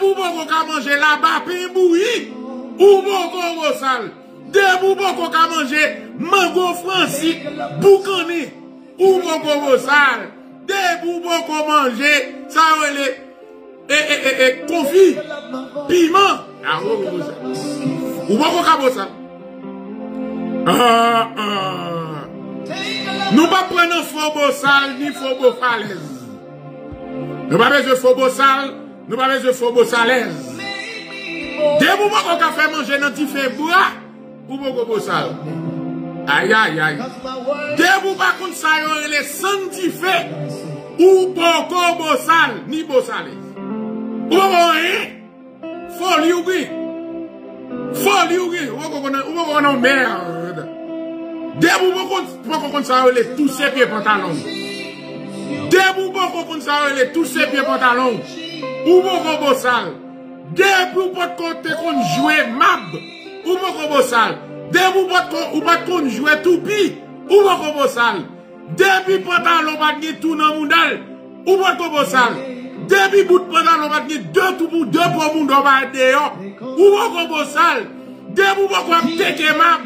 boubons qu'on a mangé là-bas, puis bouilli, ou bon qu'on sale. Des boubons qu'on a mangé, mango Francis, boucani, ou bon qu'on sale. Des boubons qu'on mange, ça confit, piment, ah ou bon qu'on sale. Nous ne prenons pas Fobo Sal ni Fobo Falaise. Nous ne prenons pas Fobo Sal, nous ne prenons pas Fobo Salaise. Dès que vous avez fait manger dans différents bois, vous ne prenez pas Sal. Aïe, aïe, aïe. Dès que vous avez fait les sanctifiés, vous ne prenez pas Sal ni Fobo Salaise. Vous ne prenez pas Folie. Folie, vous ne prenez pas. Dès que vous connaissez tous ces pieds pantalons, dès que vous connaissez tous ces pieds pantalons, ou vous connaissez sale, dès que vous connaissez jouer mab, ou vous connaissez sale, dès que vous connaissez jouer toupi, ou vous connaissez sale, dès que pantalon vous tout dans le monde, ou vous connaissez sale, dès que vous connaissez deux pour monde dehors, ou vous connaissez sale, dès que vous connaissez mab.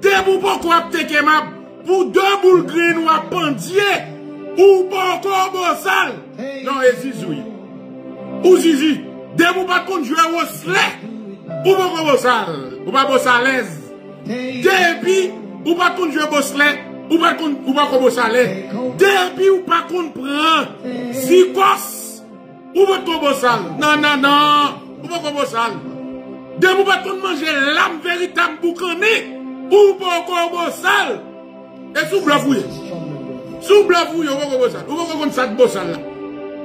Des boubons qu'on a pté pour deux boules green ou à pendier ou beaucoup bon sale. Non, et zizoui. Ou zizi. Des boubons qu'on joue au slé ou beaucoup bon sale. Ou pas bon salaise. Des bi ou pas qu'on joue au slé ou pas qu'on bon salé. Des bi ou pas qu'on prend zikos ou beaucoup bon sale. Non, non, non. Ou beaucoup bon sale. Des boubons qu'on mange l'âme véritable boucané. Ou beaucoup sale. Et sous blavouille, ou beaucoup sale. Ou beaucoup comme ça de beau sale là.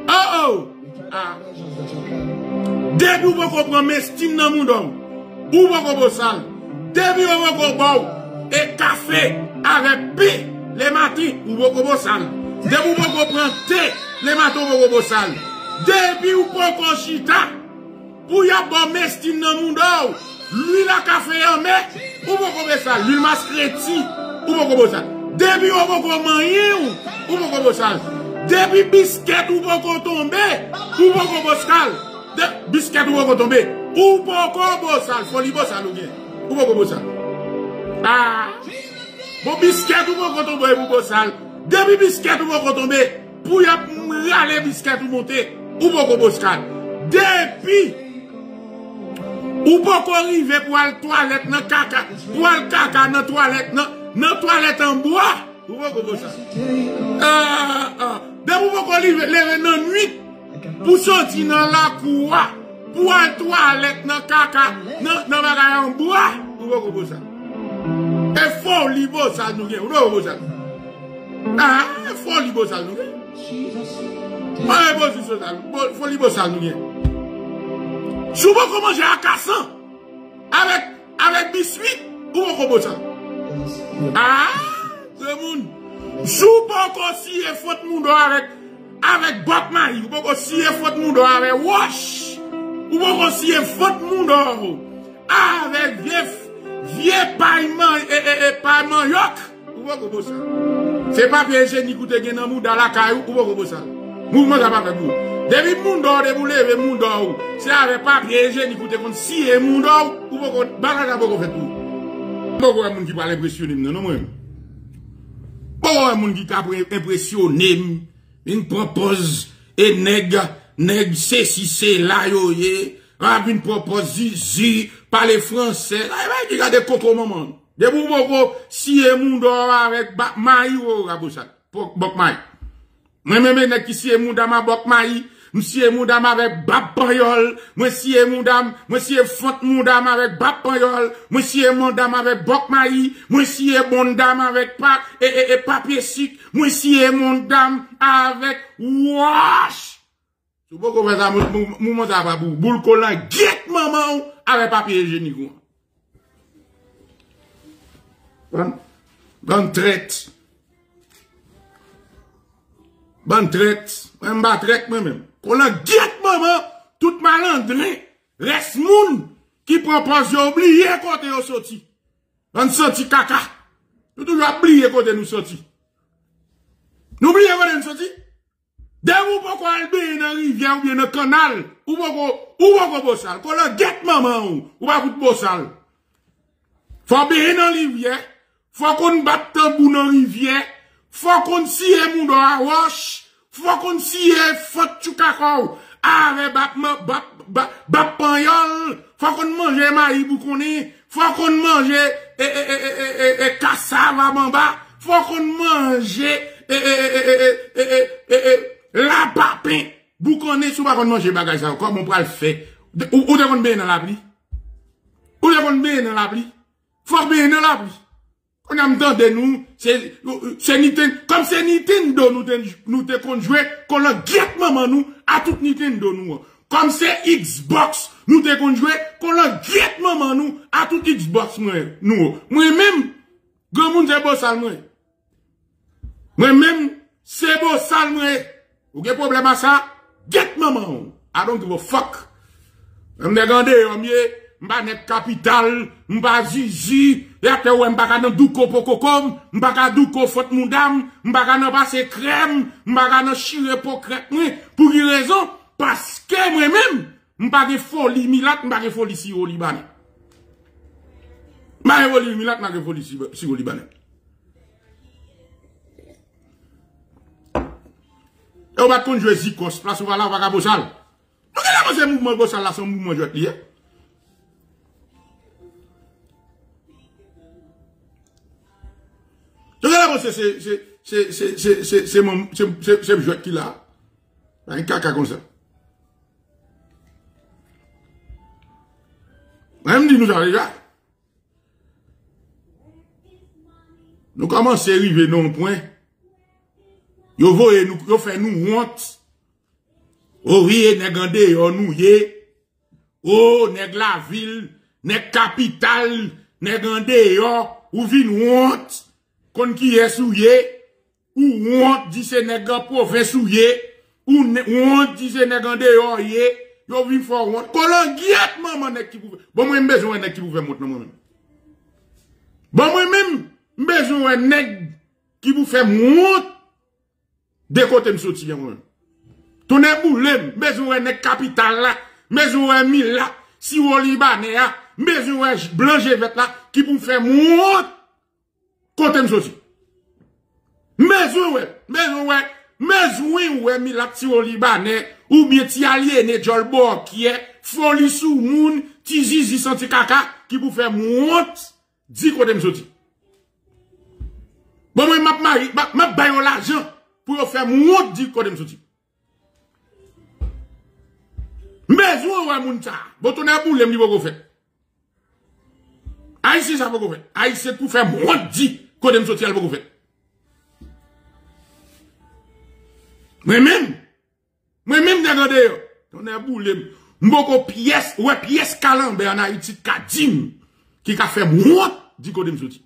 Oh oh. Ah. Dès que vous comprenez mes styles dans mon monde, ou beaucoup sale. Dès que vous comprenez et café avec pi les matins, ou beaucoup sale. Dès que vous comprenez thé les matins, ou beaucoup sale. Dès que vous comprenez chita, pour y avoir mes styles dans mon monde, l'huile à café en mer. Ou vous ça, l'huile mascreti, ou vous ça. Depuis vous mangez, ou vous ça. Depuis biscuit ou vous tombez, ou vous ça. Biscuit ou vous tombez, ou vous ça. Folie vous ça, ou vous ça. Ah, bon biscuit ou vous tombez, ou vous ça. Depuis biscuit ou vous tombez, pour y aller biscuit ou monter, ou vous ça. Depuis ou pas qu'on arrive pour aller toilette dans caca, pour aller caca dans toilette, dans toilette en bois. Ou pas qu'on ça. Dès qu'on va lever dans nuit, pour sortir dans la cour, pour aller toilette dans caca, dans bagaille en bois. Ou pas qu'on ça. Et fort libre ça nous gagne. Ou pas qu'on ça. Ah, fort libre ça nous gagne. Ah, fort libre ça nous gagne. Souvent qu'on mange à Cassan avec biscuit ou on comprend ça. Ah, le monde. Souvent qu'on s'y est faute monde avec Botmaï, ou qu'on s'y est faute monde avec Wash, ou qu'on s'y est faute monde avec vieux paillement et paillement yok, ou on comprend ça. C'est pas bien génique ou te gagne dans la caillou, ou on comprend ça. Mouvement ça pas fait vous. Depuis le monde, vous levez le monde, c'est avec papier hygiénique, vous devez si le monde, vous pouvez faire tout. Beaucoup de monde qui parle impressionné, non, moi-même. Beaucoup de monde qui parle impressionné, une propose, et nègre, c'est si c'est là, yoye, une propose, zizi, parler français, là, il y a des coco maman. Depuis beaucoup, si le monde avec maï, ou rabosa, bok maï. Moi-même, qui si mon dame avec maï, monsieur mon dame avec babayol, monsieur mon dame, monsieur font mon dame avec babayol, monsieur mon dame avec bok maï, monsieur mon dame avec pa et papier chic, monsieur mon dame avec wash. Tout bon comme ça, mon ça va boule collant, guette maman avec papier hygiénique. Bonne traite. Bonne traite, même pas traite moi-même. Qu'on a guette maman, tout malandré, reste moun qui propose oublier côté au sorti. On sorti caca. Nous toujours oublier côté nous sorti. Nous oublier côté nous sorti. Dès vous pourquoi aller dans rivière ou bien dans canal, ou pourquoi bossal, qu'on la guette maman ou pas coûte bossal. Faut bien dans rivière, faut qu'on batte tambour dans rivière, faut qu'on sire moun à roche, faut qu'on sire fot choukakao, avec bap panyol, faut qu'on mange maï boukoné, faut qu'on mange cassava bamba, faut qu'on mange la papin, vous connaissez, si vous ne mangez pas de bagage, comme on peut le faire. Ou devons bien dans l'abri. Ou devons bien dans l'abri. Faut bien dans l'abri. On a besoin de nous, c'est Nintendo. Comme c'est Nintendo, nous te conjouer, qu'on le guette maman nous, à toute Nintendo nous. Comme c'est Xbox, nous te conjouer, qu'on le guette maman nous, à toute Xbox nous. Moi-même, grand monde c'est beau sale moi. Moi-même, c'est beau sale moi. Ou quel problème à ça? Get maman. I don't give a fuck. M'degande yon mieux, m'ba net capital, m'ba zizi, yate ou m'ba kanan douko pokokom, m'ba kanan douko fot moudam, m'ba kanan basse crème, m'ba kanan chire pokret mwen, pour une raison, parce que moi-même, m'ba de folie milat, m'ba de folie si au Libanais. M'ba de folie milat, m'ba de folie si au Libanais. Et on va te jouer Zikos, place où on va là, on va Bossal. Donc, là, c'est mouvement Bossal, là, c'est mouvement de lié. Donc, là, c'est jouet qui là. Un caca comme ça. Même dit nous ça déjà. Nous commençons à arriver dans le point. Yo voye nous, yo fait nous honte. O rié, nèg gandé, yo nouye. O nèg la ville, nèg capitale, nèg gandé, yo, ou vin honte. Kon ki est souye, ou honte, dit se nèg en province souye, ou honte, dit se nèg gandé, yo yé, yo vin fort honte. Kolon guiat maman nèg ki pouve. Bon, moi m'besoin nèg ki pouve monte nan moi-même. Bon, moi même m'besoin nèg qui vous fait honte. De côté me soutien moi. Tout n'est boulem, besoin de capital là, besoin de mille là, si au Libanais là, besoin de blanche vête là, qui pour faire mon côté me soutien. Besoin de mille là, si au Libanais, ou bien ti aliéné Jolbo qui est folie sous moun, ti zizi senti kaka, qui pour faire mon dit côté me soutien. Bon, moi, m'a bayon l'argent. Pour faire mon dit qu'on aime sortir. Mais où est mon ça? Bon, on a boule, m'dit qu'on fait. Aïe, ça va qu'on fait. Aïe, c'est pour faire mon dit qu'on aime sortir, elle va qu'on fait. Moi-même, regardez, on a boule, m'boko pièce, ouais, pièce calambe en Haïti, kadim, qui a fait mon dit qu'on aime sortir.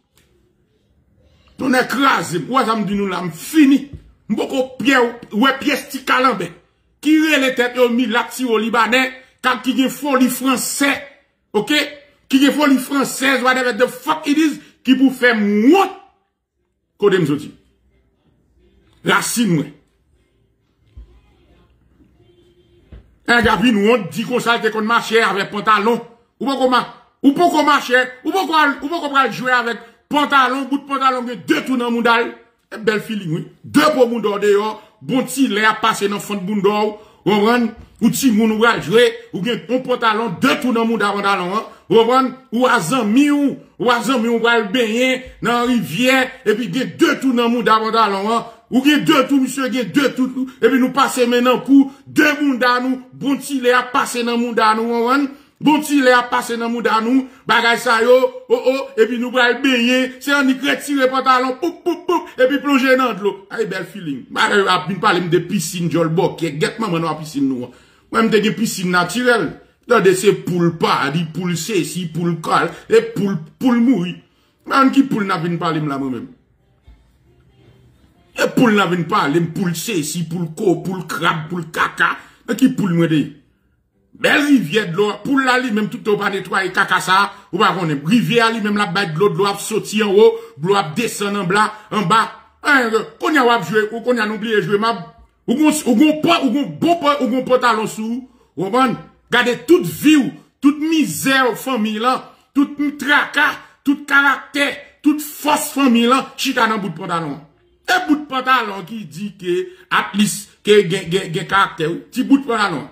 On a crasé, ouais, ça me dit nous là, fini. Beaucoup de pièces qui calambe, qui les têtes au milati au Libanais, qui est folie français, ok? Qui est folie française, whatever the fuck it is, qui vous fait moi, qu'on aime sortir. Racine, moi. Un gars, nous, dit qu'on s'alte qu'on marchait avec pantalon, ou pas qu'on marchait, ou pas qu'on jouer avec pantalon, bout de pantalon, deux tours dans Moudal. Belle feeling, oui. Deux pour moun dehors, bon ti l'air passé dans fond de moun dehors, on rend, ou ti moun ou jouer, ou bien on pantalon, deux tours dans moun d'avant, on rend, ou à zami ou va le baigner, dans rivière, et puis gen deux tours dans moun d'avant, ou gen deux tours, monsieur, gen deux tours, et puis nous passer maintenant pour deux moun d'anou, bon ti l'air passé dans moun d'anou, on rend, bon ti lè a passé dans moudanou, bagay sa yo, et puis nous pral baigner, c'est on y retire pantalon, poup, et puis plonger dans de l'eau. Aïe, bel feeling. Bagay a bin parle de piscine, Jolbo, qui est guette maman dans la piscine nous. Moi, m'te gen piscine naturelle. Dans de ces poules pas, dit poules ceci, poules cal, et poules mouri. Moi, qui poule n'a vin parle là moi-même. Et poule n'a vin parle, poules ceci, poules co, poules crabe, poules caca, qui poule moi de. Belle rivière de l'eau, pour la li, même tout au bas nettoyer caca ça, ou pas qu'on aime. Rivière li, même la baie de l'eau, de l'eau a sauté en haut, de l'eau a descendu en bas, qu'on y a oublié jouer map, ou gon pantalon sous, ou bon, gardez toute vie, toute misère famille là, toute tracas, toute caractère, toute force famille là, chita dans bout de pantalon. Un bout de pantalon qui dit que at least que gen caractère, petit bout de pantalon.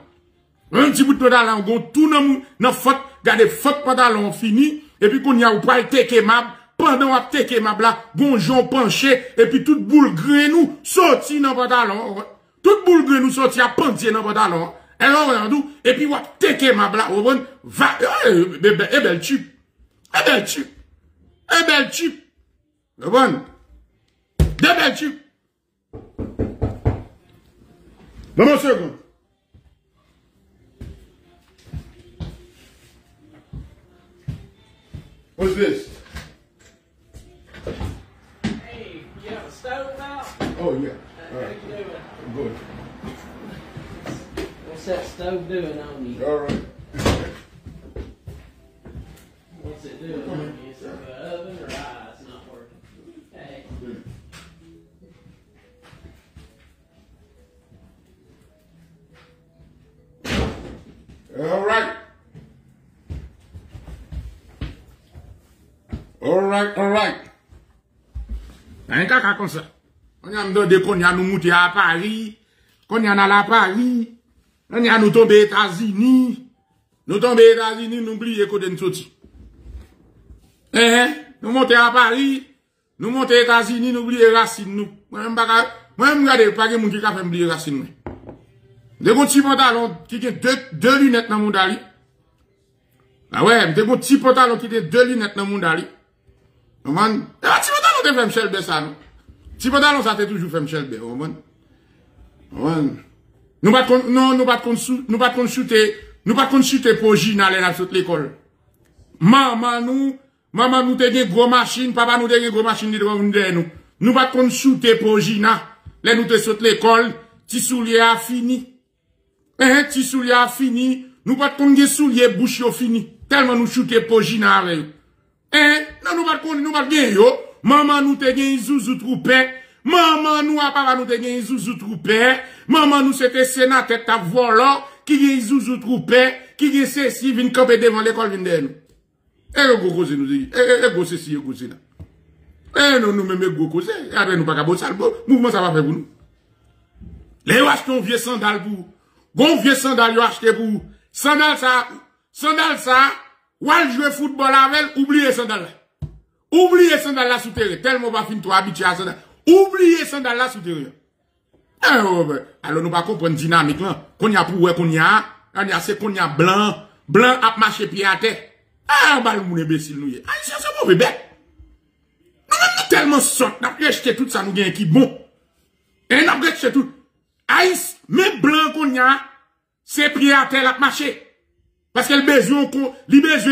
Un petit bout de pantalon, gon tout nan faute, gardez faute pantalon fini et puis qu'on y a ou pas teke mab. Pendant à teke mab là, gonjon penché et puis toute boule grenou sorti dans pantalon. Toute boule grenou sorti à pendier dans pantalon. Et puis, wap teke ma bla, ou bon, va, bel tube. Un bel tube. Ou bon. Deux bel tube. Dans mon second. What's this? Hey, you have a stove now? Oh, yeah. All right. How you doing? I'm good. What's that stove doing on you? All right. What's it doing on you? Is it the oven or it's not working? Hey. All right. All right. Un caca comme ça. On a me donné qu'on y a nous monter à Paris, qu'on y en a à Paris. On y a nous tomber aux États-Unis. Nous tomber aux États-Unis, nous oublions qu'on est sorti. Nous montons à Paris, nous montons aux États-Unis, nous oublions racine nous. Moi-même, regardez, pas que mon qui capable oublier racine nous. Des petits pantalons qui ont deux lunettes dans mon dali. Ah ouais, des petits pantalons qui ont deux lunettes dans mon dali. Petit pantalon te fait Michel Bé ça, non? Petit pantalon ça te toujours fait Michel Bé, on. Nous pas qu'on shooter pour Gina aller dans toute l'école. Maman nous te gen gros machine, papa nous te gen gros machine derrière nous. Nous pas qu'on shooter pour Gina, là nous te saute l'école, ti soulier a fini. Ti soulier a fini, nous pas qu'on gen soulier bouche yo fini. Tellement nous shooter pour Gina avec. Non nous pas qu'on yo, maman nous te gen zouzou troupé. Maman nous a pas nous te gen zouzou troupé. Maman nous c'était sénateur ta volant qui gen zouzou troupé, qui gen ceci vinn camper devant l'école vinn derrière nous. Et go ceci là. Non nous même go causer, après nous pas ka bon ça, mouvement ça va faire pour nous. Les acheter vieux sandal pour. Gon vieux sandal yo acheter pour. Sandal ça. Ou al jouer football avec, oubliez sandal là. Oubliez sandal là sous terre. Tellement pas fin toi habitué à sandal. Oubliez sandal là sous terre. Alors nous pas comprendre dynamique là. Qu'on y a pour ouais qu'on y a blanc a marché pied à terre. Ah bah le monde imbécile nous y. Ah c'est ça mauvais bête. Nous tellement sorte, n'a acheté tout ça nous gagne qui bon. Et n'a acheté tout. Aïs même blanc qu'on y a c'est pied à terre a marché. Parce qu'elle besoin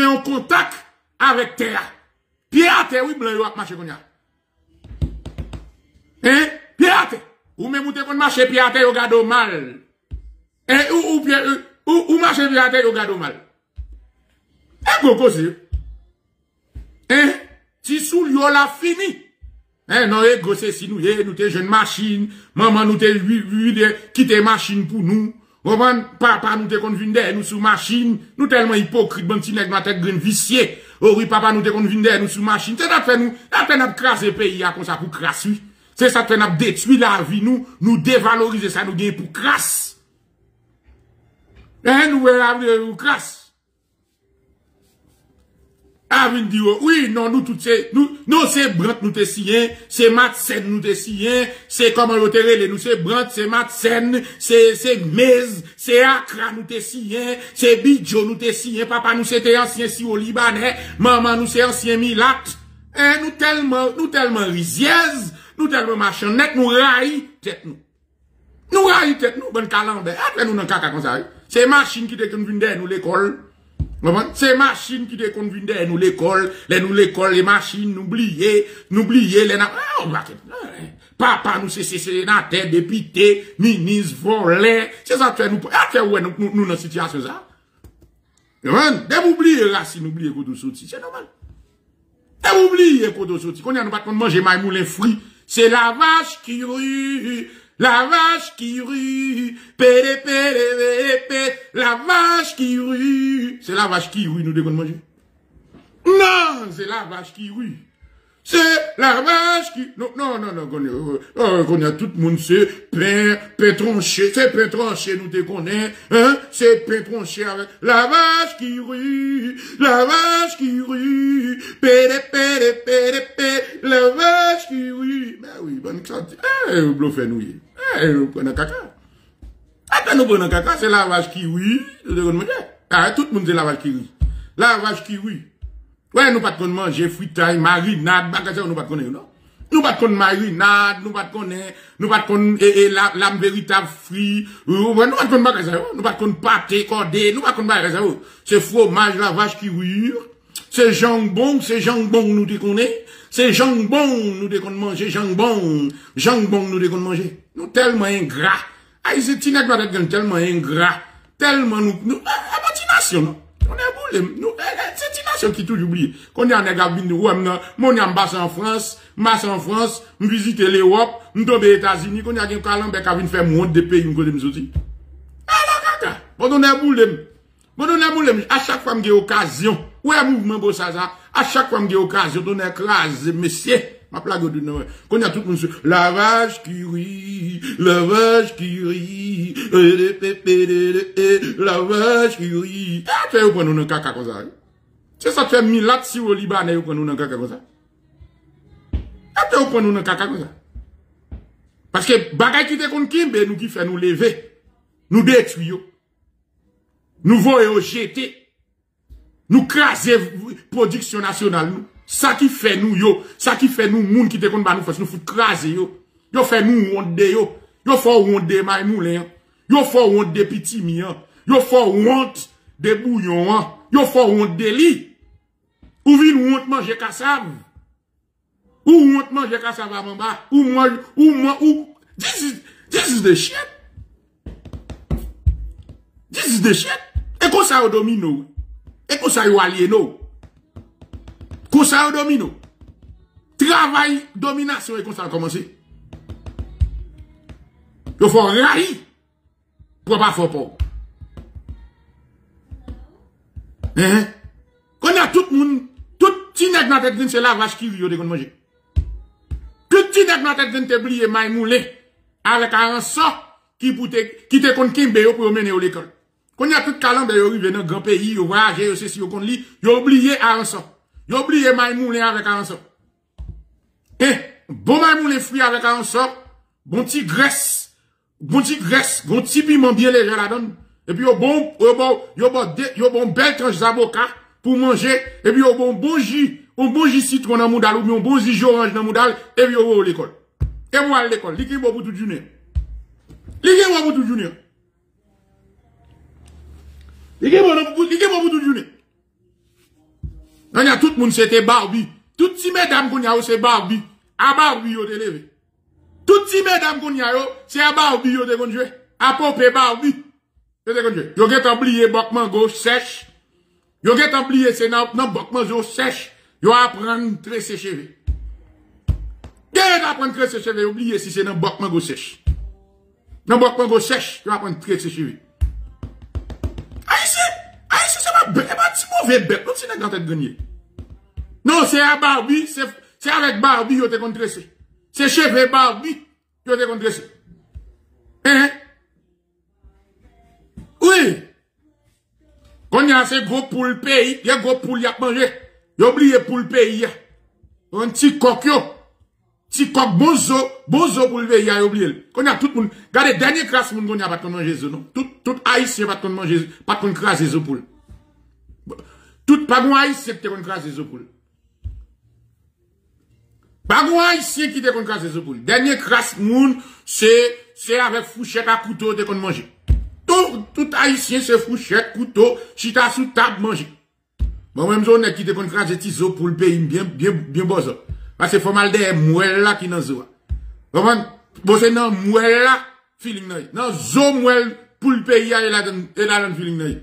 en contact avec terre. Pierre à terre, oui, blanc, il marcher comme ça. Pierre à terre. Ou même, vous marcher pierre à terre, vous gardez mal. Ou marcher pierre à terre, vous gardez mal. Si sous l'eau la fini. Non, c'est si nous, nous t'es jeune machine. Maman, nous t'es quitté machine pour nous. Papa nous te convinde, nous sous machine, nous tellement hypocrite, bon petit nèg, tête green vicié. Oh oui, papa nous te convinde, nous sous machine. C'est ça fait nous, n'a craser pays comme ça pour crasse. C'est ça fait n'a détruire la vie nous dévaloriser ça nous gagne pour crasse. Nous crasse. Avin dit oui, non nous toutes c'est nous c'est Brant nous te sien, c'est Matsen nous te sien, c'est comment le terrele nous c'est Brant, c'est Matsen, c'est Mez, c'est Accra nous te sien, c'est Bidjo nous te sien, papa nous c'était ancien si au Libanais, maman nous c'est ancien Milat. Nous tellement rizièze, nous tellement machinette, nous raille tête nous. Nous raille tête nous bonne calendrier. Après nous dans caca comme ça. C'est machine qui te convient derrière nous l'école. C'est machine qui te convient à nous l'école, les machines, n'oubliez les na... Papa nous c'est sénateur, député, ministre, volé, c'est ça que nous, nous dans situation ça. Dès oublier racine, oublier qu'on doit sortir, c'est normal. Dès oublier qu'on doit sortir, qu'on y a nous pas qu'on mange maïmoulin fruit, c'est la vache qui rue, La vache qui rue, pélé, pélé, pélé, pélé, la vache qui rue. C'est la vache qui rue, nous devons manger. Non, c'est la vache qui rue. C'est la vache qui... Non, non, non, non, on a tout le monde, c'est pain tranché, c'est pain tranché, nous te connaissons, hein, c'est pain tranché avec la vache qui rue, la vache qui rue, péré, péré, péré, péré, la vache qui rue. Ben oui, bonne santé. Eh, vous bluffez nous, eh, vous prenez un caca. Attends, nous prenons un caca, c'est la vache qui rue, nous te connaissons. Ah, tout le monde, c'est la vache qui rue. La vache qui rue. Ouais, nous pas de manger, fruitaille, marinade, bagage, nous pas de connaître, non? Nous pas de marinade, nous pas de connaître, nous pas de connaître, l'âme véritable fruit, nous pas de bagage, nous pas de pâté, cordé, nous pas de bagage, c'est fromage, la vache qui rue, c'est jambon, nous te connaît, c'est jambon, nous te connaît manger, jambon, jambon, nous te connaît manger. Nous tellement ingrats. Aïe, c'est Tina qui va être tellement ingrats. Tellement nous, abomination, non? On est boule, nous, c'est une nation qui toujours oublié. Quand on est en Gabine, on est en basse en France, masse en France, on visite l'Europe, on tombe aux États-Unis, quand on est en Calambert, on fait monte de pays, on connaît mes outils. Ah la caca! Quand on est boule, à chaque fois, on a occasion. Ouais, mouvement, beau ça, à chaque fois, on a occasion, on écrase, messieurs. Ma plague de Noël. Qu'on a tout le monde. La vache qui rit, la vache qui rit, la vache qui rit. Ah, tu prendre un caca comme ça. C'est ça, tu as mis là si au Libanais, vous prenez un caca comme ça. Ah, tu prendre un caca comme ça. Parce que, bagaille qui te contre Kimbe, nous qui fait nous lever, nous détruire, nous voyons jeter, nous craser production nationale, nous. Ça qui fait nous, yo. Ça qui fait nous, moun qui te compte pas nous, parce nous fout craser, yo. Yo fait nous, ronde, yo. Yo faut ronde, maï moulin. Yo faut ronde, petit mien. Yo faut ronde, de bouillon, yo faut ronde, de lit. Ou vin ronde, manger cassave. Ou ronde, manger cassave à bas. Ou mange, ou mange, ou. This is the shit. This is the shit. Et qu'on ça au domino. Et qu'on ça au aliéno. Comme ça, domino. Travail, domination, et comme ça, commencer. Il faut railler pour pas faire peur. Hein? Quand on a tout le monde, tout petit nègre dans la tête, c'est la vache qui rit, on mange. Tout petit nègre dans la tête, c'est oublié, maï moulin, avec un sang qui te compte Kimbe pour mener à l'école. Quand on a tout le calendrier, il arrive dans un grand pays, il voyage, il sait si on compte lui, il oublié un sang. Yo oublié maïmoulin avec un sop. Eh, bon maïmoulin fruit avec un sop, bon petit graisse, bon petit piment bien léger la donne. Et puis yo bon belle tranche d'avocat pour manger, et puis un bon jus citron dans moudal, ou bien un bon jus orange dans moudal, et puis yo à l'école. Et moi à l'école, l'équipe pour tout junior. On a tout le monde, c'était Barbie. Toutes ces mesdames qu'on a, c'est Barbie. À Barbie, on est levé. Toutes ces mesdames qu'on a, c'est à Barbie, on est joué. À Popé Barbie. On est joué. Yo get oublié Bokman gauche sèche. Yo get oublié Sénat, non, Bokman gauche sèche. Yo apprendre tresser cheveux. Qu'est-ce apprendre tresser cheveux? Oubliez si c'est dans Bokman gauche sèche. Dans Bokman gauche sèche, yo apprendre tresser cheveux. Aïe, c'est pas bête. Non, c'est dans tête grenier. Non, c'est à Barbie, c'est avec Barbie, yo te contre ça. C'est cheveux Barbie, yo te contre ça. Hein? Oui. Quand y a ces gros poules pays, y a gros poules y a mangé. Y a oublié poules pays. Un petit coq yo. Petit coq bonzo poules pays y a oublié. Quand y a tout le monde, regardez dernier classe monde qu'on y a pas qu'on manger zo non. Tout haïtien pas qu'on manger, pas qu'on craser zo poules. Tout bagou haïtien qui te kon krasé zo poule. Bagou haïtien qui te kon krasé zo poule. Dernier crasse moun, c'est avec fouchette à couteau te kon manger. Tout haïtien c'est fouchette, couteau, chita sous table manger. Bon même zone qui te kon krasé ti zo poule pays bien bozo. Parce que faut mal des mouel là qui nan zo. Bon c'est nan mouel là feeling nan. Nan zo mouel poule pays là et là dans feeling nan.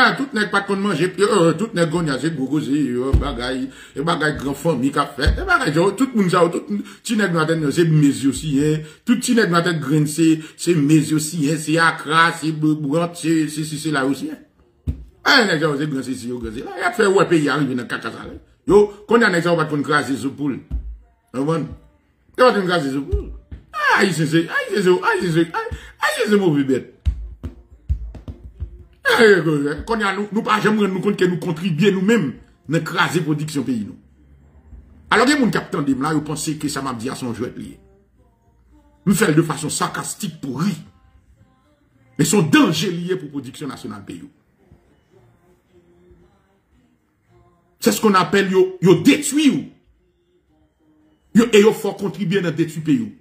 Ah, tout n'est pas qu'on mange, tout n'est qu'on a, c'est gogozi, bagaille, et bagaille grand famille qu'a fait, et bagaille, tout le monde, tout petit nèg dans la tête, c'est mes aussi, tout petit nèg dans la tête grain, c'est mes aussi, c'est Accra, c'est Bouant, c'est là aussi. Ah, nèg ça, c'est grand, c'est gogozi. Là, il a fait ouais pays arrive dans caca ça. Yo, quand nèg ça va pas qu'on craser sous poule. Bon. Tu vas te craser sous poule. Ah, c'est mauvais bête. Quand nous pas jamais nous compte que nous contribuons nous-mêmes dans craser production pays nous. Alors les gens qui attendent là, ils pensent que ça m'a dit à son jouet lié. Nous faisons de façon sarcastique pour rire. Mais son danger lié pour production nationale pays. C'est ce qu'on appelle yo détruire. Et yo faut contribuer dans détruire pays.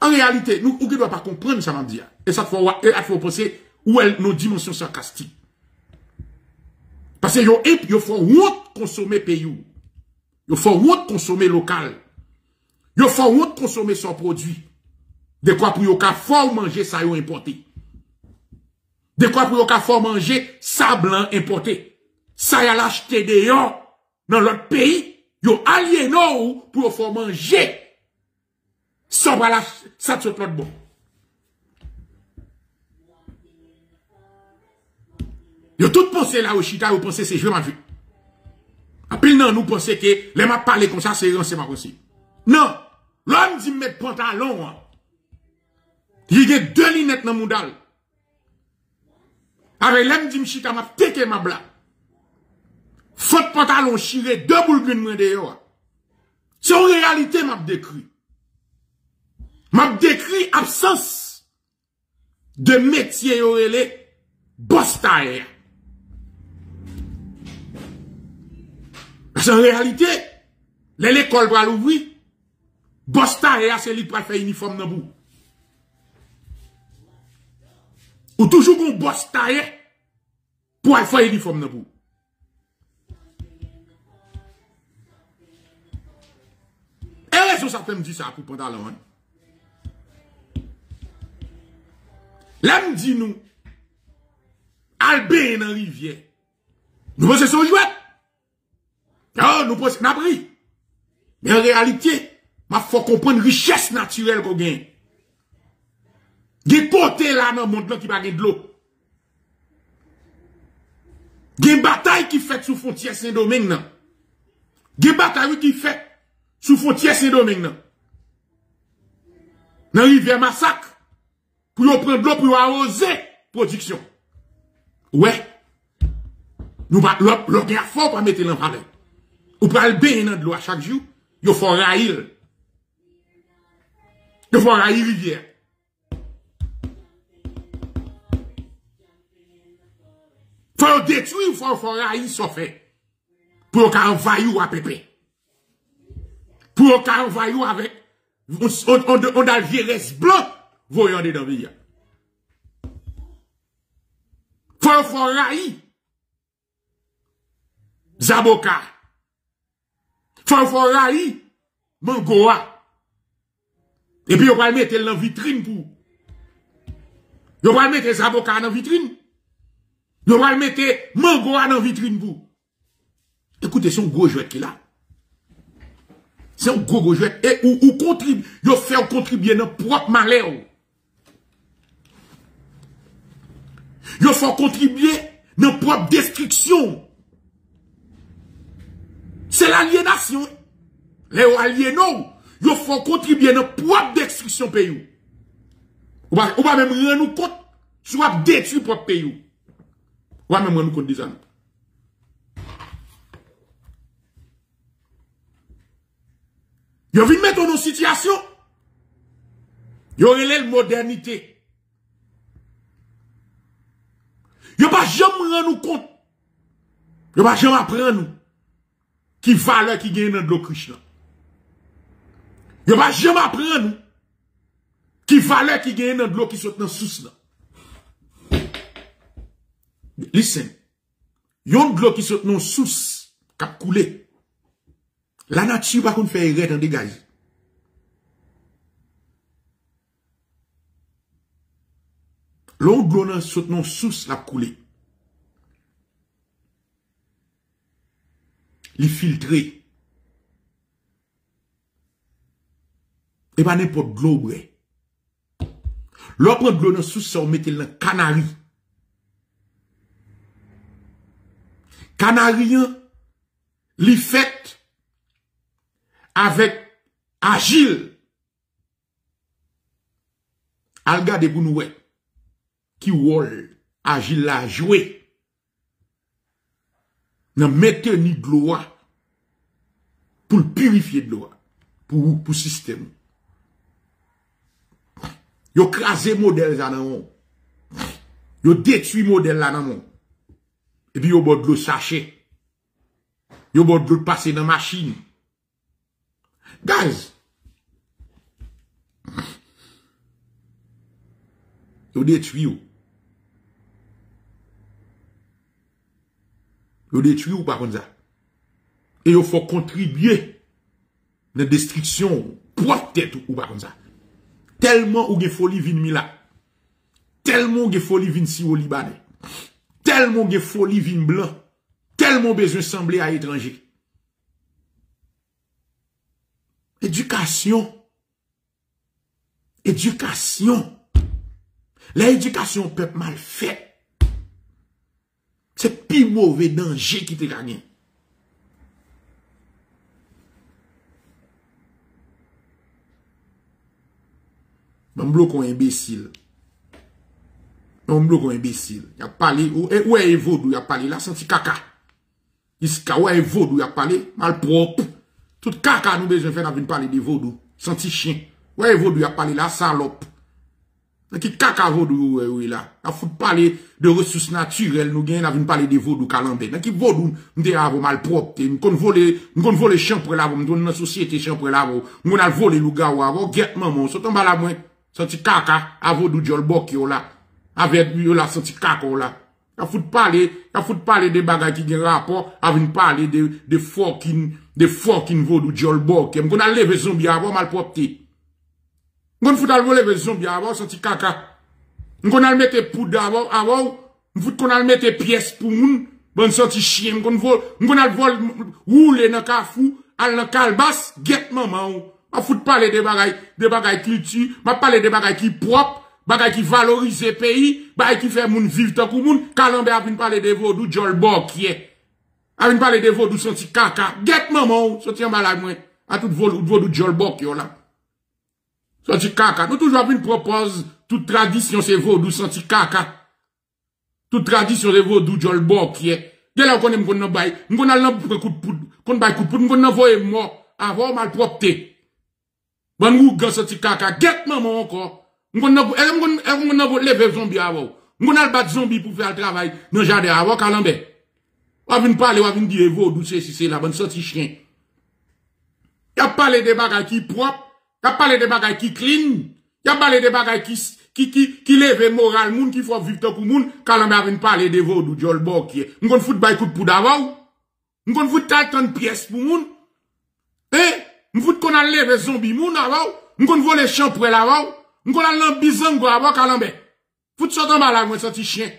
En réalité, nous ne doit pas comprendre ça m'a dit. Et ça faut penser où est nos dimensions sarcastiques. Parce que il faut honte consommer pays. Il faut honte consommer local. Il faut honte consommer son produit. De quoi pour yon ka fort manger ça yon importé. De quoi pour yon ka fort manger ça blanc importé. Ça yon l'acheter de yon dans l'autre pays. Yon allié non pour yon fort manger. Ça va l'acheter. Ça te l'autre bon. Yo tout pensé là au chita, yo pensé c'est je ma vie. En pile non, nous pensé que les m'a parlé comme ça c'est pas possible. Non, l'homme dit mettre pantalon. Il y a deux lunettes dans mon dal. Avec l'homme dit chita m'a teke ma blague. Faut pantalon chiré deux boules grune mande yo. C'est en réalité m'a décrit. M'a décrit absence de métier yo relé bostaire. Parce qu'en réalité, l'école va l'ouvrir, Bosta et c'est lui qui va faire uniforme dans le bout. Ou toujours qu'on Bosta pour faire uniforme dans le bout. Et raison ça fait me dire ça pour pantalon. Là me dit nous, Albert dans rivière. Nous pensons son jouet. Oh, nous pensons n'a pris. Mais en réalité, il faut comprendre la richesse naturelle qu'on gagne. Des côtés là dans le monde qui va gagner de l'eau. Des batailles qui fait sous frontière Saint-Domingue. Des batailles qui fait sous frontière Saint-Domingue. Dans la rivière Massacre, pour prendre de l'eau, pour arroser la production. Ouais. Nous va l'eau est fort pour mettre l'en valeur. Ou pas le bain dans de l'eau à chaque jour, il faut rail. Il faut rail rivière. Faut détruire, faut rail ça fait. Pour qu'on envahisse à pépé. Pour qu'on envahisse avec on a virus blanc voyant dans vie. Faut rail. Zaboka. Fanforaï, Mangoa. Et puis, on va mettre dans vitrine pour. On va mettre Zaboka dans vitrine. On va mettre Mangoa dans vitrine pour. Écoutez, c'est un gros jouet qui est là. C'est un gros jouet. Et ou contribue. Vous faites contribuer dans propre malheur. Vous faites contribuer dans propre destruction. C'est l'aliénation. Les aliénaux, ils font contribuer à notre propre destruction pays. On va même rendre nous compte, si on va détruire propre pays. On va même rendre nous compte de ça. Ils viennent mettre dans nos situations. Ils relèvent la modernité. Ils ne vont jamais rendre nous compte. Ils ne vont jamais apprendre nous. Qui valeur qui gagne dans l'eau Krishna. Yo va jamais apprendre qui valeur qui gagne dans l'eau qui saute dans sous là. Listen. Yon de l'eau qui saute dans sous cap couler. La nature va qu'on fait erreur dans dégage. L'eau de l'eau saute dans sous la couler. li filtré. Et pas n'importe globe. L'on prend de l'eau dans le sous-sol, on met dans Canari. Canarien, li fait avec Agile. Alga de Bounoué, qui wol Agile la joué. Nan mette ni de l'eau pour purifier de l'eau, pour le système. Yo crasé modèle là nan. Yo détruit modèle là nan. Et puis yo bord de l'eau sachet. Yo bord de l'eau passer dans machine. Guys. Yo détruit. Yo détruit ou pas comme ça. Et yo faut contribuer dans la destruction propre tête ou pas comme ça. Tellement ou ge folie vin Mila. Tellement ge folie vin si au Libanais. Tellement ge folie vin blanc. Tellement besoin sembler à étranger. Éducation. Éducation. L'éducation peuple mal fait. C'est plus mauvais danger qui te gagne. Mon bloc est imbécile. Mon bloc est imbécile. Il a parlé. Où est Evodou? Il a parlé. Il a senti caca. Il a Evodou? Il a parlé. Malpropre. Tout caca nous besoin de faire parler de Vodou. Senti chien. Où est Evodou? Il a parlé. La salope. Qui caca Vodou? Il a parlé de ressources naturelles. Nous avons parlé de Vodou Calandé. Qui Vodou? Nous avons malpropre. Nous avons volé les champs pour la. Nous avons une société champs pour la. Nous avons volé le gars. Nous avons guette maman. Nous avons la moins. Senti kaka, avou du jolbok yo la. Avec yo la, senti kaka yo la. Ya fout parler de bagay qui gen rapport, avin parler de fucking vodou jolbok. M'gon al leve zombie avant malpropté. M'gon fout al leve zombie avant, senti kaka. M'gon al mette poudre avant, m'fout qu'on al mette pièce pour moun, bon senti chien, m'gon al vol, roule nan kafou, al nan kalbas, get maman. Ma fout parler de bagay culture, ma parler de bagay qui propre, bagay qui valorise pays, bagay qui fait moun vivre tant que moun, Kalambe a vin parler de vodou jolbok qui est. A vin parler de vodou senti kaka, get maman, senti en malade moins, à tout vodou jolbok yo là. Senti kaka, nous toujours vin propose toute tradition c'est vodou senti kaka. Toute tradition c'est vodou jolbok qui est. Dès là qu'on aime qu'on n'a bail, on n'a l'an pour coup de poudre, qu'on bail coup de poudre, on n'a voyé mort, avant malpropté. Bon, nous, gars, sorti caca, get maman encore. On lever zombie avant. On a battu zombie pour faire le travail. Non, j'adore avant, Kalambe. On vient parler, on vient dire, vous, d'où c'est, si c'est la bonne sortie chien. Y'a parlé des bagailles qui propres. Y'a parlé des bagailles qui clean. Y'a parlé des bagailles qui lève moral, moun, qui faut vivre tant que moun. Kalambe a venu parler de vous, d'où jolbok qui est. On va foutre bail coup de poudre avant. On va foutre 30 pièces pour moun. Eh? M'vout qu'on a levé zombie moun avant, m'gon volé champ pour l'avant, m'gon a l'ambizango avant Kalambe. Fout sortant malade, m'en sorti chien.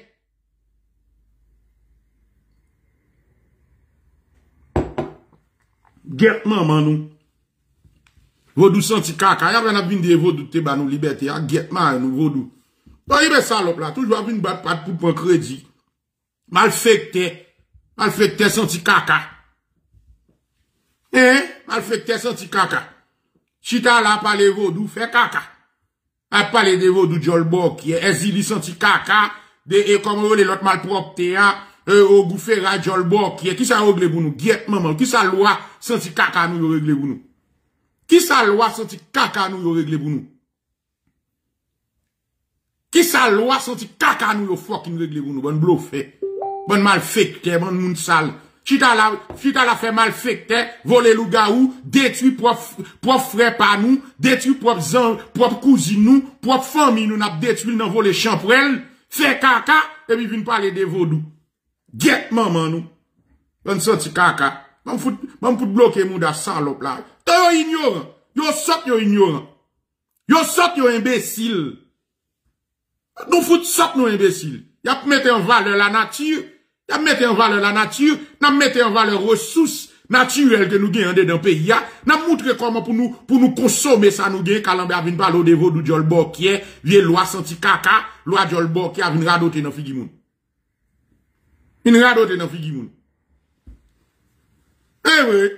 Get maman nous. Vodou senti kaka, y'a bien vin de vodou te ba nous liberté, a get man nous vodou. Bon, y'a ben salope là, toujours vin bat pat pour prendre crédit. Malfecté senti kaka. Eh, malfecté senti kaka. Chita la parle vodou, fait kaka. A parle de vodou jolbok, qui est exili senti kaka, de comme on l'autre malpropté, au gouffera jolbok, qui ça règle pour nous, guette maman, qui ça loi senti kaka nous règle pour nous. Qui ça loi senti kaka nous règle pour nous. Qui ça loi senti kaka nous fucking règle pour nous, bon bluffé, bon malfecté, bon moun sale. Chita la fait mal fecté, voler lougaou, détruit propre frère par nous, détruit propre zan, propre cousine nous, propre famille nous, n'a détruit dans voler champ pour elle, fait caca, et puis vient parler de vodou. Get maman nous. On sorti caca. M'fout bloquer moun da salope là. Yo ignorant. Yo sot ignorant. Yo sot yo imbécile. Nous fout sot nous imbécile. Y'a mettre en valeur la nature. N'a mettez en valeur la nature, n'a mettez en valeur ressources, naturel que nous gagnons dans le pays. Nous montrons comment pour nous consommer ça nous gagnons. Calambe a venu parler au niveau du Jolbor qui est vieille loi senti caca, loi Jolbor qui a venu radoter dans Figimoun. Il radote dans Figimoun. Eh oui.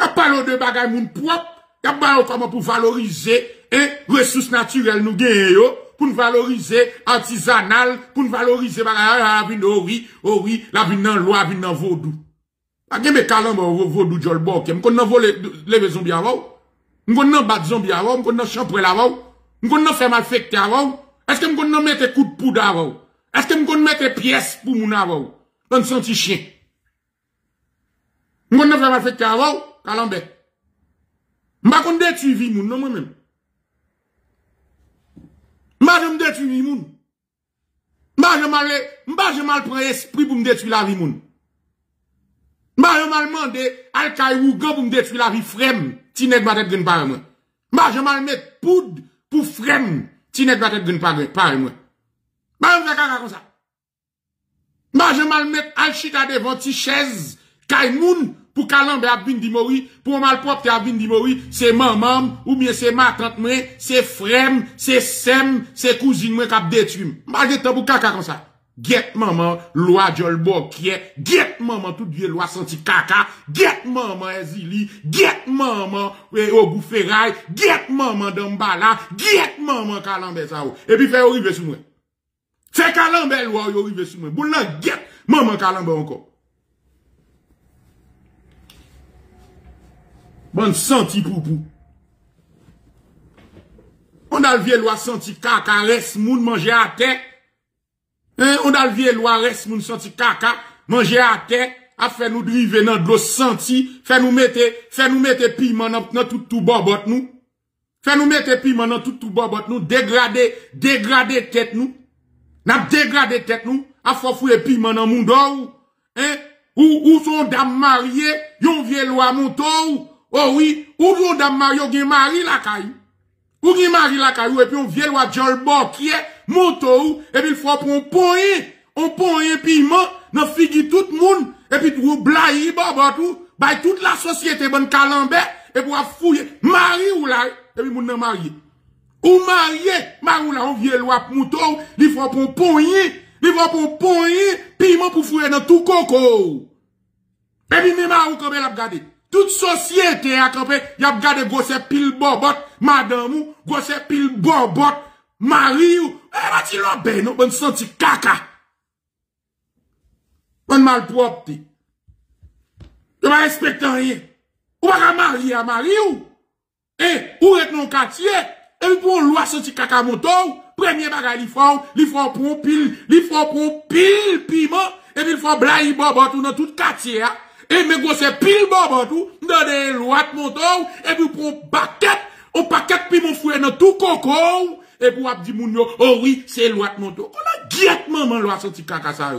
Il parle de bagaille moun propre. Il parle comment pour valoriser les ressources naturelles nous gagnons. Pour nous valoriser artisanal, pour nous valoriser la vie la vie dans loi, la vie dans vaudou. A gen me kalambo vaudou jolbo, m'kon nan voler lever zombie avant, m'kon nan bat zombie avant, m'kon nan chanpre avant, m'kon nan faire malfecté avant, est-ce que m'kon nan mettre coup de poudre avant, est-ce que m'kon mettre pièce pour moun avant, on senti chien. M'kon nan faire malfecté avant, kalambe. M'pa kon détruire vie moun non moi-même. M'bage m'détruire vie moun. M'bage mal prendre esprit pour m'détruire la vie moun. M'bage mal demander al kaïou gan pour m'détruire la vie frème, ti nèg ba tèt gen par moi. M'bage mal mettre poudre pour frème, ti nèg ba tèt gen par moi. M'bage faire caca comme ça. M'bage mal mettre al chita devant ti chaise kay moun pour calambe a vinn di mori, pour malpropre a vinn di mori, c'est maman ou bien c'est ma tante moi, c'est frème, c'est sem, c'est cousine moi qui a détruit. M'pa gen temps pour caca comme ça. Get maman loi Jolbo qui est get maman toute vieille loi senti caca, get maman Ezili, get maman Ogou Ferraille, get maman Dambala, get maman calambe ça. Et puis fait arriver sur moi. Fait calambe loi arriver sur moi. Bon là get maman calambe encore. Bon senti poupou. On a le vieux loi senti caca, reste moun manger à terre. On a le vieux loi reste moun senti caca, manger à terre, a fait nous driver dans l'eau senti, fait nous mettre piment dans tout bobot nous. Fait nous mettre piment dans tout bobot nous, dégrader tête nous. N'a dégradé tête nous, a fouiller piment dans moun d'or. Ou son dame mariée, yon vieux loi monto. Oh oui, ou yon dame Mario gen mari la caillou. Ou gen mari la caillou, et puis on vient loi Jolbo qui est monto, et puis il faut on point piment, nan figi tout le monde, et puis tout blahi, tout, bah toute la société bonne calambe, et pour fouiller, mari ou la, et puis moun nan marié. Ou marié, mari ou la, on vient loi monto, il faut on point, piment pour fouiller dans tout coco. Et puis même à ou comme elle a gardé. Toute société a campé, y a gardé gosse pile bobot, madame ou, gosse pile bobot, mari ou, eh, va-t-il l'obé, non, bon senti caca. Bon mal propre, t'es. Yon va respecter rien. Ou va marier à mari ou, ou être non quartier, et pour loi senti caca moto, premier bagay li fò pour pile, piment, et puis il faut blaye bobot ou dans tout quartier, et mes gosses pile bon tout, dans des lois de monto, et puis pour on paquet puis mon fouet dans tout coco, et pour abdi moun yo, oh oui, c'est loi de monto. On a guette maman loi senti caca ça.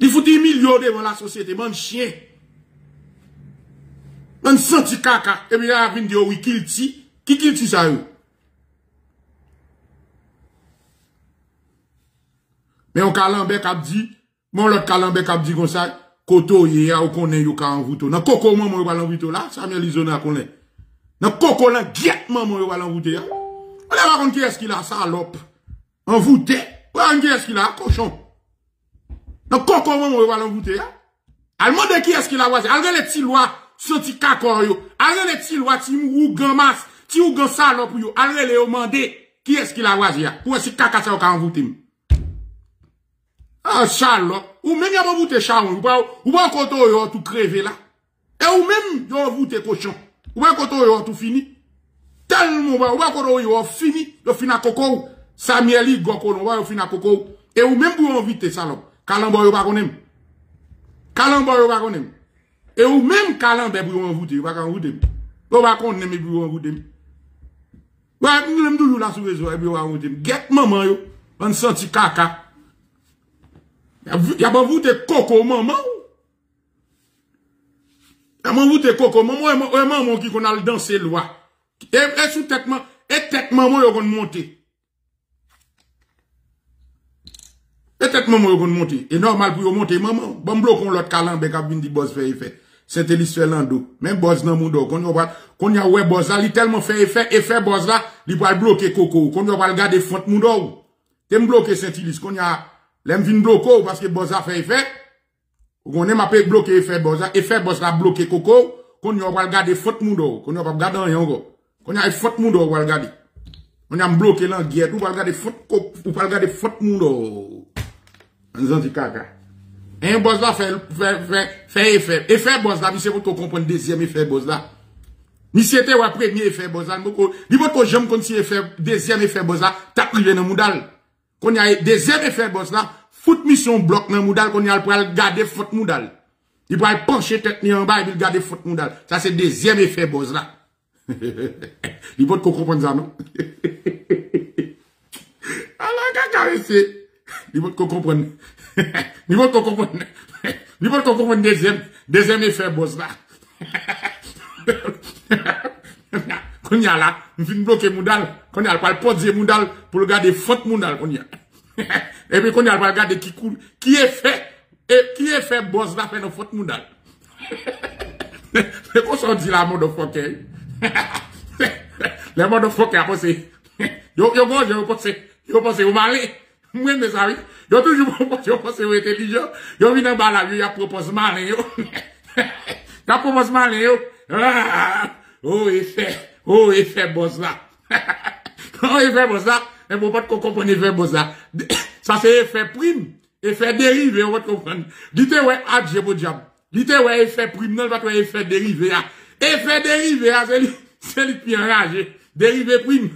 Il faut 10 millions devant la société, man chien. Man senti caca, et puis là, vin di oh oui, qui kilti ça yo. Mais on kalambek abdi, mon l'autre calambé qui a dit comme ça, koto yé ou koné yo ka envoûto. Nan koko maman yo balan vito là, Samuel Izona koné. Nan koko lan giet maman yo balan vito ya. On va voir qui est-ce qu'il a, salope. Envoûté. On va voir qui est-ce qu'il a, cochon. Nan koko maman yo balan vito ya. Al mande qui est-ce qu'il a, voici. Al gen les petits lois, senti kakor yo. Al gen les petits lois, ti ou gan mas, ti ou gan salope yo. Al gen les yo mande qui est-ce qu'il a, voici ya. Pour si kaka sa yo ka envoûté. Ah, Charles, ou même y'a pas voûté Charles, ou pas koto y'a tout crevé là. Et ou même y'a voûté cochon. Ou pas koto y'a tout fini. Tellement, ou pas koto y'a fini, y'a fini à coco. Samuel y gokono, y'a fini à coco. Et ou même pour inviter salope. Kalambo y'a pas konem. Et ou même Kalambe pour envoûter, y'a pas qu'on voûte. Y'a pas qu'on aime pour envoûter. Ouais, nous l'aime toujours la souris, y'a pas qu'on aime. Get maman yo, on senti caca. Y'a pas vous te coco maman. Y'a pas vous te coco maman. Ou maman qui qu'on a le danser loi. Et sous tête maman, y'a qu'on monte. Peut-être maman vous monter. Et normal pour vous monter, maman. Bon bloquons l'autre calambe qui a venu dire boss fait effet. C'était l'histoire l'ando. Même boss dans mon dos. Quand y a ouais boss là, il tellement fait effet, effet boss là, il va bloquer coco. Quand y a regarder fond mon dos. T'aimes bloquer Saint-Ilis. Quand y a, l'aime vient bloquer parce que boss a fait effet. On aime pas bloquer effet boss là. Effet boss là bloquer coco. Quand y a regarder fond mon dos. Quand y a pas regarder rien encore. Quand y a fond mon dos, on va regarder. On a bloqué l'enguette, ou pas regarder faute, ou pas regarder faute monde. Nous avons dit caca. Un boss là fait effet. Effet boss là, monsieur, vous comprenez deuxième effet boss là. Monsieur, t'es le premier effet boss là. Dis votre jambe comme si effet, deuxième effet boss là, t'as privé dans moudal. Qu'on y a deuxième effet boss là, foot mission bloc dans moudal, qu'on y a pour garder faute moudal. Il va pencher tête ni en bas, il garder faute moudal. Ça, c'est deuxième effet boss là. Il faut comprendre ça, non? Alors, cacaresser. Il faut comprendre. Il faut comprendre. Il faut comprendre deuxième effet, boss là. Quand il y a là, on vient bloquer Moudal. Quand il y a le poser Moudal pour regarder faute Moudal. Et puis, quand il y a le regarder qui coule, qui est fait, et qui est fait, boss là, fait nos faute Moudal. C'est qu'on s'en dit là, mon fucker. Les motherfuckers pensé, yo pensé au malin, moi mes amis, yo toujours pensé au intelligent, yo vient en bas la vie, yo propose malin yo, yo propose malin yo, oh effet boss là, oh effet boss là, et mon pote qu'on comprenne effet boss là, ça c'est effet prime, effet dérivé, on va comprendre, dites ouais adjé bon diable, dites ouais effet prime, non pas effet dérivé ah. Effet dérivé, c'est lui qui enragé. Dérivé prime.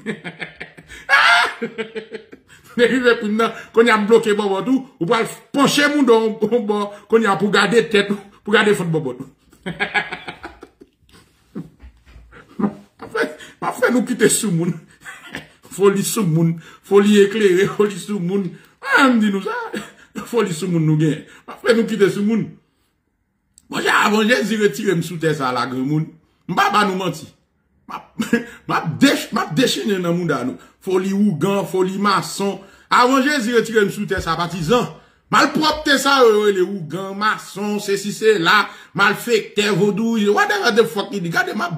Dérivé prime, non. Quand il y a bloqué Bobotou, ou pas pencher mon don, quand il y a pour garder tête, pour garder faute Bobotou. Après, nous quitter sous moun. Folie sous moun. Folie éclairée, folie sous moun. Ah, me dit nous ça. Folie sous moun, nous gagne. Après, nous quitter sous moun. Bon, j'ai retiré me sous terre ça la gremoun. M'ba nous menti. M'a déchaîné dans moun da nous. Folie ougan, folie maçon. Avant j'ai retiré me sous terre ça partisan. Mal propre ça les ougan, maçon, ceci c'est là, mal fait terre vaudou, whatever the fuck il garde m'a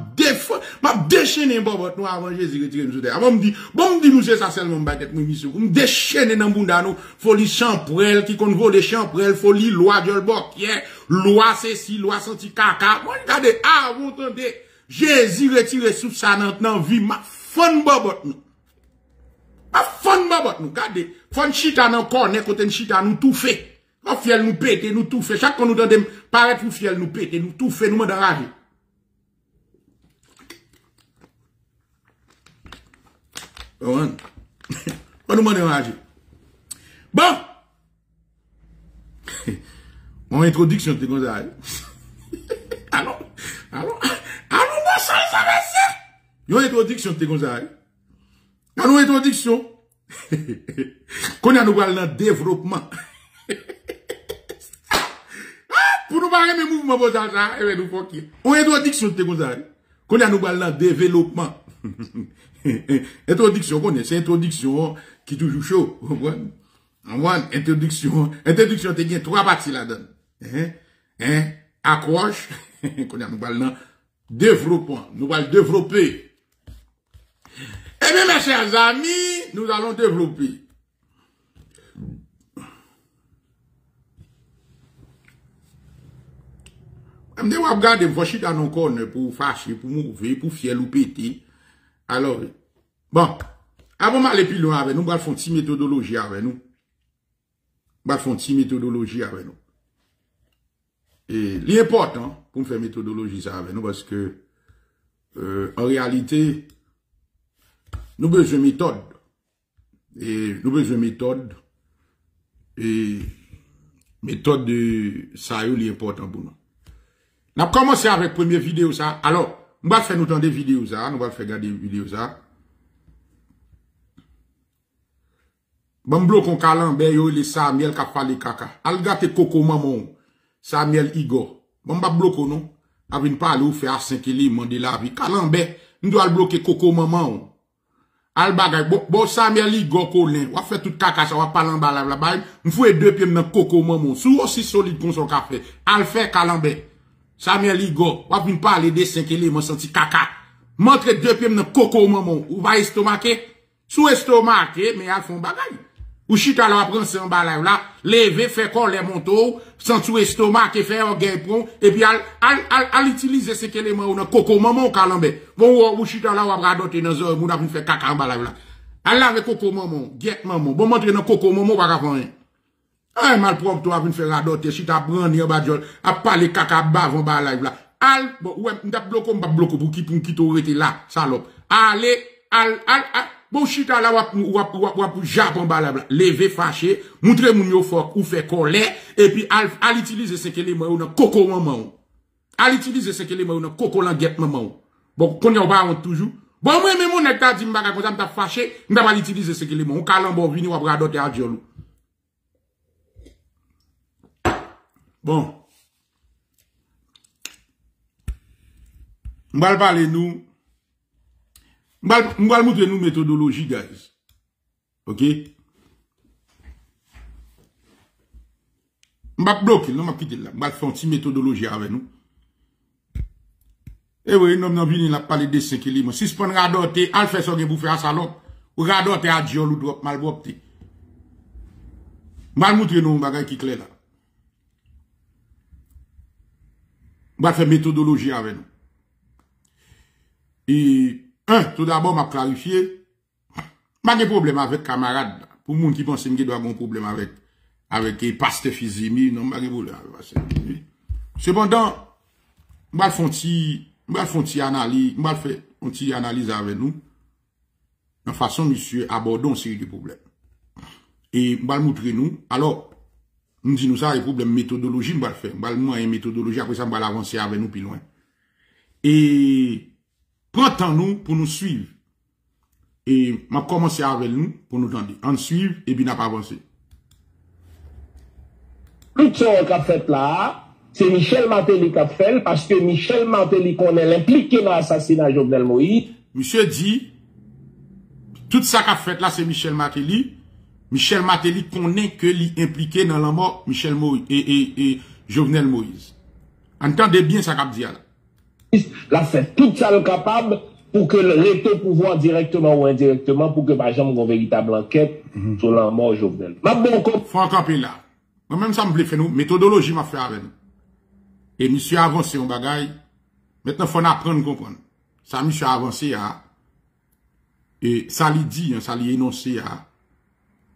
déchaîné bon nous avant j'ai retiré me sous terre. Avant me dit bon me dit nous c'est ça seulement baguette mon monsieur. Me déchaîné dans moun da nous. Folie champrel qui kon voler champrel, folie loi de l'boc. Loi ceci, loi senti caca. Moi, regardez, ah, vous entendez, Jésus retiré sous ça maintenant, vie, ma fon babot nous. Ma fon babot nous, regardez, fon chita nan cornet, kote chita nous tout fait. Ma fiel nous pété, nous tout fait. Chaque fois nous donne, paraît pour fiel nous pété, nous tout fait, nous m'en enragé. Bon, nous m'en enragé. Bon! Mon introduction, t'es comme ça. Allons, mon chal, ça va ça. Mon introduction, t'es comme ça. Allons, introduction. Qu'on a nous parlé dans développement. Pour nous parler de mouvement, bon, ça, eh nous faut qui. Mon introduction, t'es comme ça. Qu'on a nous parlé dans développement. Introduction, qu'on est, c'est introduction qui est toujours chaud. En one, introduction, t'es bien trois parties là-dedans. Accroche, nous parlons développement, nous allons développer. Eh bien, mes chers amis, nous allons développer. Je me dis, regardez, vous chitez dans nos cornes pour fâcher, pour mouver, pour fier ou péter. Alors, bon, avant d'aller plus loin avec nous, nous allons faire une petite méthodologie avec nous. Nous allons faire une petite méthodologie avec nous. Et l'important pour me faire méthodologie ça avec nous parce que en réalité nous besoin méthode et méthode de ça est important pour nous. N'a commencé avec première vidéo ça. Alors, on va faire nous tendre vidéo ça, nous va faire regarder vidéo ça. Bon bloc on calambe yo les ça miel qu'a parlé caca. Al gâté coco maman. Samuel Igor. Bon, bah, bloqué, non? Avec une parle ou fait à 5 éléments de la vie. Calambé, nous doit bloquer Coco Maman. Al bagay, bon Samuel Ligo Colin, on fait tout caca, ça va parler en bas la baille, on fout deux pieds dans coco maman, sous aussi solide qu'on son café, al fait calambé. Samuel Ligo, on vient parler des 5 éléments senti caca. Montre deux pieds dans coco maman, ou va estomaquer, sous estomaquer, mais al font bagay. Ou chita la prendre en bas là, lever, fait corps les manteaux, sans sous estomac, faire un gain prompt, et puis al utiliser 5 éléments dans coco maman calambé. Bon, ou chita la va radoter dans zone, on a fait caca en bas là. Al avec coco maman, get maman, bon montrer dans coco maman va faire rien. Ah mal propre toi vinn faire radoter, chita prendre en bas jol, a parler caca bav en bas là. Al bon, ouais, m'ta bloquer pour qui t'aurait là, salope. Allez, al bon chita la wap japon balabla. Levé fâché, montre moun yo fok ou fait colère et puis al utilise ce que les mots dans coco maman. Al utilise ce que les mots dans coco languette maman. Bon konn on va toujours. Bon moi même mon nèg ta di m'baga comme ça m'ta fâché, m'ta pas utiliser ce que les mots. On calambo vini wap radoter a diolou. Bon. M'bal parler nous m'bal montrer nous méthodologie guys. OK? M'bal bloquer, non m'a quitter là. M'bal faire une petite méthodologie avec nous. Et oui, non non vini la parler de 5 éléments. Suspendre radoter, al faire son pour faire salope, ou radoter à Dieu ou drop mal propté. M'bal montrer nous bagay qui clair là. M'bal faire méthodologie avec nous. Et tout d'abord, m'a clarifié. M'a des problèmes avec camarade. Pour moun qui pense que doit avoir un problème avec pasteur Fizimi, non, m'a des problèmes avec pasteur Fizimi. Cependant, m'a fait une analyse avec nous. De façon, monsieur, abordons une série de problèmes. Et m'a montré nous. Alors, nous disons ça, les problèmes méthodologie, m'a fait. M'a moins une méthodologie, après ça, m'a avancer avec nous plus loin. Et, prenons nous pour nous suivre. Et m'a commencé avec nous pour nous tendre. On suivre et puis n'a pas avancé. Tout ce qu'a fait là, c'est Michel Martelly qui a fait parce que Michel Martelly connaît l'impliqué dans l'assassinat de Jovenel Moïse. Monsieur dit, tout ça qu'a fait là, c'est Michel Martelly. Michel Martelly connaît que l'impliqué dans la mort Michel Moïse et Jovenel Moïse. Entendez bien ça qu'a dit là. La fait tout ça le capable pour que le retour pouvoir directement ou indirectement pour que ma jambe une véritable enquête sur la mort Jovenel. Ma bon faut camper là. Moi même ça me fait nous méthodologie m'a fait avec nous. Et monsieur avancé en bagaille. Maintenant faut apprendre comprendre. Ça monsieur avancé à et ça lui dit, ça lui énoncé à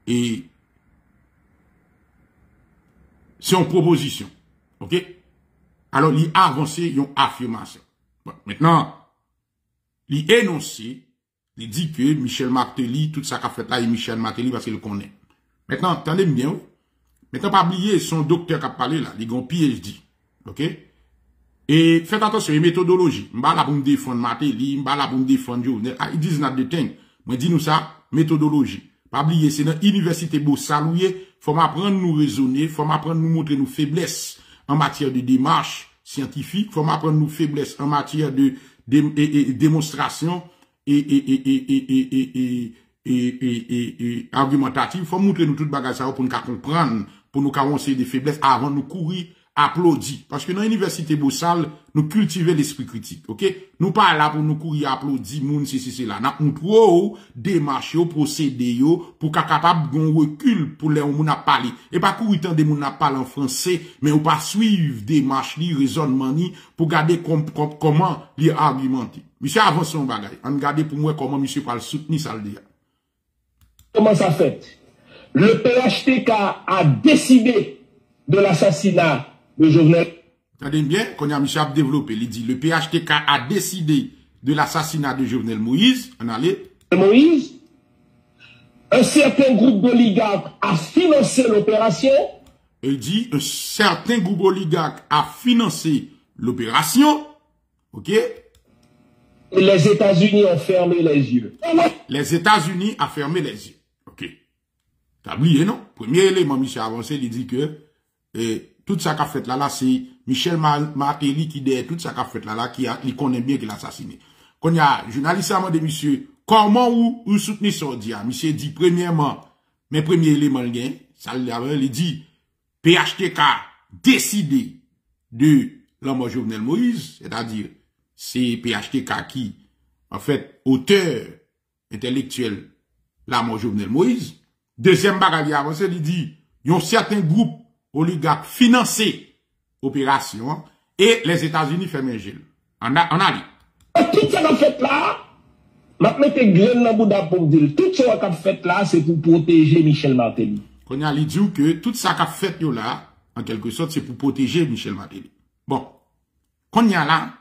et c'est une proposition. OK? Alors, il a avancé, il a une affirmation. Bon, maintenant, il énoncé, il dit que Michel Martelly, tout ça qu'a fait là, il Michel Martelly parce qu'il le connaît. Maintenant, attendez bien, maintenant, pas oublier, son docteur qui a parlé là, il a un PhD. OK? Et faites attention, il méthodologie. M'ba là pour me défendre Martelly, m'ba là pour me défendre Jovenel. It is not the thing. Moi, dis-nous ça, méthodologie. Pas oublier, c'est dans l'université Beausaloué, faut m'apprendre nous raisonner, faut m'apprendre nous montrer nos faiblesses. En matière de démarche scientifique, faut m'apprendre nos faiblesses en matière de démonstration et argumentative. Faut montrer nous toute bagage ça pour nous comprendre, pour nous avancer des faiblesses avant nous courir, applaudir. Parce que dans l'université Bossal, nous cultiver l'esprit critique, OK? Nous pas là pour nous courir, applaudir, moun si là. N'a montré démarche, procédé pour qu'à capable gon recul pour les moun a parler. Et pas courir tant des moun a parler en français, mais ou pas suivre démarche li, raisonnement ni pour garder comment li argumenter. Monsieur avance son bagage. On garder pour moi comment monsieur va le soutenir ça le dire. Comment ça fait? Le PHTK a décidé de l'assassinat de Jovenel. Attendez bien, quand il y a Michel a développé, il dit, le PHTK a décidé de l'assassinat de Jovenel Moïse. On allait. Moïse, un certain groupe d'oligarques a financé l'opération. Il dit, un certain groupe d'oligarques a financé l'opération. OK? Et les États-Unis ont fermé les yeux. Les États-Unis ont fermé les yeux. OK. T'as oublié, non? Premier élément, Michel avancé, il dit que tout ça qu'a fait là, c'est Michel Martelly qui dit tout ça qu'a fait là, qui connaît bien qu'il a assassiné. Quand il y a journaliste de monsieur Comment vous soutenez ça? Monsieur dit, premièrement, mes premiers éléments, ça il dit, PHTK décidé de la mort de Jovenel Moïse, c'est-à-dire, c'est PHTK qui, en fait, auteur intellectuel, la mort de Jovenel Moïse. Deuxième bagaille avancée, il dit, il y a certains groupes oligarques financés, opération, et les États-Unis ferment un gel. En Ali. Tout ça qu'on fait là, maintenant que Glenn Nabouda pour dire, tout ça qu'on fait là, c'est pour protéger Michel Martelly. Qu'on a dit que tout ça qu'on fait là, en quelque sorte, c'est pour protéger Michel Martelly. Bon, qu'on y a là,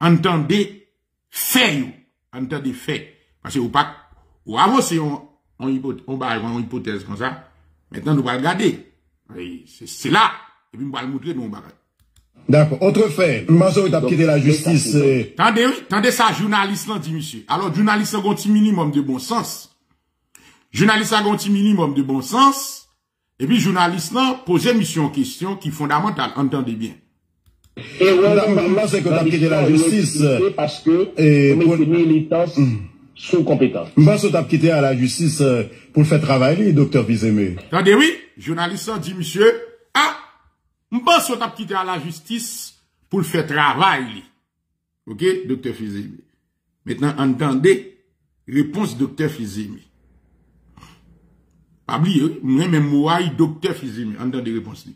entendez fait, entendez fait. Parce que vous pas, ou avancez on hypothèse comme ça. Maintenant, nous allons regarder. C'est là. Et puis, nous allons montrer nos bagages. D'accord. Autre fait, Mazo est à quitter la justice. Tendez, oui. Tendez ça, journaliste, là, dit monsieur. Alors, journaliste, a un petit minimum de bon sens. Journaliste, a un petit minimum de bon sens. Et puis, journaliste, là, posez monsieur en question qui est fondamentale. Entendez bien. Et Mazo est à quitter la justice. Parce que, sous compétence. Mbasso t'a quitté à la justice pour le faire travailler, docteur Vizeme. Attendez, oui, journaliste dit, monsieur, ah, Mbasso t'a quitté à la justice pour le faire travailler. Ok, docteur Vizeme. Maintenant, entendez, réponse docteur Vizeme. Pas oublier, moi-même, moi, docteur Vizeme, entendez réponse.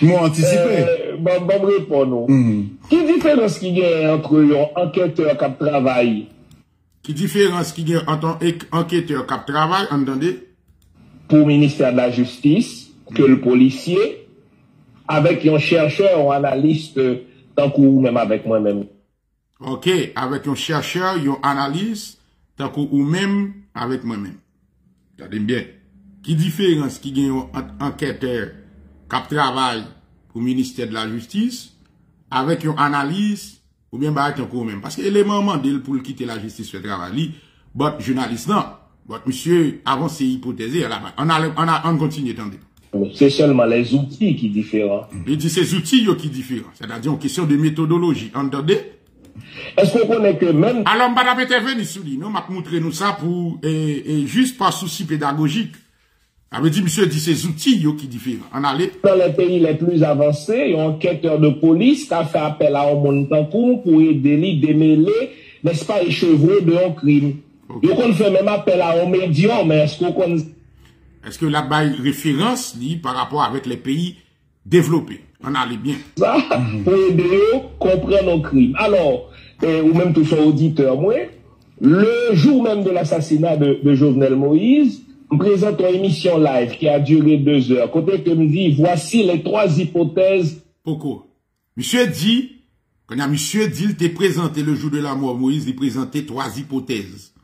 Moi, anticipé. Bon, répondons. Qui différence qui y a entre un enquêteur qui travaille? Qui différence qui y a entre un enquêteur qui travaille, entendez? Pour le ministère de la Justice, que le policier, avec un chercheur ou analyste, tant que ou même avec moi-même. Ok, avec un chercheur, un analyste, tant que ou même avec moi-même. Regardez bien. Qui différence qui gagne un enquêteur qui travaille au ministère de la Justice avec une analyse ou bien avec un coup même? Parce que l'élément mandé pour quitter la justice fait travail, votre journaliste, non, votre monsieur, avant c'est hypothésé, on continue, attendez. C'est seulement les outils qui sont différents. Il dit ces outils qui sont différents, c'est-à-dire une question de méthodologie, entendez? Est-ce qu'on connaît que même... Alors, je ne vais pas intervenir sur lui, non, je vais montrer nous ça pour, juste par souci pédagogique. Avait dit, monsieur, dit ces outils qui diffèrent. En aller. Dans les pays les plus avancés, un enquêteur de police qui a fait appel à un monde pour aider lui démêler, n'est-ce pas, échevreux de un crime. Okay. Donc, on fait même appel à un médium, mais est-ce qu'on... Est-ce que là-bas, référence, dit, par rapport avec les pays développés? On allait bien. Ça, pour aider à comprendre un crime. Alors, ou même tout son auditeur, moi, le jour même de l'assassinat de Jovenel Moïse, je présente une émission live qui a duré 2 heures. Côté que me dit, voici les 3 hypothèses. Pourquoi? Monsieur dit, quand monsieur dit, il t'a présenté le jour de la mort, Moïse, il présentait 3 hypothèses.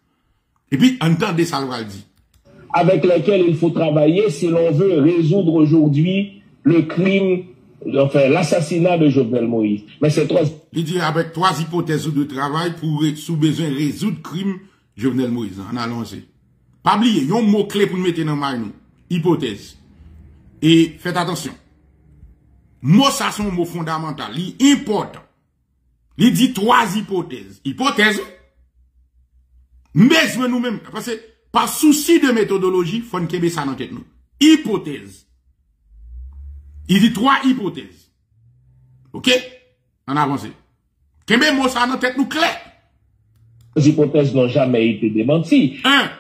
Et puis, entendez ça, le dit. Avec lesquelles il faut travailler si l'on veut résoudre aujourd'hui le crime, enfin, l'assassinat de Jovenel Moïse. Mais c'est 3. Il dit, avec 3 hypothèses de travail pour, sous besoin, résoudre le crime Jovenel Moïse. En allons-y. Pas oublier, il y a un mot-clé pour nous mettre dans la main. Hypothèse. Et faites attention. Mot, ça, c'est un mot fondamental. Il est important. Il dit 3 hypothèses. Hypothèse. Mais nous-mêmes, parce que par souci de méthodologie, il faut nous mettre ça dans la tête. Hypothèse. Il dit 3 hypothèses. OK? On avance. Qu'est-ce que mot ça dans la tête nous clé? Les hypothèses n'ont jamais été démenties. 1.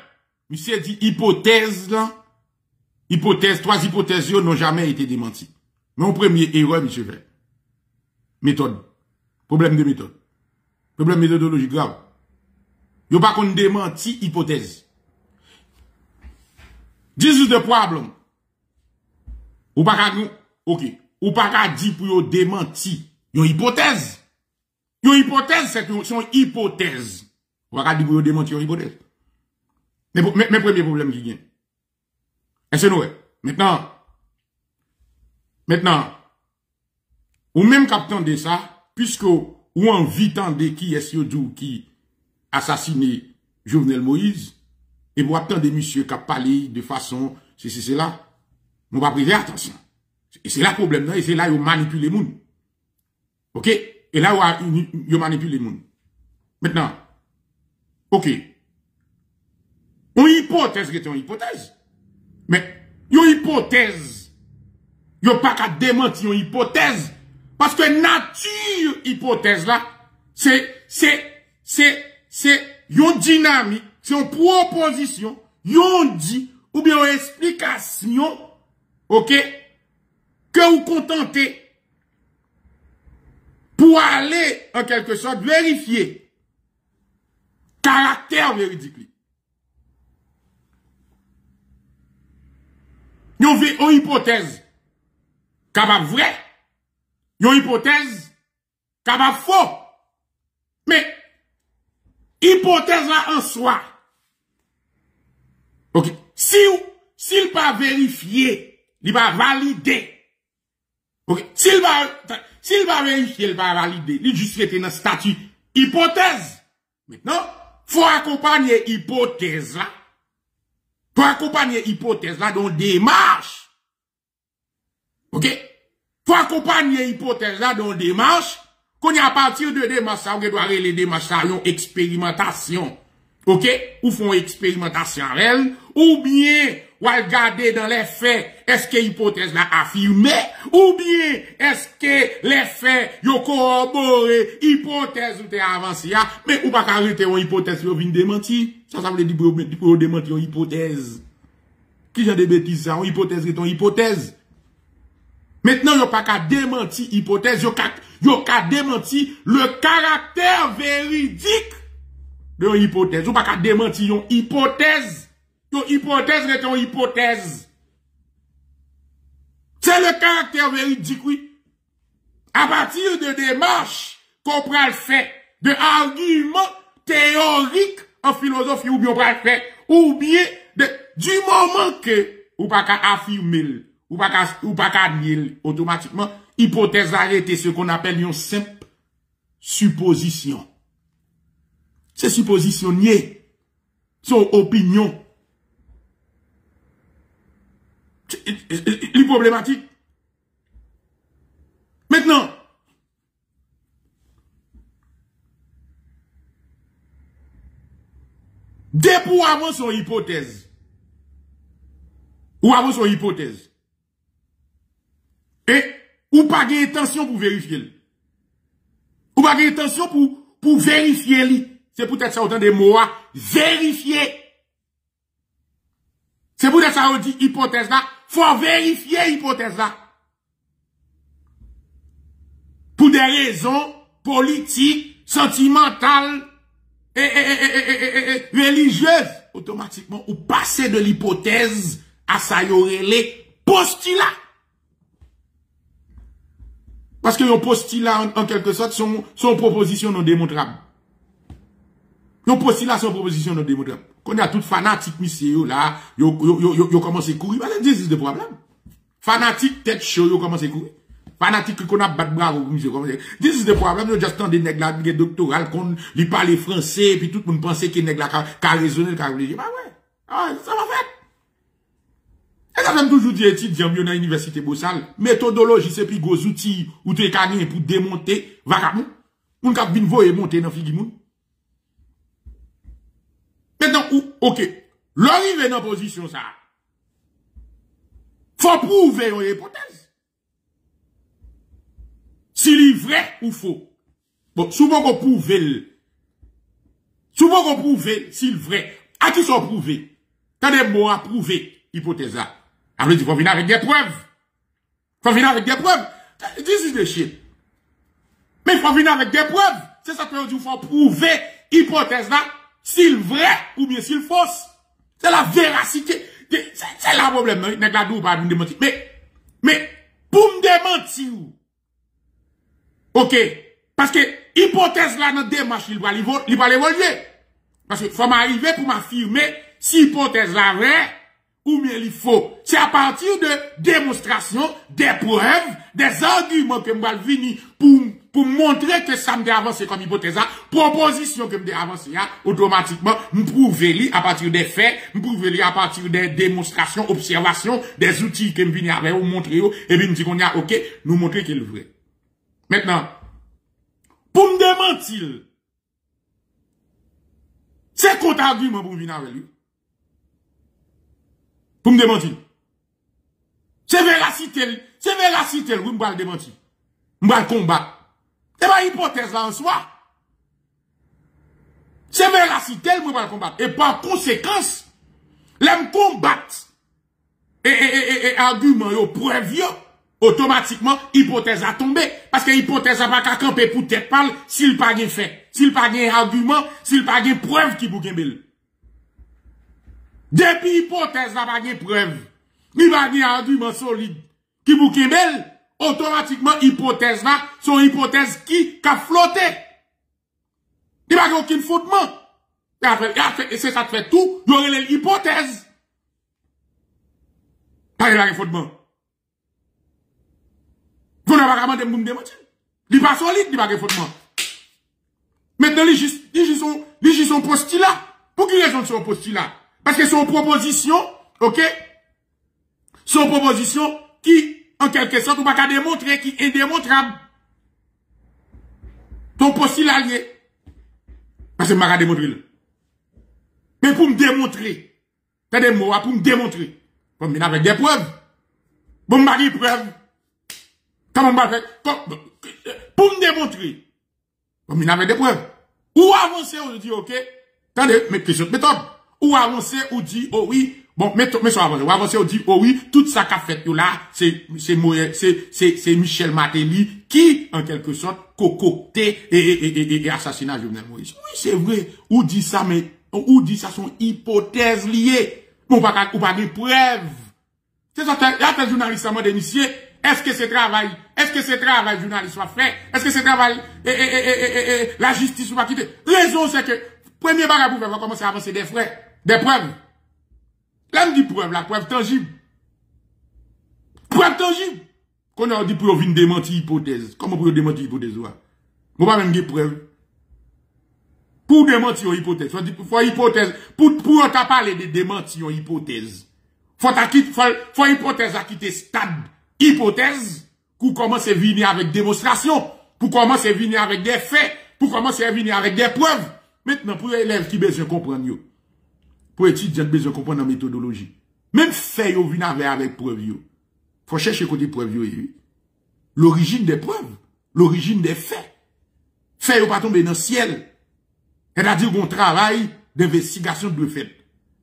Monsieur dit hypothèse là. Hypothèse, 3 hypothèses n'ont jamais été démenties. Mais en premier erreur, monsieur fait. Méthode. Problème de méthode. Problème méthodologique grave. Yo pas qu'on démentit hypothèse. 18 de problème. Ou pas qu'à nous. Ok. Ou pas qu'à dire pour yo démentir. Yon hypothèse. Yon hypothèse, c'est une hypothèse. Ou pas qu'à dire pour yo démentir yon hypothèse. Mais mes premiers problèmes qui viennent. Est-ce que nous, maintenant, ou même captant de ça, puisque ou en vitant de qui est-ce qui assassiné Jovenel Moïse, et vous attendez monsieur qui a parlé de façon, c'est là, on va priver attention. Et c'est là le problème, et c'est là où on manipule les gens. Ok? Et là où on manipule les gens. Maintenant, OK. Une hypothèse qui est une hypothèse. Mais une hypothèse, il n'y a pas qu'à démentir une hypothèse. Parce que nature hypothèse là, c'est une dynamique, c'est une proposition, une dit, ou bien une explication, ok, que vous contentez pour aller, en quelque sorte, vérifier caractère véridique. Yon vit une hypothèse capable vrai, yon hypothèse capable faux. Mais hypothèse là en soi. OK, s'il pas vérifier, il va valider. OK, s'il va vérifier, il va valider. Il juste était dans statut hypothèse. Maintenant, faut accompagner hypothèse là. Pour accompagner hypothèse là dans démarche. OK? Pour accompagner hypothèse là dans démarche, qu'on y a à partir de démarche ça, on doit aller les démarches ça, une expérimentation. OK? Ou font expérimentation réelle, ou bien, ou regarder dans les faits, est-ce que hypothèse là affirmée, ou bien, est-ce que les faits, yon corroboré, hypothèse ou t'es avancé, mais ou pas arrêter une hypothèse, yon vient démentir. Ça veut dire pour démentir une hypothèse. Qui j'en des bêtises ça, une hypothèse est une hypothèse. Maintenant, yon pas qu'à démentir hypothèse, yon qu'à démentir le caractère véridique de une hypothèse. Yon pas qu'à démentir une hypothèse. Ton hypothèse est ton hypothèse. C'est le caractère véridique, oui. À partir de démarches qu'on prend le fait, de arguments théoriques en philosophie, ou bien on prend le fait, ou bien du moment que, ou pas qu'à affirmer, ou pas qu'à nier automatiquement, hypothèse arrêtée, ce qu'on appelle une simple supposition. C'est suppositionnier. Son opinion. Les problématiques. Maintenant, dès pour avant son hypothèse, ou avant son hypothèse, et ou pas d'intention pour vérifier. Ou pas d'intention pour vérifier. C'est peut-être ça autant des mots à vérifier. C'est pour ça qu'on dit hypothèse là. Faut vérifier hypothèse là. Pour des raisons politiques, sentimentales et religieuses. Automatiquement, ou passer de l'hypothèse à sa yorélé postulat. Parce que yon postulat, en quelque sorte, son proposition non démontrable. Yon postulat, son proposition non démontrable. Qu'on a tout fanatique, monsieur, là, yo commence à courir. Bah, c'est des problèmes. Fanatique, tête chaud, yo commence à courir. Fanatique, qu'on a battu bravo, monsieur, commence à courir. C'est des problèmes, yo just des nègres là, des doctorales, qu'on lui parle français, puis tout le monde pensait qu'il y a des nègres là, qui a raisonné, qui a réfléchi. Bah, ouais. Ah, ça va faire. Et ça, j'aime toujours dire, étudiant, yo, dans l'université Bossal, méthodologie, c'est plus gros outils, ou t'es canin pour démonter, vagabond. On cap vin voyer monter dans figimoun. Maintenant, ok, l'arrivée dans position ça, faut prouver une hypothèse. S'il est vrai ou faux. Bon, souvent qu'on prouve, s'il est vrai, à qui sont prouvés? T'as des mots à prouver, hypothèse là. Après, il faut venir avec des preuves. This is the shit. Mais il faut venir avec des preuves. C'est ça que je dis, il faut prouver, hypothèse là. S'il vrai ou bien s'il fausse, c'est la véracité. C'est la problème. Mais pour me démentir, ok, parce que hypothèse là dans démarche, il va l'évoluer. Parce que faut m'arriver pour m'affirmer si hypothèse là vrai ou bien il faux. C'est à partir de démonstrations, des preuves, des arguments que m'val venir pour montrer que ça me dé avancé comme hypothèse, proposition que me dé avancé, automatiquement, me prouver li à partir des faits, me prouver li à partir des démonstrations, observations, des outils que me vini avec ou montrer ou, et puis me dit qu'on y a, ok, nous montrer qu'il est vrai. Maintenant, pour me démentir, C'est contre argument pour venir avec lui. Pour me démentir. C'est véracité. C'est véracité. Vous me démentir. Vous me combattre. C'est pas hypothèse là en soi. C'est véracité. Vous me combattre. Et par conséquence, l'aime combattre. Et argument, yo, preuve, automatiquement, hypothèse a tombé. Parce que hypothèse a pas qu'à camper pour tête pâle s'il pas gain fait. S'il pas gain argument, s'il pas gain preuve qui pour gembel. Depuis hypothèse a pas gain preuve, il va gain argument solide qui pour gembel, automatiquement, hypothèse là, son hypothèse qui a flotté. Il va gain aucun fondement. Et c'est ça fait tout, il y aurait les hypothèses. Pas de fondement. Vous n'avez pas demandé de me démentir. Il n'est pas solide, il n'est pas de fondement. Maintenant, il y a son postulat. Pour quelle raison son postulat? Parce que son proposition, ok? Son proposition qui, en quelque sorte, on ne peut pas démontrer, qui est indémontrable. Ton postulat lié. Parce que je ne peux pas démontrer. Mais pour me démontrer, t'as des mots pour me démontrer. Bon, mais avec des preuves. Bon, m'a dit preuve. Comment on va faire? Pour me démontrer. Bon, mais avec des preuves. Ou avancer, ou dit, ok. Attendez, mais question de méthode. Ou avancer, ou dit, oh oui. Bon, mais ça avance. Ou avancer, ou dit, oh oui. Tout ça qu'a fait, là, c'est Michel Matéli qui, en quelque sorte, concocté et assassinat Jovenel Moïse. Oui, c'est vrai. Ou dit ça, mais, ou dit ça, son hypothèse liée. Ou pas de preuve. C'est ça, il y a des journalistes à démissionner. Est-ce que ce travail journaliste soit fait? Est-ce que ce travail, la justice soit quittée? Raison, c'est que, premier bagage pour faire, on va commencer à avancer des frais, des preuves. Là, on dit preuve, la preuve tangible. Preuve tangible. Qu'on a dit pour venir démentir hypothèse. Comment pour démentir hypothèse? On va même dire preuve. Pour démentir une hypothèse, pour t'en parler de démentir une hypothèse, faut hypothèse à quitter stade, hypothèse, pour commencer à venir avec démonstration, pour commencer à venir avec des faits, pour commencer à venir avec des preuves. Maintenant, pour élèves qui besoin comprendre, pour étudiants qui besoin comprendre la méthodologie, même fait, vous venez avec preuve, faut chercher côté preuve, l'origine des preuves, l'origine des faits. Fait, vous pas tomber dans le ciel. C'est-à-dire qu'on travaille d'investigation de fait.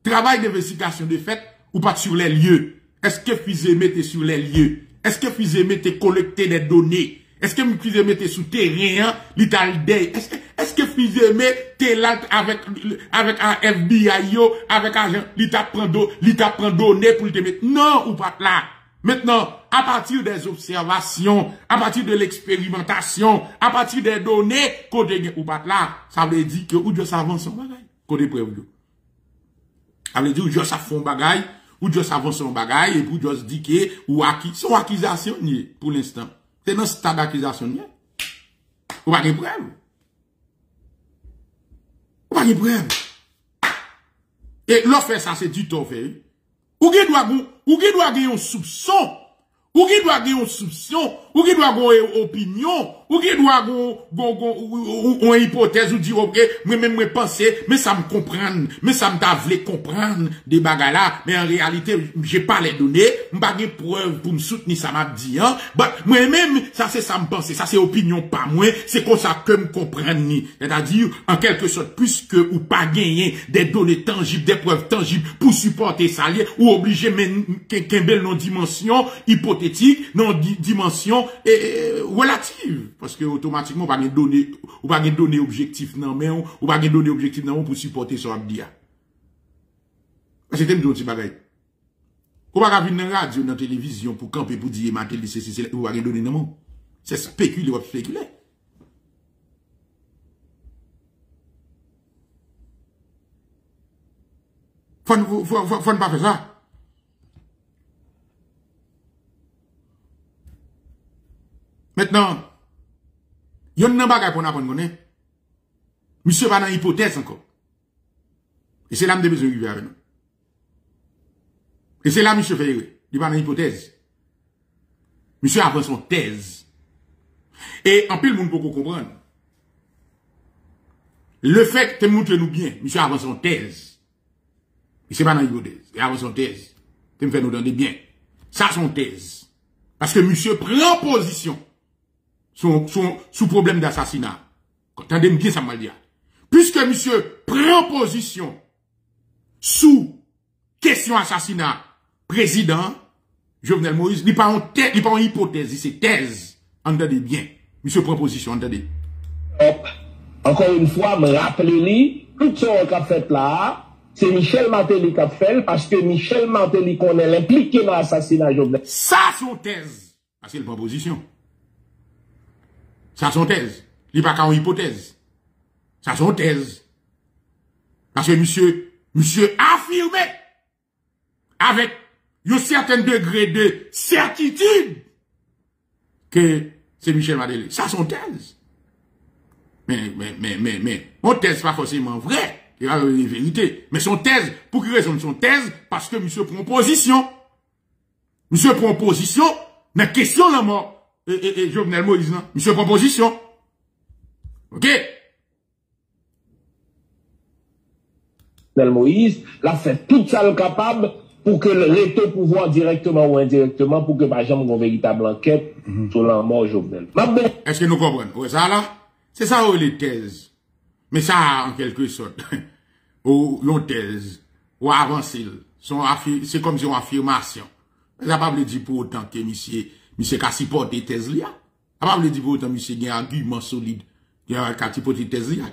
Travail d'investigation de fait ou pas sur les lieux. Est-ce que vous mettez sur les lieux? Est-ce que vous mettez collecter des données? Est-ce que vous mettez sous terrain l'Italie? Est-ce que vous mettez là avec un FBI, avec un l'État prend données pour te mettre? Non, ou pas là. Maintenant, à partir des observations, à partir de l'expérimentation, à partir des données, côté ou pas là, ça veut dire que ou Dieu s'avance son bagay, côté preuve. Ça veut dire ou Dieu s'avance son bagay, ou Dieu s'avance son bagay, et puis Dieu se dit que ou acquis, son accusation pour l'instant. C'est dans ce stade d'accusation. Ou pas de preuve. Ou pas de preuve. Et l'offre, ça, c'est du tort fait. Ou qui doit gagner un soupçon, ou qui doit gagner une opinion, ou qui doit gagner une hypothèse, ou dire, ok, moi-même, moi penser, mais ça me comprendre, mais ça me t'avle comprendre des bagages là, mais en réalité, j'ai pas les données, m'pas de preuve pour me soutenir, ça m'a dit, hein, moi-même, ça c'est ça me penser, ça c'est opinion pas moi, c'est comme ça que me comprendre, c'est-à-dire, en quelque sorte, puisque ou pas gagner des données tangibles, des preuves tangibles pour supporter ça, ou obligé, mais, qu'un bel non-dimension, hypothétique, non-dimension, relative. Parce que automatiquement, on va pas donner, on va donner objectif, non, mais on va donner objectif, non, pour supporter son abdia. Parce que t'aimes d'autres bagailles. On va venir dans la radio, dans la télévision, pour camper, pour dire, matel, c'est, on va donner, non, c'est spéculer, on va spéculer. Faut ne pas faire ça. Maintenant, il y a un bagage pour nous apprendre. Monsieur va dans l'hypothèse encore. Et c'est là que nous devons arriver avec nous. Et c'est là que monsieur fait. Il va dans l'hypothèse. Monsieur avance son thèse. Et en plus, le monde peut comprendre. Le fait que tu montres nous bien, monsieur avance son thèse. C'est pas dans l'hypothèse. Il avance son thèse. Tu me fais nous donner bien. Ça, son thèse. Parce que monsieur prend position sous problème d'assassinat. Entendez bien ça, Malia. Puisque monsieur prend position sous question assassinat président Jovenel Moïse, il n'est pas en hypothèse, c'est thèse. Entendez bien. Monsieur prend position, entendez. Encore une fois, me rappelez-lui, tout ce qu'on a fait là, c'est Michel Martelly qui a fait, parce que Michel Martelly qu'on est impliqué dans l'assassinat Jovenel. Ça, son thèse. Parce qu'il prend position. Ça, son thèse. Il n'y a pas qu'en hypothèse. Ça, son thèse. Parce que monsieur affirmé, avec un certain degré de certitude, que c'est Michel Martelly. Ça, son thèse. Mais, mon thèse pas forcément vrai, il y a une vérité. Mais son thèse, pour qui raison son thèse? Parce que monsieur prend position. Monsieur prend position, mais question la mort. Et Jovenel Moïse, non? Monsieur prend position. Ok? Jovenel Moïse, l'a fait tout ça le capable pour que le retour pouvoir directement ou indirectement pour que par exemple, une véritable enquête sur la mort Jovenel. Est-ce que nous comprenons? Ouais, ça là? C'est ça, les thèses. Mais ça, en quelque sorte, ou l'on thèse, ou avancée, c'est comme si on affirmation. Ça n'a pas voulu dire pour autant que monsieur a supporté thèse là. Ça n'a pas voulu dire pour autant que monsieur a un argument solide, qui a supporté thèse là.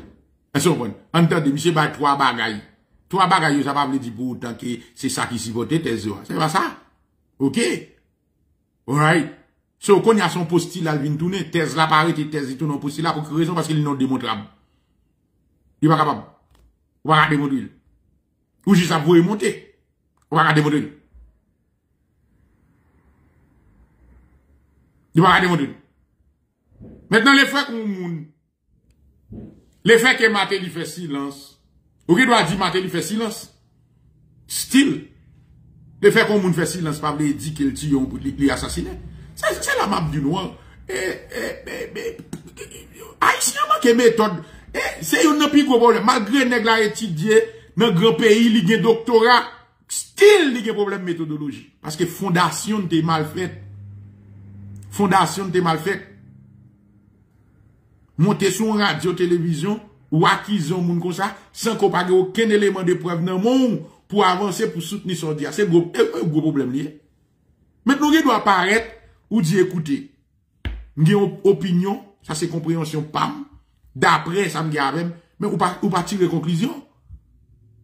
Est-ce qu'on comprend? Entendez, monsieur a trois bagailles. Trois bagailles, ça n'a pas voulu dire pour autant que c'est ça qui supporte thèse là. C'est pas ça? Ok? Alright? So, qu'on y a son postulat, il vient tourner, thèse là, paraît, thèse, il tourne en postulat, pour quelle raison? Parce qu'il est non démontrable. Il n'est pas capable. On va garder démontrer. Ou juste à vous remonter. On va garder démontrer. Il va garder démontrer. Maintenant, les faits qu'on moun, les faits que Martelly fait silence, ou qui doit dire Martelly fait silence? Style. Les faits qu'on moun fait silence, pas veut dire qu'il tue, il assassiné. C'est la map du noir. Haïtien manque méthode. C'est un plus gros problème. Malgré nèg la étudié, dans grand pays, il y a un doctorat, style il y a un problème de méthodologie. Parce que fondation de mal faite. Fondation de mal faite. Monter sur radio, télévision, ou acquis un monde comme ça, sans qu'on ait aucun élément de preuve dans le monde pour avancer, pour soutenir son dia. C'est un gros problème lié. Maintenant, il doit apparaître. Ou dit écoutez, j'ai une opinion, ça c'est compréhension PAM, d'après ça me dit avec, mais ou pas tirer conclusion.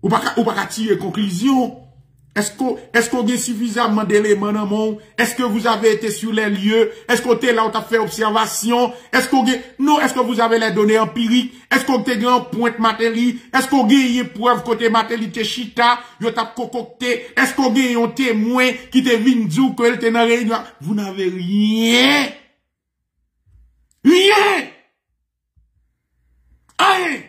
Ou pas tirer conclusion. Est-ce qu'on a suffisamment d'éléments dans le monde? Est-ce que vous avez été sur les lieux? Est-ce qu'on était là où t'as fait observation? Est-ce que vous avez les données empiriques? Est-ce qu'on était en pointe Martelly? Est-ce qu'on a eu preuve côté Martelly te chita? Yo t'a concocté? Est-ce qu'on a eu un témoin qui te vient dire qu'elle était dans la réunion? Vous n'avez rien! Rien! Rien!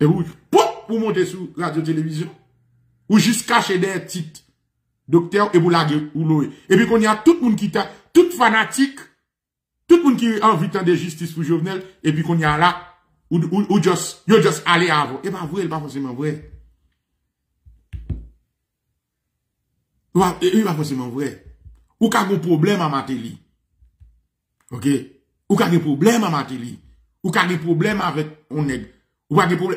Et vous? Pour monter sur radio-télévision, ou juste cacher des titres, docteur, et vous laguez, ou l'oué. Et puis qu'on y a tout le monde qui t'a, tout fanatique, tout le monde qui a envie de justice pour Jovenel, et puis qu'on y a là, ou juste aller avant. Et pas vrai, il pas forcément vrai. Il pas forcément vrai. Ou qu'a un problème à Martelly. Ok? Ou qu'a un problème à Martelly. Ou qu'a un problème avec on est.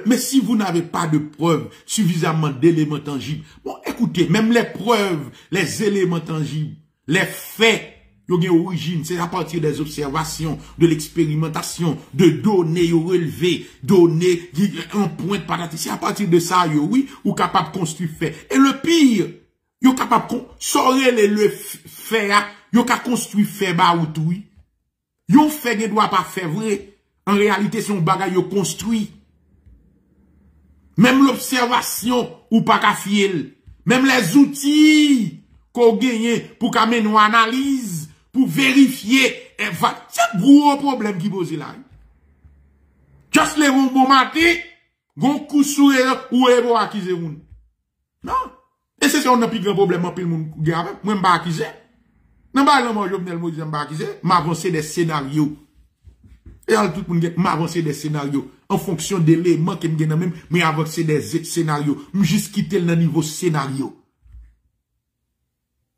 Mais si vous n'avez pas de preuves, suffisamment d'éléments tangibles, bon, écoutez, même les preuves, les éléments tangibles, les faits, ils ont origine, c'est à partir des observations, de l'expérimentation, de données relevées, données en point de patati. C'est à partir de ça, oui, ou capable de construire fait. Et le pire, ils sont capables de sortir le fait, ils sont capables de construire fait, bah, ou tout, ils ont fait, ils ne doivent pas faire vrai. En réalité, c'est un bagage, ils ont construit. Même l'observation ou pas qu'à fiel, même les outils qu'on gagne pour qu'on mène une analyse, pour vérifier, c'est un gros problème qui pose là. Juste les ronds bon matin, gon coup sur ou evo acquise moun. Non. Et c'est ça on a plus grand problème en pile moun gave, même pas acquise. Non pas le Jovenel Moïse m'avance des scénarios. Et alors tout le monde m'avancer des scénarios en fonction de l'élément que m'gagne même, mais avancer des scénarios, juste quitter le niveau scénario.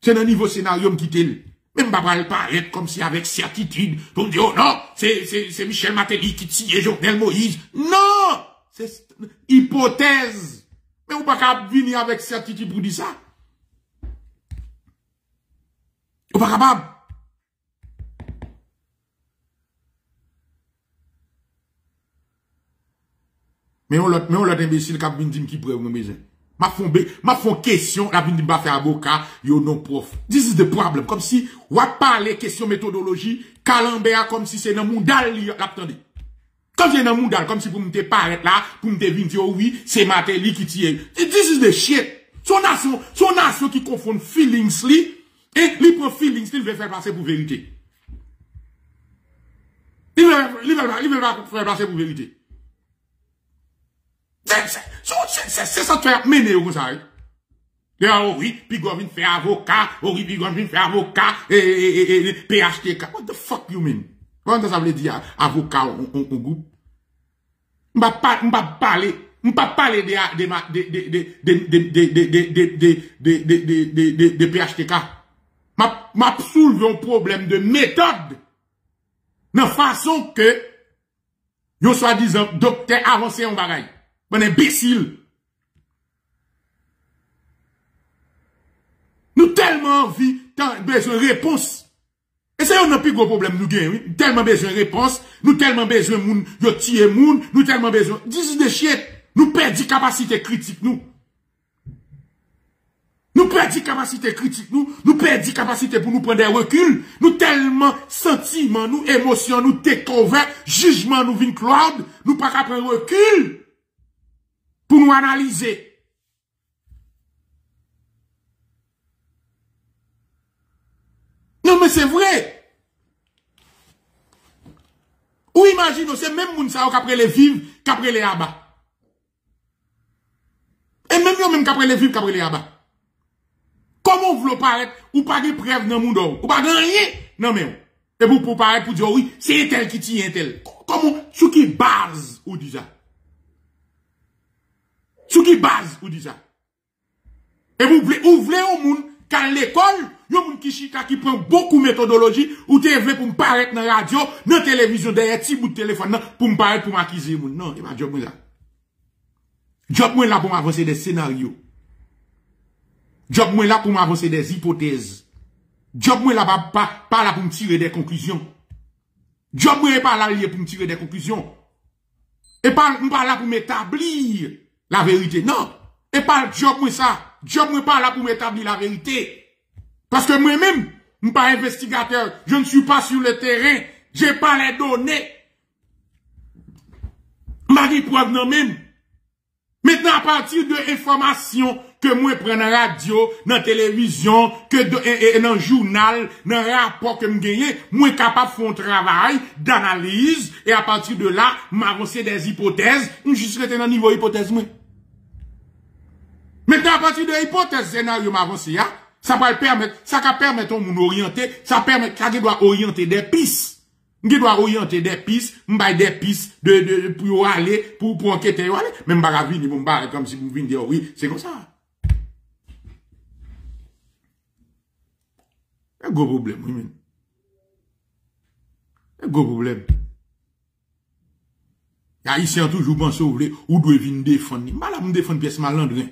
C'est le niveau scénario quitter. Même pas le paraître comme si avec certitude, on dit oh non, c'est Michel Matéli qui tire Jovenel Moïse. Non, c'est hypothèse. Mais on ne peut pas venir avec certitude pour dire ça. On n'est pas capable. Mais on l'a imbécile qui a dit qui prend mon besoin. Ma fond question, la bini m'a fait avocat, yo non prof. This is the problem. Comme si, on parle question méthodologie, Kalambea comme si c'est dans le moudal, l'attendez. Comme si c'est dans le moudal, comme si pour me te paraître là, pour me te vin dire oui, c'est Matéli qui tire. This is the shit. Son nation qui confond feelings li, et li prend feelings li, il veut faire passer pour vérité. Il veut faire passer pour vérité. C'est ça faire mener au conseil. Oui, puis Govin fait avocat, oui, puis Govin fait avocat, et PHTK. What the fuck you mean? Comment ça veut dire avocat on groupe? M'pa parler de PHTK. M'a soulevé un problème de méthode. De façon que, yo soi-disant, docteur avancé en bagaille. Bon imbécile. Nous tellement envie, tant besoin de réponse. Et c'est un plus gros problème nous gagnons. Oui? Tellement besoin de réponse. Nous tellement besoin de moun, yo tiye moun. Nous tellement besoin. This is the shit. Nous perdons capacité critique nous. Nous perdons capacité critique nous. Nous perdons capacité pour nous prendre des reculs. Nous tellement sentiments, nous émotions, nous découvrons, jugement nous vin cloud. Nous pas qu'à prendre recul. Pour nous analyser. Non, mais c'est vrai. Ou imagine, c'est même moun sa ou qu'après les vivre, qu'après les abats. Et même yo même qu'après les vivre, qu'après les abats. Comment vous voulez paraître, ou pas de preuve dans moun d'or, ou pas de rien, non mais, et vous pouvez paraître pour dire, oui, c'est tel qui tient un tel. Comment, sous qui base, ou déjà? Sous qui base, ou dit ça? Et vous voulez un monde, qu'à l'école, un monde qui chita, qui prend beaucoup de méthodologie, ou te voulez pour me paraître dans la radio, dans la télévision, derrière, petit bout de téléphone, pour me paraître, pour m'acquiser, moun. Non, et pas job moi là. Job moi là pour m'avancer des scénarios. Job moi là pour m'avancer des hypothèses. Job moi là pas là pour me tirer des conclusions. Job moi est pas là pour me tirer des conclusions. Et pas là pour m'établir la vérité, non. Et pas job moi ça. Job moi pas là pour m'établir la vérité. Parce que moi-même, je ne suis pas investigateur. Je ne suis pas sur le terrain. Je n'ai pas les données. Marie preuve non même. Maintenant, à partir de informations que moi prends dans la radio, dans la télévision, que dans le journal, dans le rapport que je gagne, moi capable de faire un travail d'analyse. Et à partir de là, m'avancer des hypothèses. Je suis resté dans le niveau hypothèse. Maintenant, à partir de l'hypothèse, scénario m'avancé, ça va permettre, ça va permettre on nous orienter, ça permet, ça doit orienter des pistes. On doit orienter des pistes, on va des pistes de, pour aller, pour enquêter, aller. Même pas la vie, on va comme si vous venez dire oui, c'est comme ça. Un gros problème, oui, même. Un gros problème. Les Haïtiens toujours pensent ou doivent venir défendre. Mal à me défendre pièce malandrin.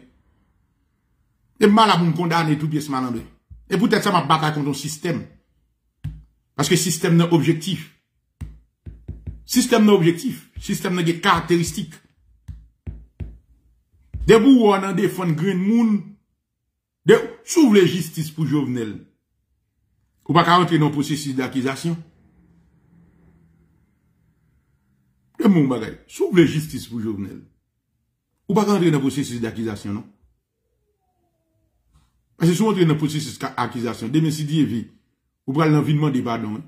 Et mal à me condamner tout pièce malandrin. Et peut-être ça m'a bataille contre un système. Parce que système n'a objectif. Système n'a objectif. Système n'a des caractéristiques. Debout on a défendre Green Moon. S'ouvre la justice pour Jovenel. Ou pas qu'à rentrer dans le processus d'acquisition. De mon bagay. S'ouvre la justice pour Jovenel. Ou pas rentrer dans le processus d'acquisition, non? Parce que si vous rentrez dans le processus d'acquisition, demain si Dieu vit, vous prenez l'envie de demander pardon.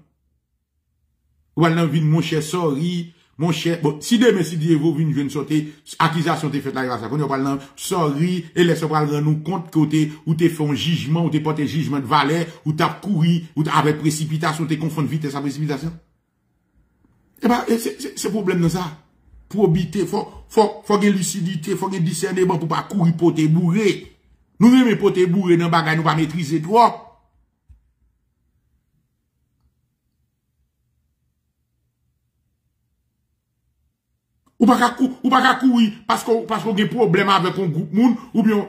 Vous prenez l'envie de mon cher sorry, mon cher, bon, si demain si Dieu vous venez une sorte, acquisition t'es faite la grâce, vous prenez l'envie, sorry, et laissez-vous rendre nous compte côté, où t'es fait un jugement, où t'es porté jugement de valeur, où t'as couru, où t'as avec précipitation, t'es confondu vite à sa précipitation. Et bien, c'est problème dans ça. Pour habiter, faut une lucidité, faut un discernement pour pas courir pour te bourrer. Nous même pour te bourrer dans bagay, nous pas maîtriser trop. Ou pas courir parce qu'on a un problème avec un groupe moun, ou bien,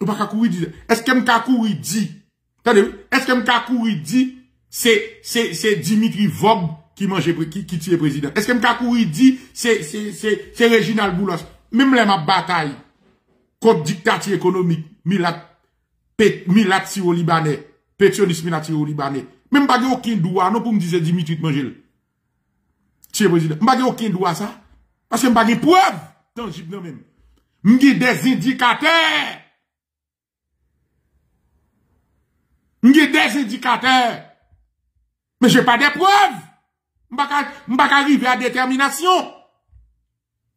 ou pas courir, est-ce que m'ka courir dit, est-ce que m'ka courir dit, c'est Dimitry Vorbe qui mange, qui tire président. Est-ce que m'ka courir dit, c'est Reginald Boulos. Même là, ma bataille, contre dictature économique, milat tiro libanais, pétionniste milat tiro libanais. Même pas aucun droit, non, pour me dire Dimitri de manger. Tire président. M'pa aucun droit, ça. Parce que je n'ai pas de preuves tangibles même. Je n'ai des indicateurs. Je n'ai des indicateurs. Mais je n'ai pas de preuves. Je n'ai pas arrivé à détermination.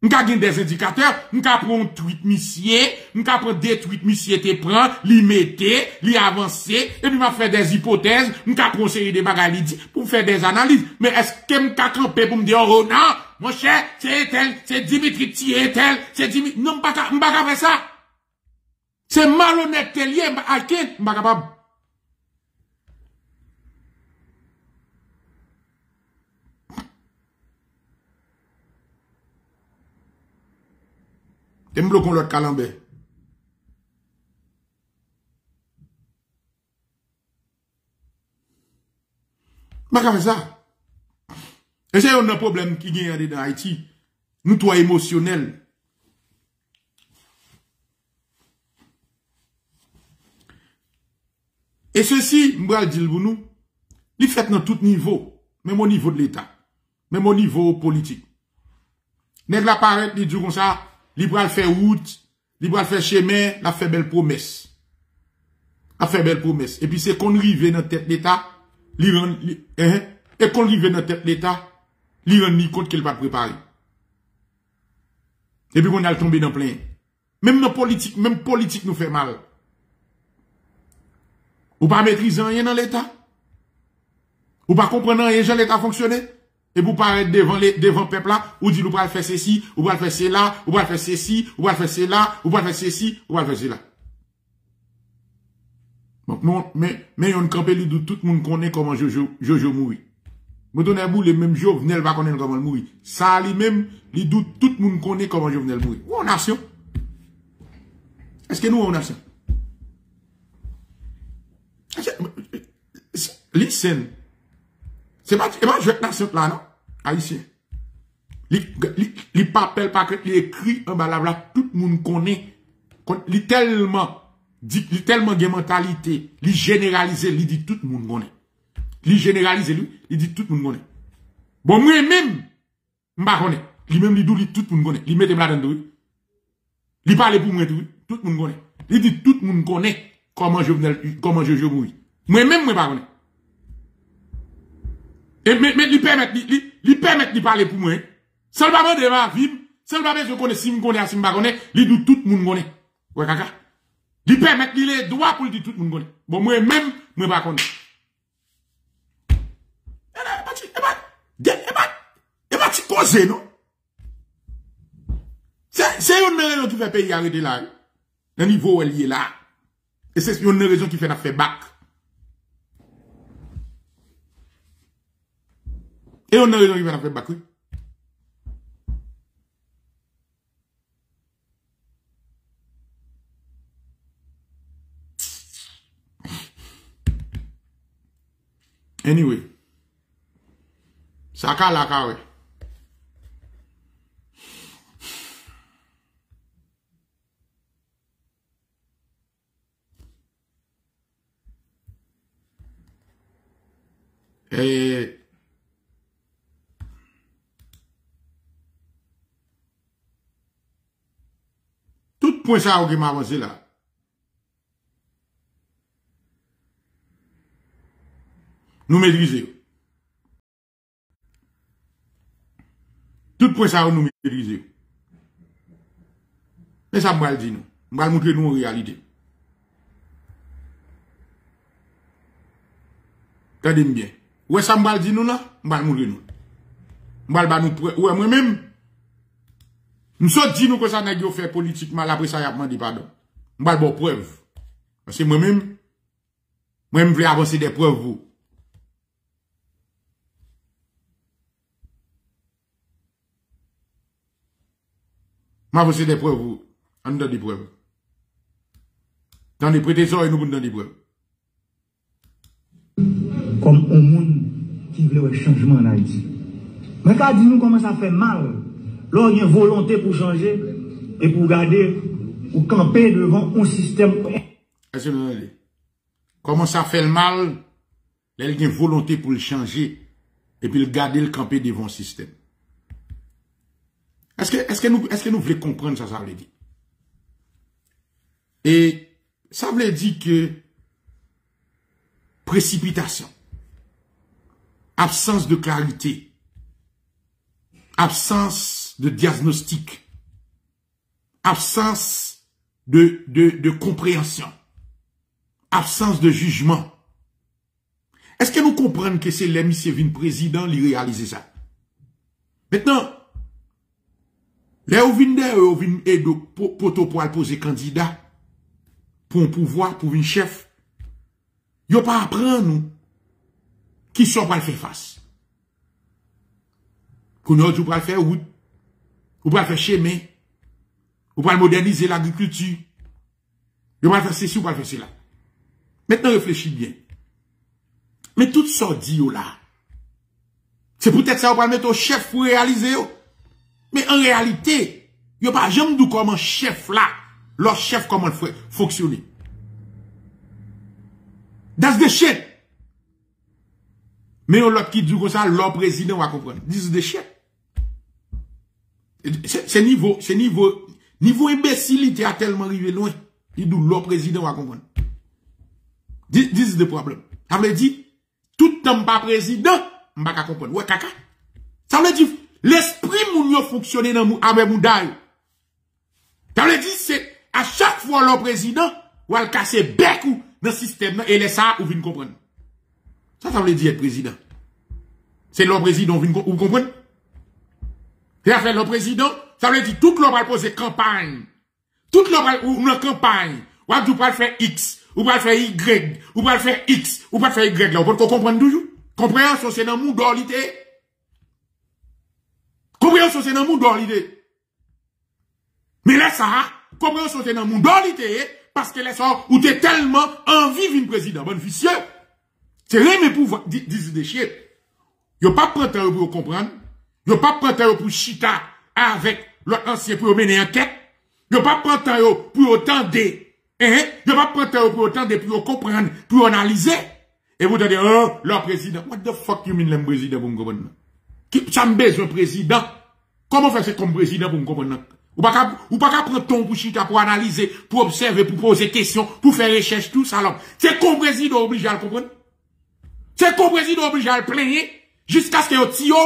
Je n'ai des indicateurs. Je n'ai pas prendre un tweet missier. Je n'ai pas prendre des tweets missier te prend, li mette, li avance. Et puis je fais des hypothèses. Je n'ai pas prendre des bagages pour faire des analyses. Mais est-ce que je n'ai pas camper pour me dire oh non? Mon cher, c'est tel, c'est Dimitri, c'est tel, c'est Dimitri. Non, m'ba ka faire ça. C'est malhonnête, lié, m'ba capable. T'es bloqué l'autre calambé. M'ba ka faire ça. Et c'est un problème qui gagne dans Haïti. Nous, toi, émotionnel. Et ceci, je vais le dire pour nous, il fait dans tout niveau, même au niveau de l'État, même au niveau politique. Nèg la paraît, il dit comme ça, il va faire route, il va faire chemin, il fait belle promesse. Il fait belle promesse. Et puis, c'est qu'on arrive dans tête l'État, et qu'on arrive dans tête l'État, li rend ni compte qu'elle va préparer. Et puis, on a tombé dans plein. Même dans politique, même politique nous fait mal. Ou pas maîtriser rien dans l'État. Ou pas comprendre rien, genre l'État fonctionner. Et vous paraître devant le peuple là, ou dit, nous pas faire ceci, ou pas faire cela, ou pas faire ceci, ou pas faire cela, ou pas faire ceci, ou pas faire cela. Donc, mais on campe lui d'où tout le monde connaît comment Jojo mourit. Je donne un bout, le même Jovenel va connaître comment mourir. Ça, lui-même, il doute, tout le monde connaît comment Jovenel mourir. Où on nation? Est-ce que nous, on nation? Listen. C'est pas, je vais nation là, non? Haïtien. Il papel, pas que, il écrit en bas là, tout le monde connaît. Il tellement, de mentalité, il généralise, il dit tout le monde connaît. Li généralise lui, il dit tout le monde connaît. Bon, moi même, m'ba connaît. Lui même, il dit tout le monde connaît. Il mette la dedans. Il parle pour moi tout le monde connaît. Il dit tout le monde connaît comment je mouille. Moi même, moi pas connaît. Et mais lui permet de parler pour moi. Seulement demander ma vie, seulement je connais si me connaît, si m'ba connaît, il dit tout le monde connaît. Ouais kaka. Lui permet les droits pour dire tout le monde connaît. Bon, moi même, moi pas connaît. Et pas tu causes, non? C'est une raison qui fait payer arrêter là. Le niveau où elle est là. Et c'est une raison qui fait la fait bac. Et une raison qui fait la fait bac, oui. Anyway. Ça a la carré. Et tout point ça a avancé là. Nous maîtriser. Tout point ça nous maîtriser. Mais ça m'a dit nous. M'a montré nous en réalité. Regardez bien. Ouais ça m'a dit nous là, m'a montré nous. Moi-même, nous sommes dit nous que ça n'a pas fait politiquement, après ça, il a demandé pardon. Moi, je vais avoir preuve. Parce que moi-même, je vais avancer des preuves, vous. Je vais avancer des preuves, vous. On donne des preuves. Dans les prétendants, ils nous donnent des preuves. Comme un monde qui veut un changement en Haïti. Mais quand dit nous comment ça fait mal, là il y a une volonté pour changer et pour garder ou camper devant un système. Comment ça fait mal, là il y a une volonté pour le changer et puis le garder le camper devant un système. Est-ce que nous voulons comprendre ça veut dire? Et ça veut dire que précipitation, absence de clarité, absence de diagnostic, absence de compréhension, absence de jugement. Est-ce que nous comprenons que c'est l'ami Sévin président qui réalise ça? Maintenant, les Ovinde et de Poto pour poser candidat pour un pouvoir, pour une chef, ils n'ont pas appris nous qui sont pas le faire face. Qu'on a dit, on va faire route, on va faire chemin, on va moderniser l'agriculture, on va faire ceci, on va faire cela. Maintenant, réfléchis bien. Mais tout ça dit là, c'est peut-être ça, on va mettre au chef pour réaliser. Mais en réalité, il n'y a pas jamais de comment chef là, leur chef comment fonctionner. That's the shit. Mais on l'autre qui dit comme ça, leur président va comprendre. This is the shit. C'est niveau imbécilité a tellement arrivé loin. Il dit leur président va comprendre. This is the problem. Ça veut dire, tout temps pas président, on va comprendre. Ouais, kaka. Ça veut dire, l'esprit mounio fonctionner dans mou, avec moudaï. Ça veut dire, c'est, à chaque fois leur président, ou elle casse bec ou, dans le système, et laisse ça, ou vient comprendre. Ça veut dire être président. C'est le président, vous comprenez? Et après le président, ça veut dire tout le monde va poser campagne. Tout le monde va campagne. Ou va dire faire X, ou va faire Y, ou va faire X, ou va faire Y. Là, vous comprenez toujours? Compréhension, c'est dans le monde d'oralité. Compréhension, c'est dans le monde d'oralité. Mais là, ça, compréhension, c'est dans le monde d'oralité, parce que là, ça, ou t'es tellement envie d'une président. Bonne vicieux. C'est rien mais pour dire des chiens. Yo pas prendre temps pour comprendre. Yo pas prendre temps pour chita avec l'autre ancien pour mener enquête. Yo pas prendre temps pour autant de yo pas prendre temps pour autant de pour comprendre, pour analyser. Et vous dites oh, leur président. What the fuck you mean le président pour me comprendre? Qui ça me besoin président? Comment faire c'est comme président pour me comprendre? Ou pas prendre ton pour chita pour analyser, pour observer, pour poser questions, pour faire recherche tout ça là. C'est comme président obligé à le comprendre. C'est qu'on président obligé à le plaigner jusqu'à ce qu'il y ait un tio,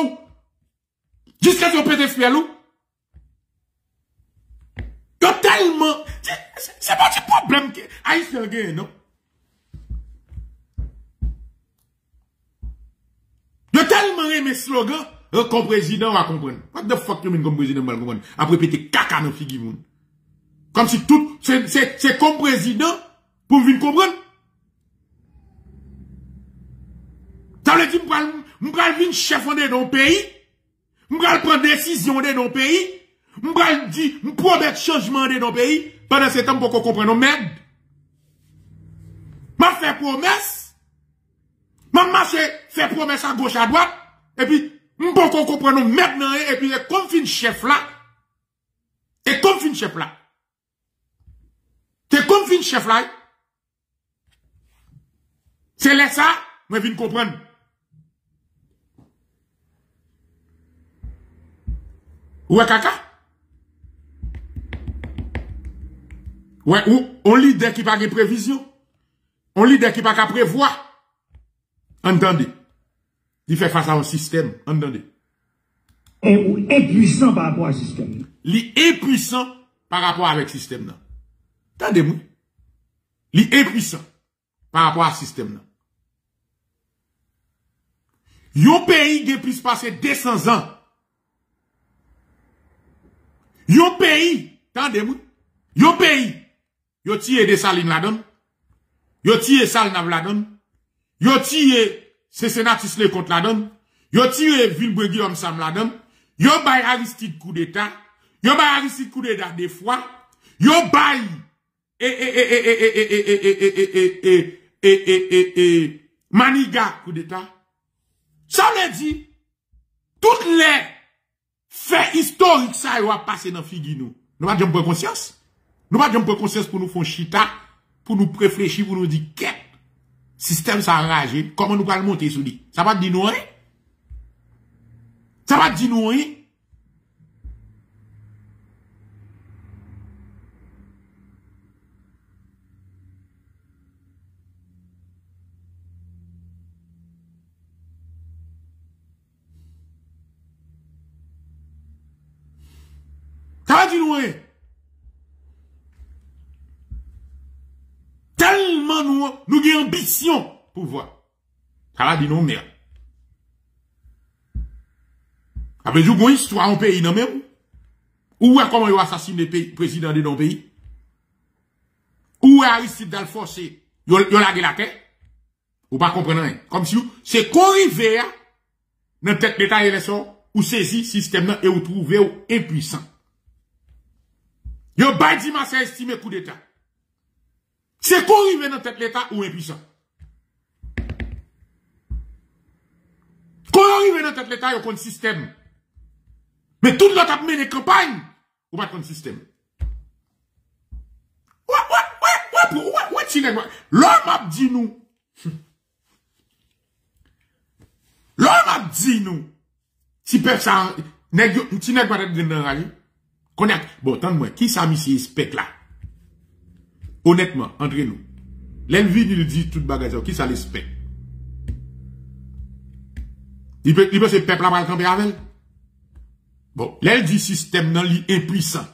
jusqu'à ce qu'il pète fiel ou. Il y a tellement... C'est pas du problème que Haïtien gagne, non? Il y a tellement aimé slogan qu'on président va comprendre. What the fuck you mean comme président va comprendre? Après péter caca dans figure. Comme si tout... C'est comme président pour venir comprendre. Ça veut dire, m'bral vin chef de nos pays, m'bral prendre décision de nos pays, m'bral dit, m'promet changement de nos pays, pendant ce temps, pour qu'on comprenne nos merde. M'a fait promesse, m'a marché, fait promesse à gauche, à droite, et puis, pour qu'on comprenne nos merde nan, et puis, comme fin chef là, et comme fin chef là, c'est là ça, moi vin comprendre. Ouais, caca? Ouais, ou, on lit dès qu'il n'y a pas de prévision. On lit dès qu'il n'y a pas de prévoir. Entendez. Il fait face à un système. Entendez. Et ou impuissant par rapport à système. Li impuissant par rapport avec système, là. Entendez-moi. Li impuissant par rapport à système, là. Yon pays qui puisse passer 200 ans Yon pays, tendez-moi, yon pays, yon tiye de saline la donne, yon tiye salnav la donne, yon tiye se sénatis le compte la donne, yon tiye Vilbregui om sam la donne, yon bay Aristide coup d'état, yon bay Aristide coup d'état des fois, yon bay Maniga coup d'état. Ça veut dire, toutes les faits historiques, ça va passer dans figure nous. Nous ne sommes pas conscience. Nous ne sommes pas conscience pour nous faire chita, pour nous réfléchir, pour nous dire, qu'est-ce système ça enragé, comment nous allons monter sur lui. Ça va dire nous, hein? Ça va dire nous, hein? Ça va dire nous, hein? Tellement nous avons ambition pour voir. Ça va dire nous, merde. Après, vous avez une histoire en pays, non, même? Ou comment vous assassinez le président de nos pays? Ou Aristide Dal forcé, vous avez la tête? Vous ne comprenez rien. Comme si c'est corrivé, dans tête d'État et les sons, ou saisi système et vous trouvez impuissant. Vous avez dit, c'est estimé coup d'État. C'est corrivé dans tête l'État ou impuissant. Corrivé dans tête l'État, vous avez un système. Mais tout l'autre a mené campagne, ou pas contre système. Ouais, l'homme a dit nous. L'homme a dit nous. Si personne, tu n'es pas dans la rue. Connect. Bon, tant moi, qui s'est mis ici, spec là? Honnêtement, entre nous. L'envie, il dit tout bagage, qui s'est mis spec? Il peut se peuple là, pas le camper avec. Bon, l'elle dit système non li impuissant.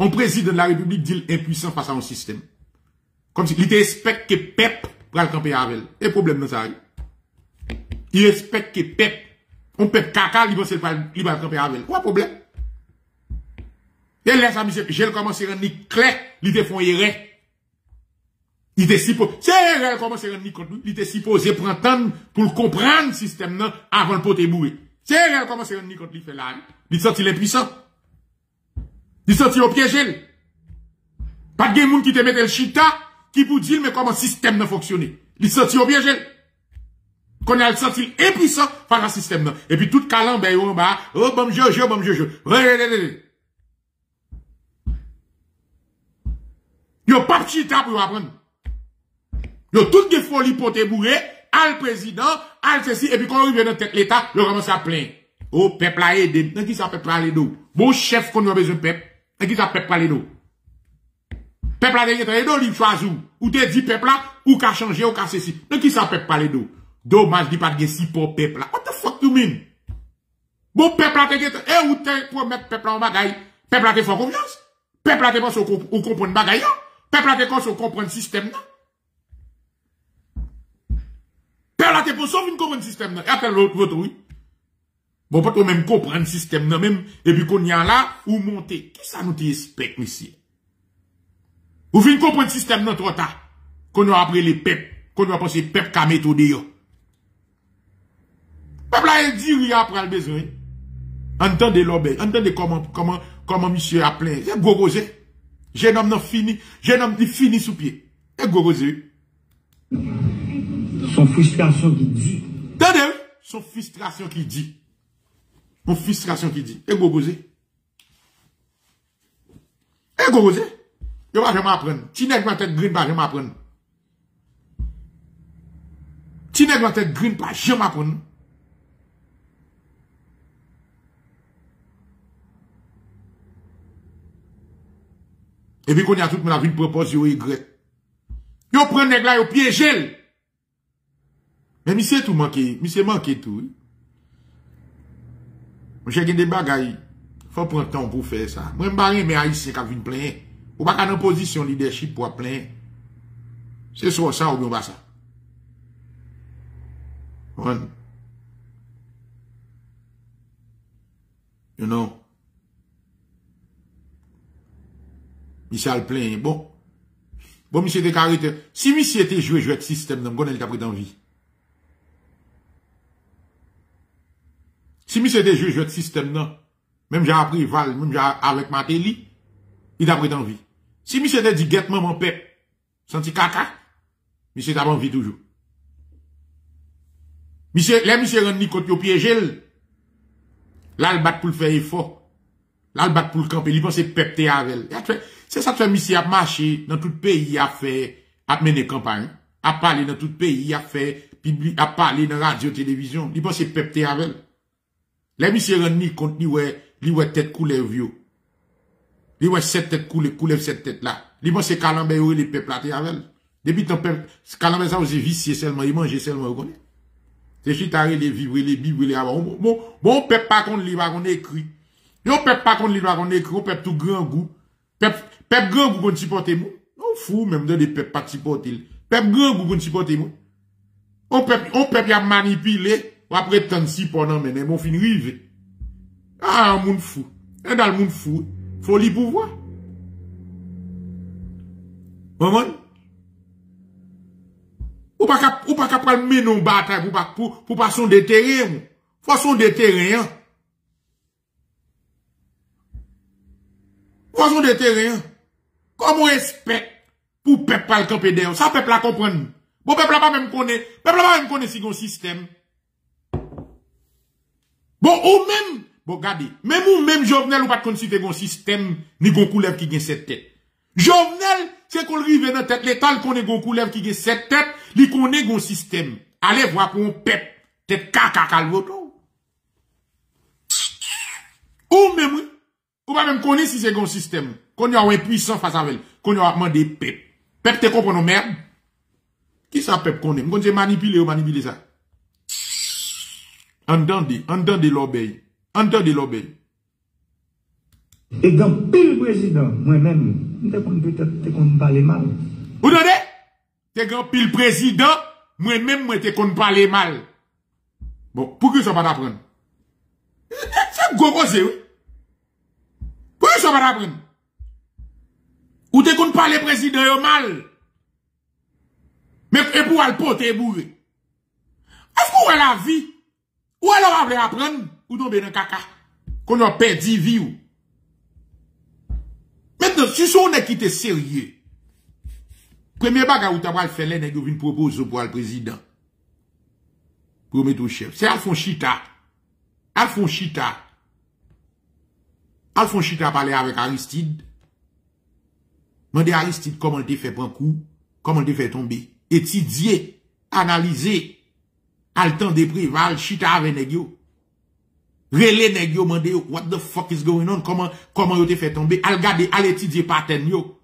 On président de la République dit impuissant face à un système. Comme si il respecte que peuple pour le camper avec. Et problème dans ça. Il respecte que peuple. On peuple caca, il va se camper avec. Quoi problème? Et là, ça, j'ai commencé à rendre clair, il te font erreur. Il te supposé, c'est erreur, comment c'est rendre compte, il te supposé prendre pour comprendre le système non avant le poté boué. C'est erreur, comment c'est rendre compte, il fait là. Il sortit l'impuissant. Il sortit au piégé. Pas de monde qui te met le chita, qui vous dit, mais comment le système n'a fonctionné. Il sortit au piégé. Qu'on a le sorti impuissant par le système non. Et puis tout calambe, en bas, oh, bon, je. Yo pas petit temps pour apprendre. Yo tout qui folie pour te bourrer, al président, al ceci, et puis quand on revient dans tête l'État, yo commence à plaindre. Oh, peuple a aidé, qui ça peuple a d'eau. Bon chef qu'on a besoin peuple, qui ça peuple a d'eau. Peuple a derrière d'eau, il choisit ou te dit peuple là, ou qu'a changé, ou qu'a ceci. Qui ça peuple a d'eau. Dommage dit pas de si pour peuple là. What the fuck you mean? Bon peuple a derrière, et ou te promet peuple en bagaille. Peuple a te fait confiance. Peuple a te pense ou comprendre bagaille. Peuple a te qu'on comprend le système, non? Peuple a te qu'on comprend le système, non? Et après l'autre, oui. Bon, pas toi-même comprendre le système, non? Même, et puis qu'on y a là, ou monter. Qui ça nous t'explique, monsieur? Ou vient comprendre le système, non, trop tard. Qu'on a appris les peuples. Qu'on a pensé peuple qu'à mettre au dehors. Peuple a dit, il y a après le besoin. Entendez l'obé. Entendez comment monsieur a plein. C'est gros gosé. Jeune homme fini sous pied. Et gros yeux. Son frustration qui dit. Tenez, son frustration qui dit. Mon frustration qui dit. Et gros yeux. Et gros yeux. Je ne vais jamais apprendre. Tinek va tête green, pas jamais apprendre. Tinek va tête green, pas jamais apprendre. Et puis, qu'on y a tout le monde propose, yo Y. Yo prenne les gars, yo piège. Mais, monsieur, tout manqué. Monsieur, manqué tout. Monsieur, il y a des bagailles. Faut prendre temps pour faire ça. Moi, je mais haïtien qui a vu plein. Ou pas qu'à une position leadership pour plein. C'est soit ça ou bien pas ça. One. You know. Michel plein, bon. Bon, monsieur était carité. Si monsieur était joué avec système, non, il t'a pris d'envie. Si monsieur était joué avec système, non, même j'ai appris Val, même j'ai avec Matéli, il t'a pris d'envie. Si monsieur était dit guette maman pep, senti caca, monsieur t'a envie toujours. Monsieur, là, monsieur René Côte, il piège. Là, il bat pour le faire effort. Là, il bat pour le camper. Il pense pep te avec. C'est ça que fait monsieur a marché dans tout pays, a fait, a mené campagne, a parlé dans tout pays, a fait, a parlé dans radio, télévision. Il pense pep te avec. Là, monsieur René Côte, il ouais tête couleur vieux. Il ouais cette tête couleur cette tête là. Il pense Calambe ou les pep la te avec. Depuis ton pep, Calambe ça aussi vicié seulement, il mange seulement, vous connaissez? C'est chitare, les vivre, les bibles, les avoir. Bon, pep pas qu'on livre, qu'on écrit. Yon pep pas qu'on livre, qu'on écrit. On pep tout grand goût. Pep grand goût qu'on supporte mou. On fou, même de les pep pas supporte. Pep grand goût qu'on supporte mou. On pep y'a manipulé. Ou après tant si pendant, mais mon fin rive. Ah, moun fou. Et dans le moun fou, faut li pouvoir. Maman? Ou pas pral mener une bataille pour pas son déterrain. Faut son déterrain. Faut son déterrain. Comme respect pour peuple pas le camper derrière. Ça peuple la comprendre. Bon peuple là pas même connaît. Peuple là pas même connaît si gon système. Bon ou même, bon regardez, même ou même Jovenel ou pas connaît si gon système ni gon couleur qui gagne cette tête. Jovenel, c'est qu'on rive dans tête l'état qu'on est gon couleur qui gagne cette tête. Li connaît gon système. Allez voir pour un pep. Tête caca calvoto. Ou même, ou pas même connaît si c'est gon système. Qu'on y a un puissant face à elle. Qu'on y a demandé pep. Pep te comprend merde. Qui ça pep connaît? M'on dit manipuler ou manipuler ça. Entendez l'obéi. Entendez l'obéi. Et dans pile président, moi-même, je peut-être qu'on parle mal. Vous donnez? T'es grand pile président, moi-même, moi, t'es qu'on parle mal. Bon, pour que ça va t'apprendre? C'est gros rosé, oui. Pour que ça va t'apprendre? Ou t'es qu'on parle président mal? Mais, et pour aller porter bourré. Est-ce qu'on a la vie? Ou alors, on va apprendre? Ou tomber dans caca? Qu'on a perdu vie ou? Maintenant, si on est qui t'es sérieux, premier bagage où t'as pas le faire, les nègres viennent proposer pour le président. Premier tout chef. C'est Alphonse Chita. Alphonse Chita parlait avec Aristide. Mandez Aristide comment il fait prendre coup, comment il fait tomber. Étudier, analyser. Al temps de préval, Chita avec nègres. Relé nègres, mandez what the fuck is going on, comment il fait tomber. Al garder, al étudier pattern yo.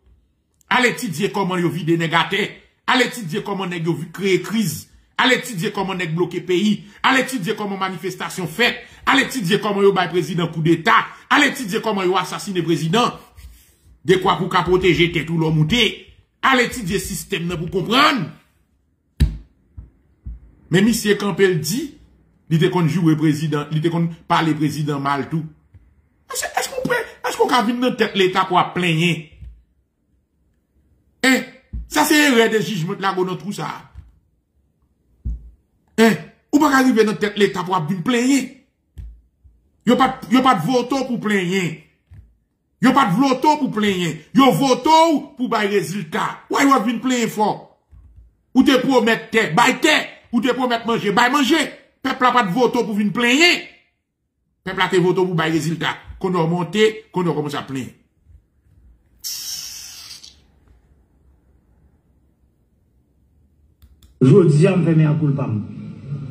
Allez étudier comment yo vide négatif. Allez étudier comment nèg yo créer crise. Allez étudier comment nèg bloquer pays. Allez étudier comment manifestation fait. Allez étudier comment yo bay président coup d'état. Allez étudier comment yo assassiner président. De quoi pour ka protéger tout l'homme monté. Allez étudier système nan pour comprendre. Mais monsieur Campbell dit, il était kon jouer président, il était kon parler président mal tout. Est-ce qu'on ka vinn dans tête l'état pour plaindre? Eh, ça c'est erreur de jugement de la go dans tout ça. Eh, ou pas arriver dans tête l'état pour venir plaigner. Yo pas de voto pour plaigner. Yo pas de voto pour plaigner. Yo voto pour bail résultat. Ouais, yo venir plaigner fort. Ou te promettre terre, bail terre, ou te promettre manger, bail manger. Peuple a pas de voto pour venir plaigner. Peuple a te voto pour bail résultat. Qu'on a monté, qu'on a commencé à plaigner. Je dis à me faire un coup de pam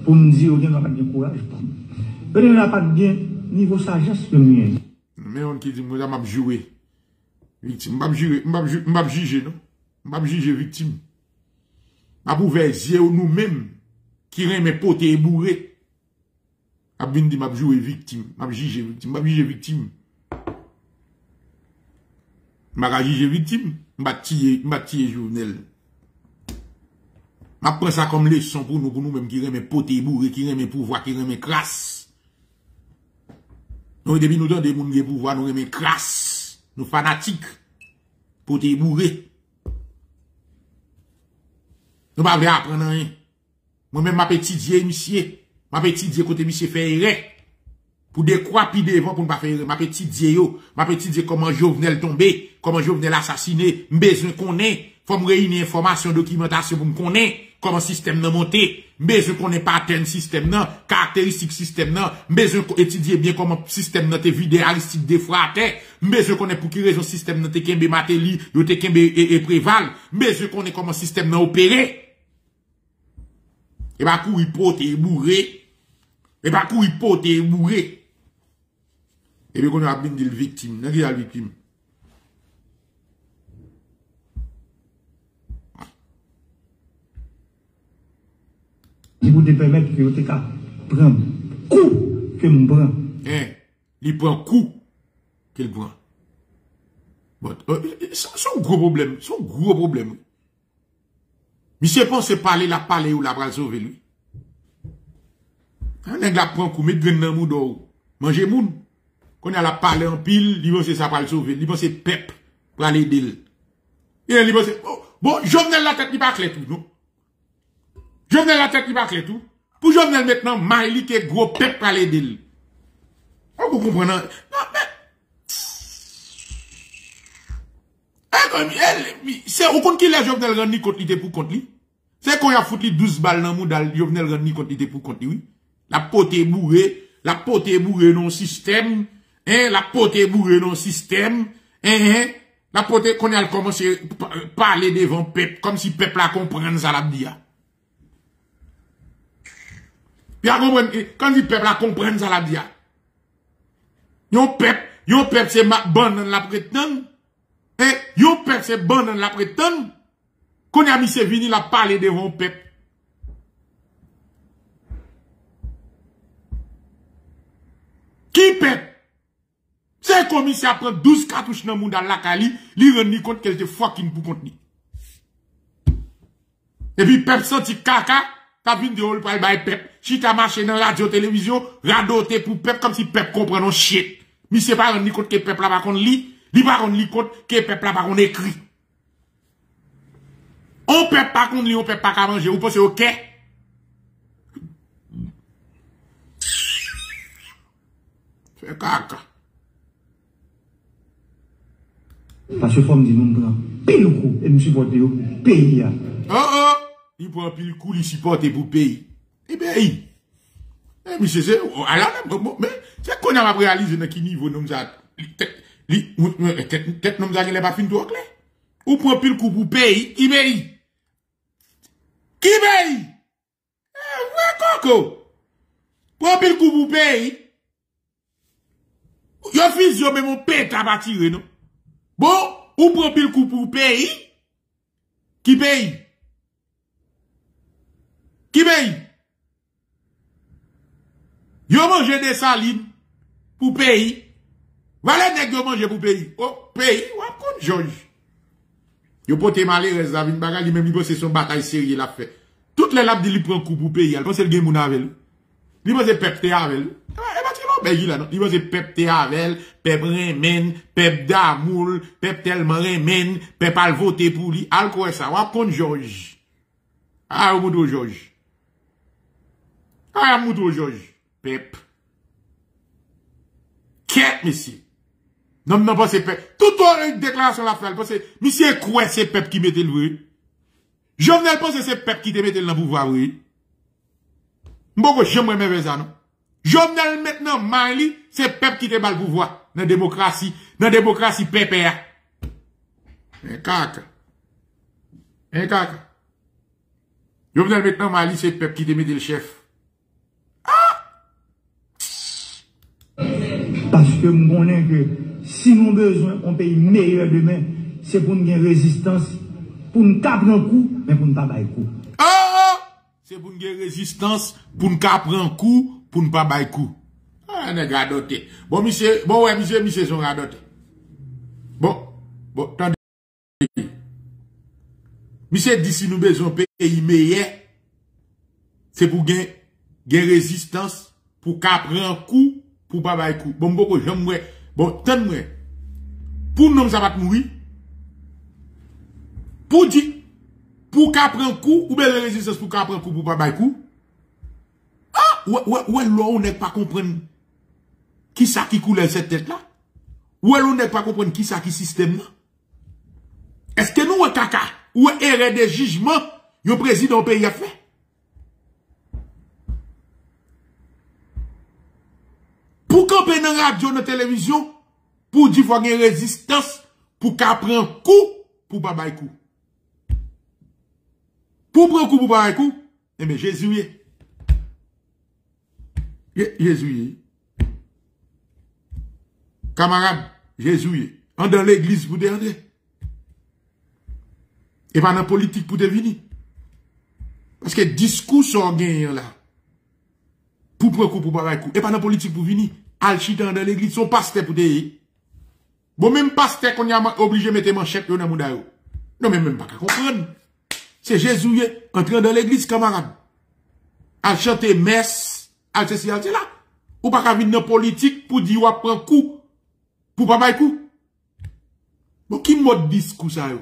pour me dire qu'il n'y a pas de courage. Mais il n'y a pas de bien niveau sagesse. Mais on qui dit que je vais jouer. Victime. Je vais juger, non? Je vais juger victime. Je vais ouvrir nous-mêmes qui remet poté et bourré. Je vais dire que je vais victime. Je vais juger victime. Je vais juger victime. Je vais tirer Jovenel. Je prends ça comme leçon pour nous-mêmes qui remet poté bourré, qui remet pouvoir, qui remet crasse. Nous, depuis nous donnons des gens qui pouvoir, nous remet crasse. Nous fanatiques. pour te bourrer. Nous ne pouvons pas apprendre rien. Moi-même, ma petite Dieu, monsieur. Ma petite Dieu, côté monsieur, fait erreur. Pour décroître devant, pour ne pas faire erreur. Ma petite Dieu, comment Jovenel tomber, comment Jovenel assassiner. Besoin qu'on ait. Faut me réunir information, documentation pour me connaître. Comment système non monté. Besoin qu'on ait pattern système non. Caractéristique système non. Besoin qu'on étudie bien comment système non te vidé Aristide Defrater. Besoin qu'on ait pour qui raison système non te kembe Matéli, yo te kembe et préval. Besoin qu'on ait comment système non opéré. Et bah, courir pote et bourré. Et bah, courir pote et bourré. Et bien, qu'on a bien dit le victime. N'est-ce pas le victime? Si vous te permettez que vous te prendre coup que vous prend. Eh, il prend coup qu'il prend. Bon, son gros problème, son gros problème. Monsieur pense parler la parler ou la bras sauver lui. Un nèg la prend coup, met grain dans mou d'or. Manger moun. Qu'on a la parler en pile, il pense ça va le sauver, il pense pep pour aller d'il. Et il pense bon, Jovenel la tête il pas clair tout non. Jovenel la tête qui va clé tout. Pour Jovenel maintenant, Maïli qui est gros pep pour aller d'il. Vous comprenez? Non, mais. C'est au compte qu'il a Jovenel Rani contre l'idée pour contre lui. C'est qu'on a foutu 12 balles dans le monde, Jovenel Rani contre l'idée pour contre lui. Oui. La pote est bourrée dans le système. Hein, la pote est bourrée dans le système. Hein, la pote qu'on a commencé à parler devant pep, comme si pep la comprenne ça la bdia. Quand le peuple a compris ça la dia. Yon peuple c'est bon la prétend. Et yon peuple c'est bon la prétend. Qu'on a mis ses vini la parler devant peuple. Qui peuple? C'est comme si après 12 cartouches dans le monde à la Cali, il rend compte qu'elle était fucking pour compte. Et puis peuple senti caca. T'as vu de rôle pour aller pep. Si t'as marché dans radio, télévision, radoté pour pep, comme si pep comprend non shit. Mais c'est pas rendu compte que pep là par contre lit. Li pas rendu compte que pep là par contre écrit. On pep pas contre li, on pep pas qu'à manger. Vous pensez ok? C'est caca. Parce que faut me dire non, pile le coup, et me supporter au pays. Oh! Il prend pile coup, il supporte pour payer. Eh bien, il. Eh, monsieur, c'est. Mais, c'est qu'on a réalisé dans quel niveau nous avons. Tête nous avons pas fini de clair. Ou prend pile coup pour payer, il paye. Qui paye? Eh, ouais, coco. Prend pile coup pour payer. Yo fils, yo, mais mon pète à bâtir, non? Bon, ou prend pile coup pour payer? Qui paye? Qui paye? Yo mange des salines pour payer. Voilà nèg yo mange pour payer. Oh, payer, wap kon George. Yo pote malheureux la vin baga li même li pense son bataille sérieux la fait. Toutes les labdi li prend coup pour payer. Elle pense le gen moun avec. Li pense pep te avec. Et bah tu vas payer là non. Li pense pep te avec, pep remen, pep d'amour, pep tellement remen, pep al voter pour lui. Al quoi ça? Wap kon George. Ah, ou moutou George. Ah, moutou George. Pep. Qu'est-ce, monsieur? Non, non, pas c'est Pep. Tout une déclaration la fait, parce que, monsieur, quoi, c'est Pep qui mette le vrai? Jovenel pense que c'est Pep qui te mette le pouvoir, oui. M'boko, j'aimerais même ça, non? Jovenel, maintenant, Mali, c'est Pep qui te bat le pouvoir. Dans la démocratie, Pep, hein. Un caca. Jovenel, maintenant, Mali, c'est Pep qui te mette le chef. Parce que nous connaissons que si nous avons besoin d'un pays meilleur demain, c'est pour nous avoir une résistance, pour nous prendre un coup, mais pour nous ne pas bailler coup. Ah! C'est pour nous avoir une résistance, pour nous prendre un coup, pour nous pas bailler coup. Ah, on est radoté. Bon, monsieur, bon, ouais, monsieur, sont radotés. Bon, attendez. Monsieur dit si nous avons besoin d'un pays meilleur, c'est pour nous avoir une résistance, pour nous prendre un coup, pour pas bailler coup. Bon, j'aime, bon, tant moi. Pour nous, ça va mourir. pour dire, pour qu'à prendre coup, ou bien la résistance pour qu'à prendre coup, pour pas bailler coup. Ah, ouais, l'on n'est pas comprendre qui ça qui coule cette tête-là. Ouais, l'on n'est pas comprendre qui ça qui système là. Est-ce que nous, caca, ou erreur des jugements, le président pays a fait? Pour camper dans la radio, dans la télévision, pour dire qu'il y a une résistance, pour qu'à prendre coup, pour pas bailler coup. Pour prendre coup, pour pas coup, eh bien, Jésus est. Jésus est. Camarade, Jésus est. En dans l'église pour dernier. Et pas dans la politique pour devenir. Parce que discours sont gagnés là. Pour prendre coup, pour pas coup. Et pas dans la politique pour venir. Alchitan dans l'église, son pasteur pour devenir. Bon, même pasteur qu'on a obligé de mettre manchette dans le monde. Non, mais même pas qu'à comprendre. C'est Jésus entrant dans l'église, camarade. À chanter messe, à ceci, à cela. Ou pas qu'à venir dans la politique pour dire ou prendre coup, pour pas bailler coup. Bon, qui mode discours ça, yo?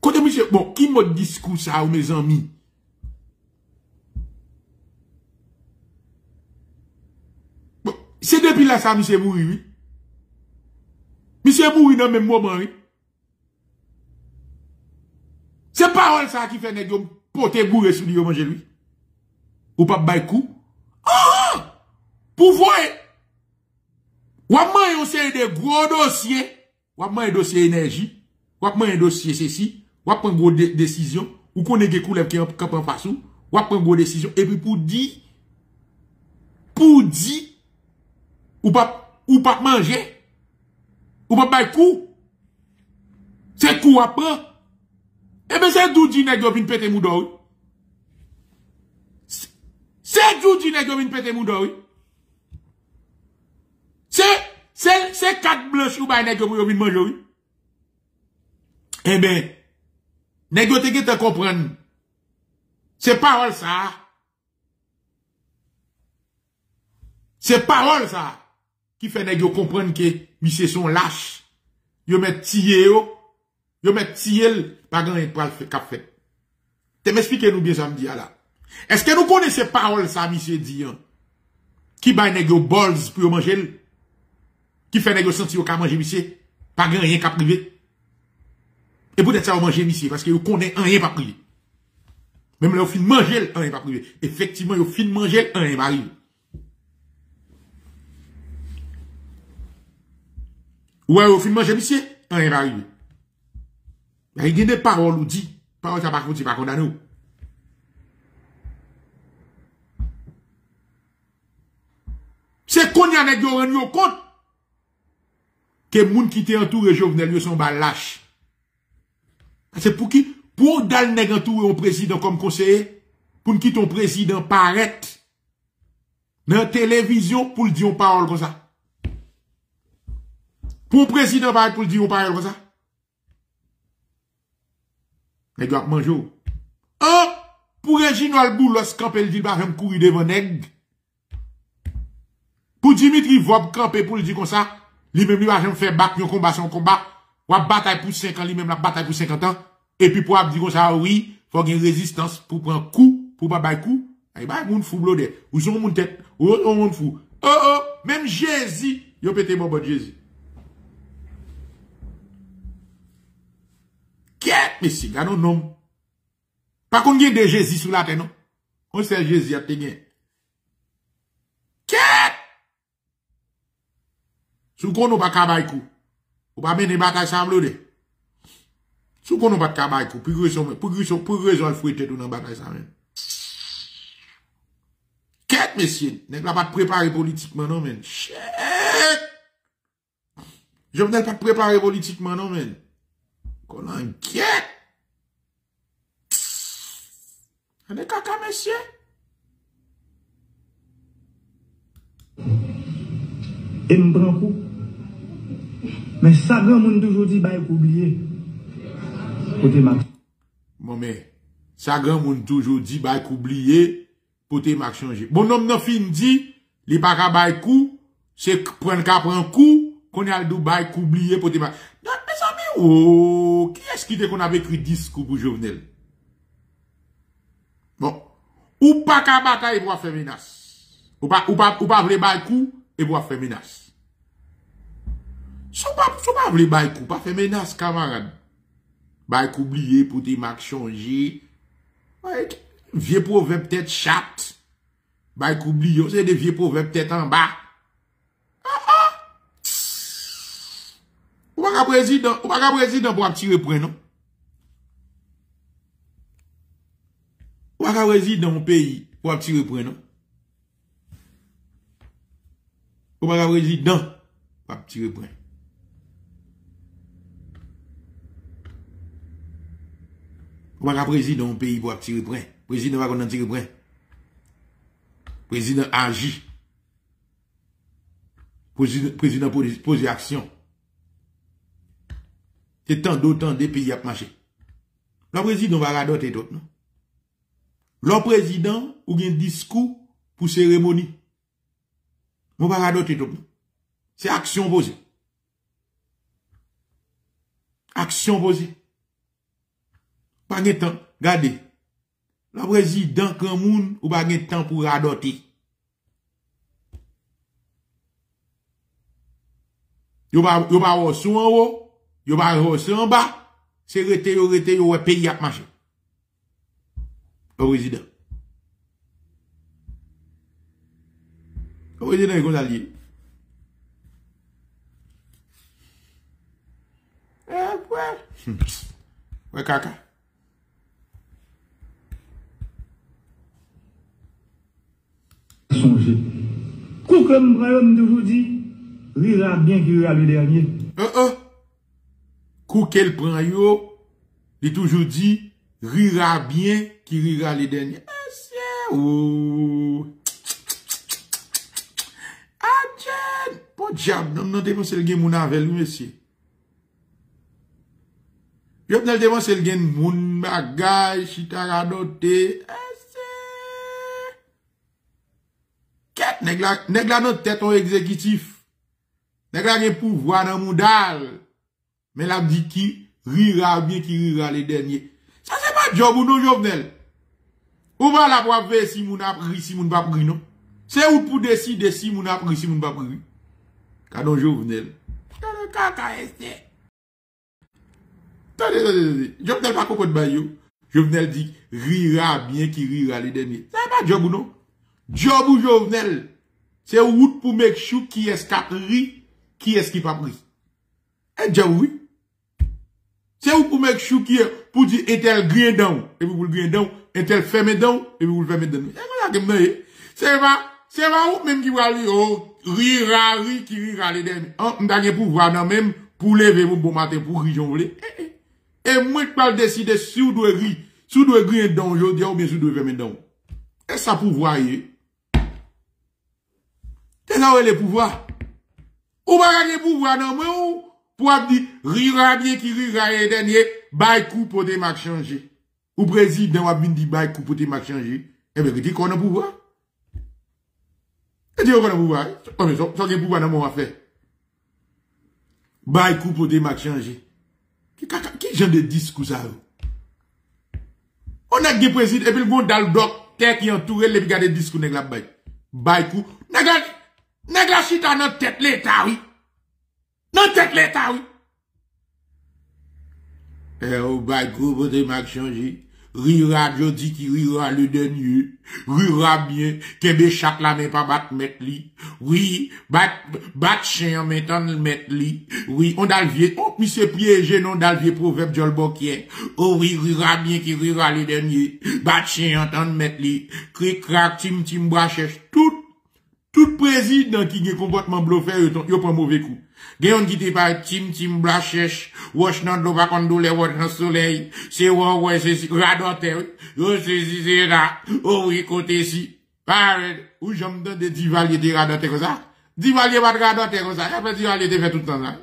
Côté monsieur, bon, qui mode discours ça, yo, mes amis? Bon, c'est depuis là, ça, monsieur Mouri, oui. Monsieur Mouri, dans le même moment, oui. C'est parole ça qui fait nèg yo poté bourré sous lui manger lui. Ou pas bay coup. Ah! Pour voir. Ou amman on sait des gros dossiers, ou amman dossier énergie, ou amman dossier ceci, ou prend gros décision, ou connait des couleurs qui en face ou, prend gros décision et puis pour dire ou pas manger, ou pas bay coup. C'est coup après. Eh ben, c'est d'où dit nèg yo vin pété moudor. C'est d'où dit nèg yo vin pété moudor. C'est quatre blanches ou ba nèg yo vin manger. Eh ben, nèg yo te gete comprendre. C'est parole ça. C'est parole ça qui fait nèg yo comprendre que monsieur son lâche. Yo met tiye yo. Yo met tiel pas grand et pral fait cap fait. Te m'expliquez nous bien ça me dit là. Est-ce que nous connaissons ces paroles ça monsieur dit qui ba nèg yo balls pour manger qui fait nèg yo sentir ka manger monsieur pas grand rien cap privé. Et peut-être ça manger monsieur parce que yo connaît rien pas privé. Même là au fin manger rien pas privé. Effectivement yo fin manger rien pas privé. Ouais au fin manger monsieur rien pas privé. Il y a des paroles où dit, paroles ça ne pas condamné. C'est qu'on y a des gens compte que les gens qui étaient entourés Jovenel sont lâches. C'est pour qui? Pour dal nèg entouré un président comme conseiller, pour qui ton président paraît dans la télévision pour dire une parole comme ça. Pour un président paraît pour dire une parole comme ça. Nèg yo ap manje ou. Ah, pour Reginald Boulos camper le dit pas même courir devant nèg. Pour Dimitry Vorbe camper pour le dire comme ça, lui même lui va jamais faire battre un combat son combat, ou bataille pour 5 ans, lui même la bataille pour 50 ans et puis pour ap dire comme ça oui, faut une résistance pour prendre coup, pour pas bailler coup. Ay ba moun fou blodé, ou son moun tête, ou on moun fou. Oh, même Jésus, yo pété bon Jésus. Mais si, gars, non. Pas qu'on y de Jésus sous la terre, non? On sait Jésus a tenu. Qu'est-ce? Sous qu'on n'a pas kabaykou. Ou pas mener bataille semblable. Sous qu'on n'a pas kabaykou. Pour raison, il faut être tout dans bataille semblable. Qu'est-ce, messieurs? N'est-ce pas préparé politiquement, non, men? Chèque! Je n'ai pas préparé politiquement, non, men? Qu'on inquiète. On est caca, messieurs. Et me prend coup. Mais ça, grand monde toujours dit, bah, il faut oublier. Poté Max. Bon, mais, ça, grand monde toujours dit, bah, il faut oublier. Poté Max changer. Bon, homme, non, fin dit, les baka, bah, il coup. C'est prendre cap, prendre coup. Qu'on y a le Dubaï, oublier, poté Max. Non, mes amis, Oh, qui est-ce qui te qu'on a écrit discours pour Jovenel? Bon, ou pas qu'à bataille pour faire menace. Ou pas vle bay coup et pour faire menace. Sou pas vle bay coup, pas faire menace camarade. Bay coup oublié pour tes marques changer. Ouais, vieux proverbe peut-être chat. Bay coup oublié, c'est des vieux proverbe peut-être en bas. Ou pas président pour tirer point non. Ou pas président au pays pour tirer point non. Ou pas président pour tirer point. Ou pas président au pays pour tirer point. Président va qu'on tirer point. Président agit. Président pose action. C'est tant d'autant des pays à marcher. Le président va radoter d'autres, non? Le président, ou un discours pour cérémonie. On va radoter d'autres, non? C'est action posée. Action posée. Pas de temps. Regardez. Le président, quand moun, ou pas de temps pour radoter. Yo ba ou sou en haut. Yo ba rose en bas, c'est rete yo pays a marché. Au président est gonzalier. Ouais kaka. Songez. Kou comme Brian de vous dit, rira bien qu'il rira le dernier. Kou qu'elle prend yo, il toujours dit, rira bien, qui rira les derniers. Adjèd, bon diable, non, dépense le gen moun avec lui, monsieur. Yo nan dépense le gen moun bagay, chita radoté. Ket nèg la nan tèt on exécutif. Nèg la gen pouvoir nan moun dal. Mais la dit qui rira bien, qui rira les derniers. Ça, c'est pas job ou non, Jovenel. Ou va la pour faire si moun a pris, si moun pas pris, non? C'est ou pour décider si moun a pris, si moun pas pris. Kadon Jovenel. Attendez. Jovenel pas comprendre bayo. Jovenel dit rira bien, qui rira les derniers. Ça, c'est pas job ou non? Job ou Jovenel. C'est ou pour make sure qui est-ce qui a pris, qui est-ce qui pas pris. Eh, déjà oui. C'est où pour mettre chou qui est, pour dire, et tel grien down, et vous le grien down, et tel fermé down, et vous le fermé down. C'est pas où même qui va lui, oh, rira, qui rira les derniers. On n'a pas pouvoir, non, même, pour lever, vous bon matin, pour rire, j'en voulais. Et moi, je parle décider si vous doit rire, si vous doit grien down, je dis, ou bien si vous doit fermé down. Et ça pouvoir, c'est là où est le pouvoir. Ou pas gagner pouvoir, non, mais pour dire, rira bien qui rira les derniers, bail coup pour des marques changer. Ou président, ou dit bail coup pour des marques changer. Eh bien, dit qu'on a pouvoir. Et dit qu'on a pouvoir. Comme ça, ça a pouvoir dans mon affaire. Bail coup pour des marques changer. Qui genre de discours ça? On a des présidents, et puis le bon dans le docteur qui entoure les gars de discours, n'est-ce pas? Bail coup. N'est-ce chita dans notre tête, l'État, oui. Non, tête l'État, oui. Eh, au bail, groupe de marques changé. Rira, je dis qui rira le dernier. Rira bien, qu'est-ce chaque la main pas battre mettre li. Oui, bat chien, maintenant le mettre li. Oui, on a le vieux, on puisse piéger, non, dans le vieux proverbe Jolbokien. Oh oui, rira bien, qui rira le dernier. Bat chien, entendre mettre li. Cric, crac, tim, brachèche, tout président qui a un comportement bluffé, il prend mauvais coup. Gayon qui te par tim blachèche, wash nan do pa kondole, wash nan soleil, c'est ouais, c'est si, radote, yo c'est là, oh oui, côté si, pareil, ou j'aime donne des divaliers de radote comme ça, divaliers pas de radote comme ça, après divaliers te fait tout le temps là.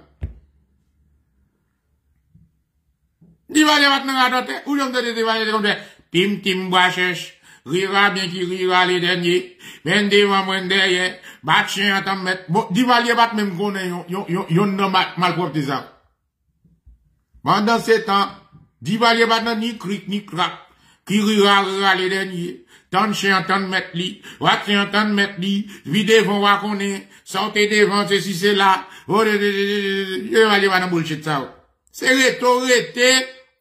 Divaliers pas de radote, ou j'aime donne des divaliers comme ça, tim blachèche, rira bien qui rira les derniers, ben devant moi derrière, bat chien t'en mettre, bon, divalier bat même qu'on est, yon non mal propre des armes. Pendant ce temps, Divalier va dans ni cric ni crac, qui rira les derniers, tant de chien, tant de mettre li, va chien, tant de mettre li, videz vont va connaître, sortez devant ceci, c'est là, oh, Divalier va dans bullshit ça. C'est rétorité,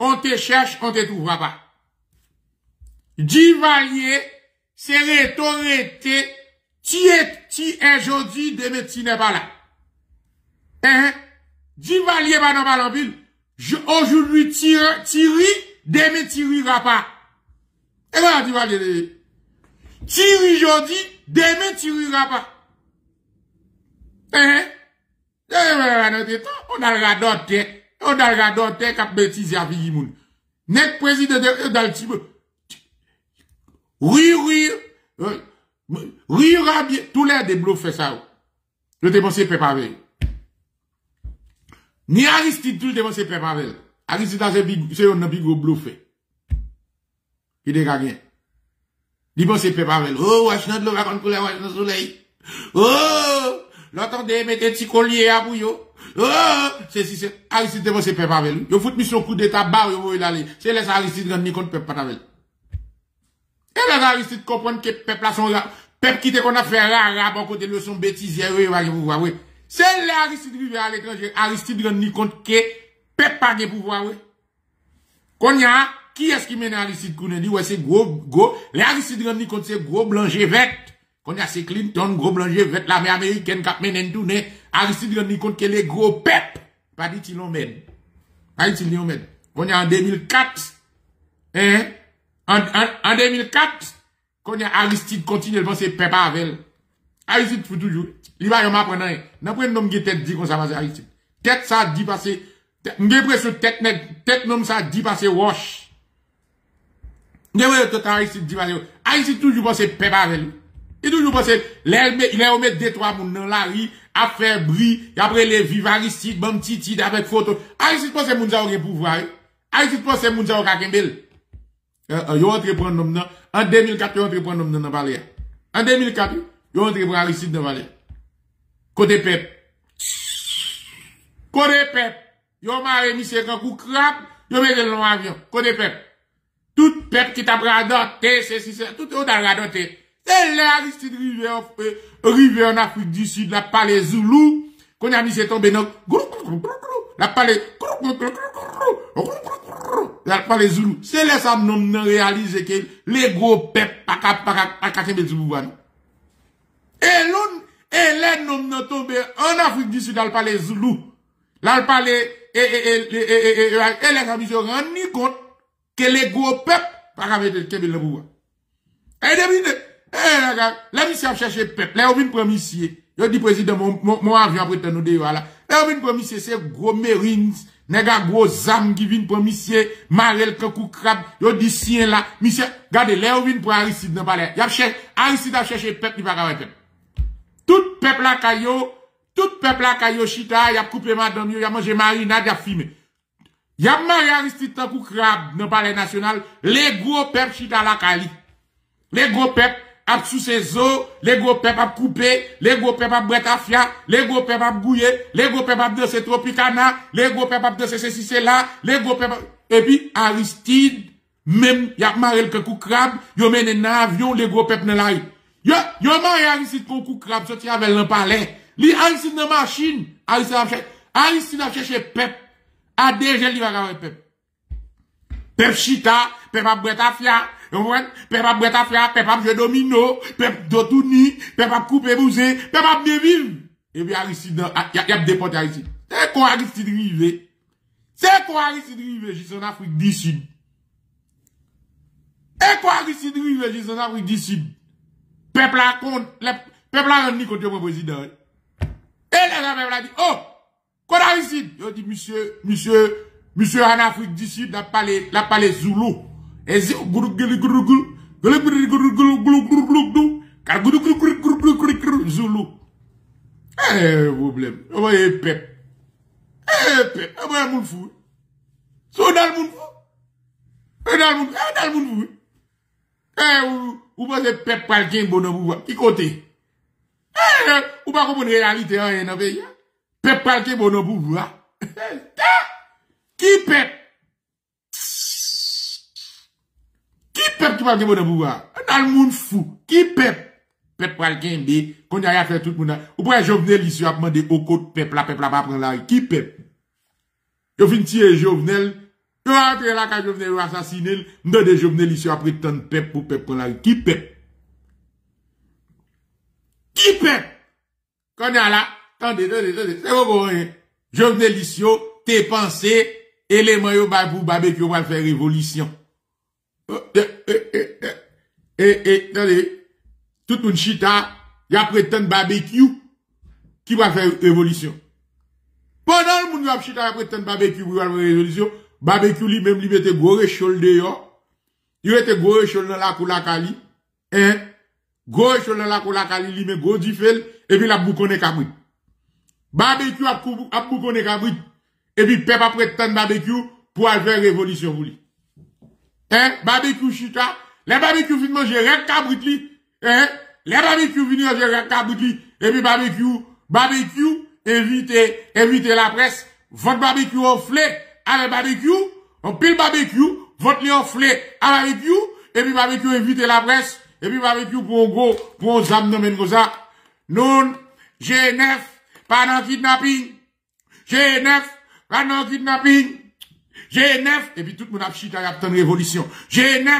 on te cherche, on te trouvera pas. Divalier, c'est rétorité, tu es jodi, demain tu n'es pas là. Hein? Divalier va dans balambulle. Aujourd'hui, Thierry, demain, Thierry ira pas. Et là, tu vas dire, Thierry aujourd'hui, demain, Thierry ira pas. Hein? On a le radon tête. On a le radon tête qui bêtise à Vigimoun. Net président de Tibo. Rira bien. Tous les déblocs fait ça. Je te pensais préparer. Ni Aristide tout devant ses préparés. Aristide a c'est un big bluffé. Il dégage. Il pense ses préparés. Oh, Washington de l'eau va contre le soleil. Oh, l'entendez, mettez petit collier à bouillot. Oh, c'est Aristide devant ses préparés. Yo fout mission coup d'état barre, yo voyez l'aller. C'est les Aristide qui ne compte pas avec. Et les Aristide comprennent que peuple sont là. Peuple qui te qu'on a fait rare, bon côté de son bêtisier, oui, vous voyez. C'est l'Aristide qui vient à l'étranger. Aristide ne ni compte que peut pas de pouvoir. Qu'on y a, qui est-ce qui mène Aristide Kounendi? Ouais, c'est gros. L'Aristide ne ni compte c'est gros Blanger vête. Qu'on y a, c'est Clinton, gros Blanger vête, l'armée américaine qui mène une tournée. Aristide ne ni compte que les gros pep. Pas dit il l'on mène. Pas dit il l'on mène. Qu'on y a en 2004. Hein? En 2004, qu'on y a Aristide continue de penser pep avec elle. Aristide fout toujours. Il va y en apprendre. N'a pas un homme qui tête dit qu'on s'avance Aristide. Tête ça dit passer. M'gé presque tête nom ça dit passer wash. M'gé presque tout Aristide dit passer. Aristide toujours pensé pépé avec lui. Il toujours pensé, il est remis deux, trois moun dans la rue, à faire bruit, et après les vivre Aristide, bon petit, avec photo. Aristide pensé moun ça aurait pouvoir. Aristide pensé moun ça aurait kembel. Yo entreprendre nom nan. En 2004, yo entreprendre nom nan dans Valais. En 2004, yo entreprendre pour Aristide dans Valais. Côté pep. Côté pep. Yo m'a remis c'est un coup crap. Yo m'a le long avion. Côté pep. Tout pep qui t'a bradoté, c'est tout on a radoté. C'est l'Aristide rivière en Afrique du Sud, la palais Zoulou. Qu'on a mis c'est tombé dans, la palais Zoulou. C'est là ça nous réaliser que les gros pep, pas du pouvoir. Et l'on, et les noms n'ont tombé en Afrique du Sud, ils parlent les Zoulous. Ils parlent et les amis se rendent compte que les gros peuples ne peuvent pas être capables de pouvoir. Et depuis, la mission cherche les peuples. Là, on vient promissier. Je dis, président, mon avion après te nous dévoiler là. Là, on vient promissier, c'est gros mérines, nègres gros âmes qui viennent promissier, marel, kakou, crabe. Je dis, sien là, monsieur, regardez, là, on vient pour Aristide dans palais. Aristide a cherché les peuples, il ne peut pas être. Tout peuple à caillou, chita, y a coupé madame, y a mangé marinade, y a fumé. Y a marié Aristide tant pour crabe dans le palais national, les gros peuples chita la cali. Les gros peuples a sous ses eaux, les gros peuples a coupé, les gros peuples a bretafia, les gros peuples a bouillé, les gros peuples a dansé Tropicana, les gros peuples a dansé ceci, cela, les gros peuples a... Et puis, Aristide, même, y a marié le coup crabe, y a mené dans l'avion, les gros peuples dans la rue. Yo marié Aristide pour coup crabe, sorti avec le palais. Li Aristide dans machine, Aristide a cherché pep. ADG li va gawe pep. Pep chita, pep a bretafia, pep a bretafia, pep a jeu domino, pep dotouni, pep a coupe bousé, pep a bien vivre. Et puis Aristide y a déporté Aristide. C'est quoi Aristide rive? C'est quoi Aristide rive jusqu'en Afrique du Sud? Et quoi Aristide rive jusqu'en Afrique du Sud? Peuple a compte, peuple a rendu contre mon président. Et là, peuple a dit, oh, qu'on a ici. Il dit, monsieur, en Afrique du Sud, la palais Zoulou. Et c'est, Zoulou. Eh, problème. Eh, peuple. Eh, peuple. Eh, moi, mon fou. Sous dans le monde fou. Eh, dans le monde fou. Eh, ou pas de pep pral gen bonhomme pouvoir. Qui côté? Ou pas comprendre réalité en un pays. Pep pral gen bonhomme pouvoir. Qui pep qui va gagner pour pouvoir? Dans le monde fou. Qui pep? Pep va gagner. Quand il y a fait tout le monde. Ou pourquoi Jovenel ici a demandé au côté pep là va prendre la rue. Qui pep? Yo fin tirer Jovenel. Yo entrer là quand Jovenel assassiné. Nous de Jovenel ici a prétendre pep pour pep prendre la rue. Qui pep? Qui pep? Quand il y a là, attendez, c'est bon, Jovenel ici, tes pensées, éléments yo ba pour barbecue on va faire révolution. Tout une chita, y a prétend barbecue qui va faire révolution. Pendant le monde va chita, y a prétend barbecue qui va faire révolution, barbecue lui-même lui mette gros réchol dehors. Il mette gros réchol dans la coula cali, hein? Gros réchol dans la coula cali, lui met gros difel et puis la bouconne cabrit. Barbecue a bouconne cabrit et puis peuple a prétend barbecue pour faire révolution pour lui. Hein, barbecue chita, les barbecue viennent manger red cabrit li, hein, les barbecue viennent manger red cabrit li, et puis barbecue, évitez la presse, votre barbecue enflé, avec barbecue, on pile barbecue, votre li enflé, avec barbecue, et puis barbecue, évitez la presse, et puis barbecue pour un zam nommé comme ça. Non, G9, pas dans kidnapping, G9, pas dans kidnapping, G9, et puis tout le monde a chita, y a une révolution. G9,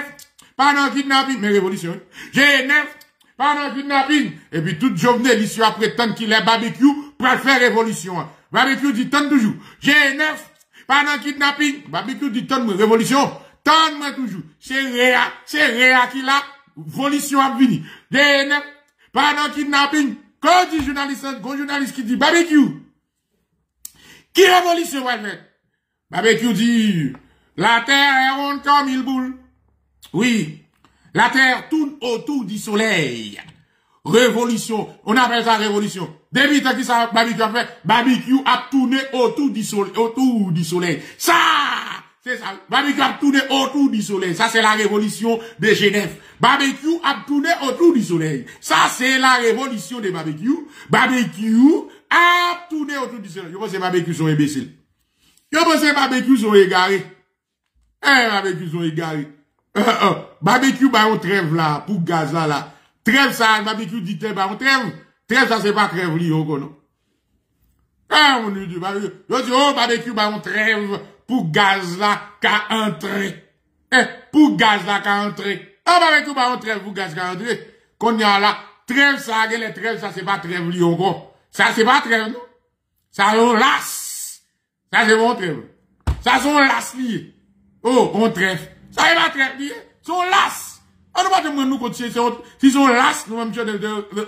pas dans kidnapping, mais révolution. G9, pas dans kidnapping. Et puis tout Jovenel, ici, après tant qu'il est barbecue, pour faire révolution. Barbecue dit tant toujours. G9, pas dans kidnapping. Barbecue dit tant révolution. Tant moi toujours. C'est réa qui l'a. Révolution a fini. G9, pas dans kidnapping. Quand dit journaliste qui dit barbecue, qui révolution va le faire? Barbecue dit, la terre est ronde comme une boule. Oui, la terre tourne autour du soleil. Révolution, on appelle ça révolution. Depuis que ça barbecue a fait, barbecue a tourné autour du soleil. Ça, c'est ça. Barbecue a tourné autour du soleil. Ça, c'est la révolution de Genève. Barbecue a tourné autour du soleil. Ça, c'est la révolution de barbecue. Barbecue a tourné autour du soleil. Je pense que barbecue sont imbéciles. Yo pensez barbecue sont égarés. Barbecue sont égarés. Barbecue ba on trêve là pour gaz là. Trêve ça barbecue dit ba on trêve. Trêve ça c'est pas trêve li yo non. On dit barbecue. Yo dit oh barbecue ba on trêve pour gaz là qu'à entrer. Pour gaz là qu'à entrer. Ah barbecue ba on trêve pour gaz qu'à entrer. Qu'on y a là trêve ça les trêve ça c'est pas trêve li yo. Ça c'est pas trêve non. Ça on lasse. Ça c'est bon trève. Ça sont las liés. Oh, on trève. Ça c'est pas trève lié. Sont las. On ne va pas demander nous continuer. Si sont las, nous même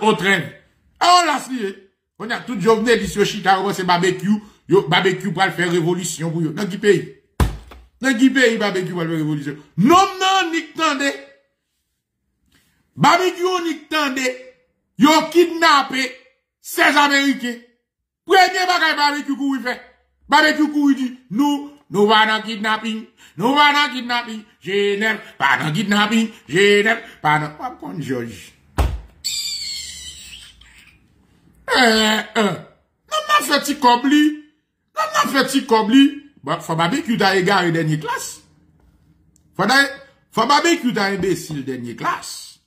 on trève. Ah, on las lié. On a toute journée d'ici au Chicago, c'est barbecue. Yo, barbecue pour faire révolution pour yo. Dans qui pays? Dans qui pays barbecue pour faire révolution? Non, ni tendez. Barbecue, ni tendez. Yo kidnappé 16 Américains. Premier bagage barbecue qu'on fait. Barbecue kou dit, nous va dans kidnapping, nous va dans kidnapping, Genève, pas dans kidnapping, Genève, pas dans, pas con George. Non, fait ti cobli, non, fait ti cobli, bah, faut barbecue da égaré dernier classe. Faut barbecue da imbécile dernier classe.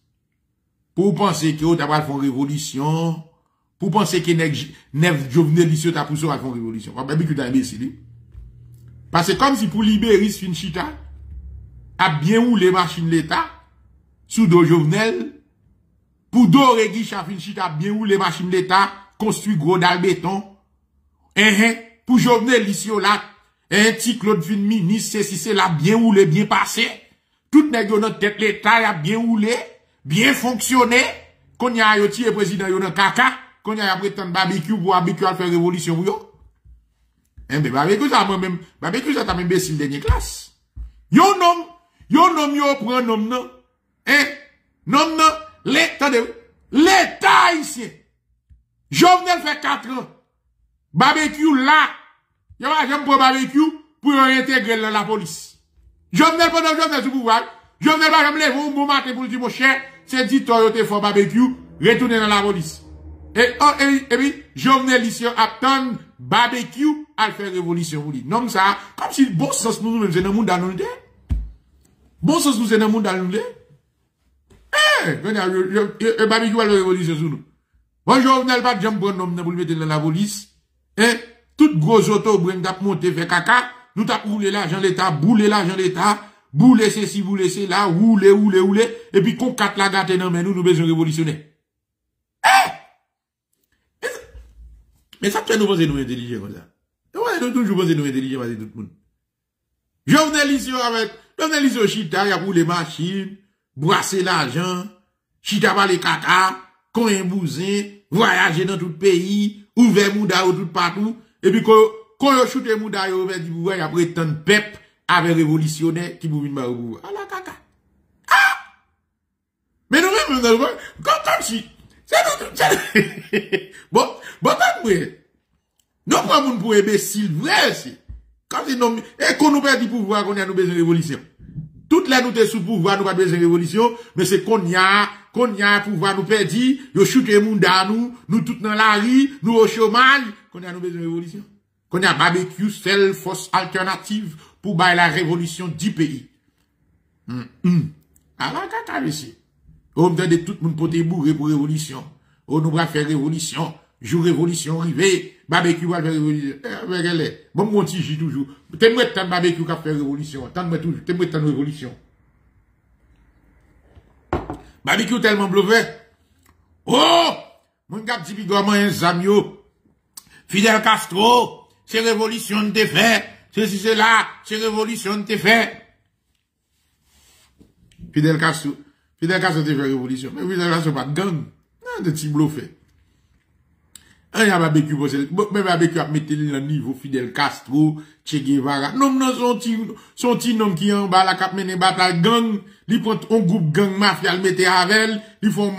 Pour penser que t'as pas fait révolution, pour penser que neuf Jovenel Lissio t'a poussé à faire une révolution. Pas bébé que t'as imbécile. Parce que comme si pour libérer une chita, a bien ou les machines l'État, sous deux Jovenel, pour deux réguiches à une chita, bien ou les machines l'État, construit gros dal béton, pour Jovenel Lissio là, un petit Claude Vin ministre, c'est là, bien ou les bien passé, tout n'est que notre tête l'État, a bien ou les, bien fonctionné, qu'on y a yoti et président yon a caca, quand y a prétendre barbecue pour barbecue à faire révolution ou yo. Mais barbecue ça moi-même, barbecue ça t'a même imbécile dernière classe. Yo nom yo prend nom non. Nom non, l'État haïtien. Jovenel fait 4 ans. Barbecue là. Yo va j'aime pour barbecue pour intégrer la police. Jovenel pendant Jovenel sous pouvoir, Jovenel va me lever un bon matin pour dire mon cher, c'est dit toi yo te fort barbecue, retourner dans la police. Et puis, Jovenel ici attend barbecue à faire révolution. Non, ça, comme si bon sens nous nous dans le monde. Bon sens nous dans le monde. Eh, venez, barbecue à la révolution sur nous. Bonjour, Jovenel, pas de jambes pour le mettre dans la police. Eh, toutes grosses autos, vous tap monter vers caca. Nous tap roulé l'argent l'État, boulé l'argent l'État, boulé ceci, boulé cela, roulé. Et puis, qu'on quatre la gâte dans mais nous, nous besoin révolutionner. Mais ça, peut nous poser nous intelligents comme ça. Nous toujours poser nous intelligents avec tout le monde. Jovenel ici, chita, y a pour les machines, brasser l'argent, chita par les caca, coin bousin, voyager dans tout le pays, ouvert mouda ou tout partout, et puis quand yo chute mouda yo ouvert du pouvoir, y a prétend pep avec révolutionnaire qui vous vient au pouvoir. Ah la caca. Ah! Mais nous-mêmes, nous avons, quand si, Bon, tant que non, pas moun pour imbécile, vrai, si. Quand ils n'ont, et qu'on nous perd du pouvoir, qu'on y a nous besoin de révolution. Toutes les nous te sous pouvoir, nous pas besoin de révolution, mais c'est qu'on y a pouvoir nous perdu, yo chute moun dans nous tout dans la rue, nous au chômage, qu'on y a nous besoin de révolution. Qu'on y a barbecue, seule force alternative pour bailler la révolution du pays. Alors, quand t'as ici. On me de tout le monde poté bourré pour révolution. On nous va faire révolution. Jour révolution, rivé. Barbecue va faire révolution. Bon, mon petit, j'ai toujours. T'aimerais tant barbecue qu'à faire révolution. T'aimerais tant révolution. Barbecue tellement bluffé. Oh! Mon gars dit bigoman un zamio. Fidel Castro. C'est révolution t'es fait. Ceci, cela. C'est révolution t'es fait. Fidel Castro te fait révolution. Mais Fidel Castro pas de gang. Non, de petit bluffé. Un y a barbecue pour même barbecue a mettre le niveau Fidel Castro, Che Guevara. Non, son petit nom qui en bas la cap mener bataille gang, il prend un groupe gang mafia le mettre avec, ils font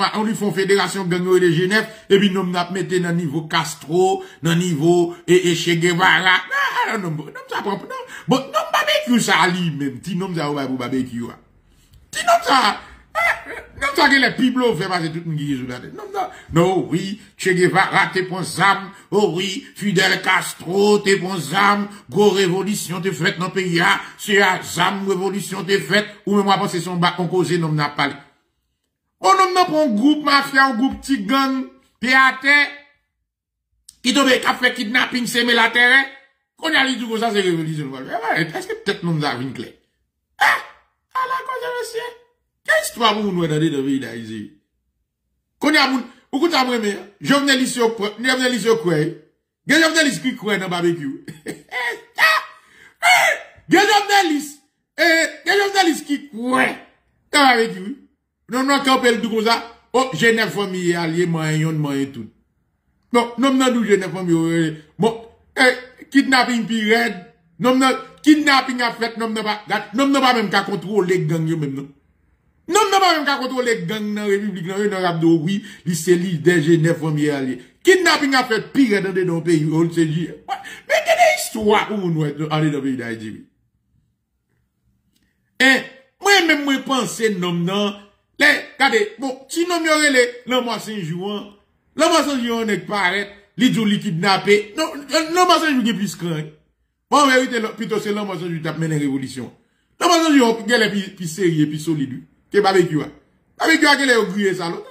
fédération gang de Genève et puis nom n'a mettre dans niveau Castro, dans niveau et Che Guevara. Non, ça prend. Bon, non barbecue ça lui même, petit nom ça va pour barbecue. Petit nom ça. Non, ça, les piblos, fait passer tout le monde qui est sous la tête. Non, oui, Che Guevara, t'es pour zam. Oh oui, Fidel Castro, t'es pour zam. Go révolution, t'es faite dans le pays, c'est à zam, révolution, t'es faite. Ou même, moi, penser son bac, on cause, non, n'a pas. On n'a pas un groupe mafia, un groupe petit gang, théâtre, qui tombe, qui a fait kidnapping, c'est mais la terre. Qu'on a dit tout ça, c'est révolution. Est-ce que peut-être nous avons une clé? Ah! À la cause, monsieur. Qu'est-ce que tu as pour nous dans le pays d'Haïti? Qu'on y a moun, ou qu'on a prémé, Jovenel ici qui croit dans le barbecue. Jovenel ici qui croit dans le barbecue. Non, quand on parle de tout ça, oh, Genève famille allié, moyen tout. Non, non, Genève famille, bon, kidnapping pirate, non, kidnapping a fait, non, pas même qu'à contrôler les gangs, même, non. Non, pas même qu'à contrôler gang dans la République, dans l'abdo, oui, lycée, des Genève, famille alliés. Kidnapping a fait pire dans le pays, on le sait dire. Mais quelle histoire où nous allons aller dans le pays d'Haïti? Moi-même, moi, pense, non, regardez, bon, si nous m'aurez l'homme à Saint-Jouan, n'est pas arrêté, l'idole kidnappé, non, l'homme à Saint-Jouan est plus craint. En vérité, plutôt, c'est l'homme à Saint-Jouan qui a mené la révolution. L'homme à Saint-Jouan, qui est plus sérieux, plus solide. Que barbecue a qu'elle est au grillé ça l'autre.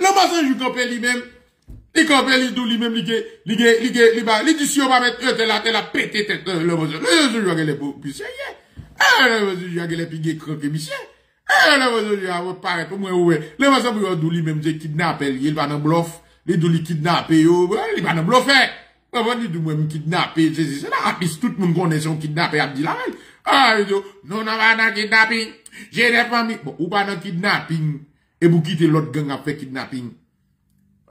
L'homme à Saint-Jou campé lui-même, il campé lui tout lui-même, il dit si on va mettre tel a pété tête, l'homme à Saint-Jou a qu'elle est beau, puis c'est rien. L'homme à Saint-Jou a qu'elle est pigué, croqué, monsieur. L'homme à Saint-Jou a reparaît, pour moi, ouais. L'homme à Saint-Jou a lui-même, c'est kidnappé, il va dans bluff, il doit lui kidnapper, il va dans bluffer. Avant de lui-même kidnapper, c'est là, tout le monde connaît son kidnappé, Abdi Laval. Ah, il dit, non, va dans kidnapping. J'ai des familles. Bon, ou pas dans kidnapping. Et vous quittez l'autre gang à faire kidnapping.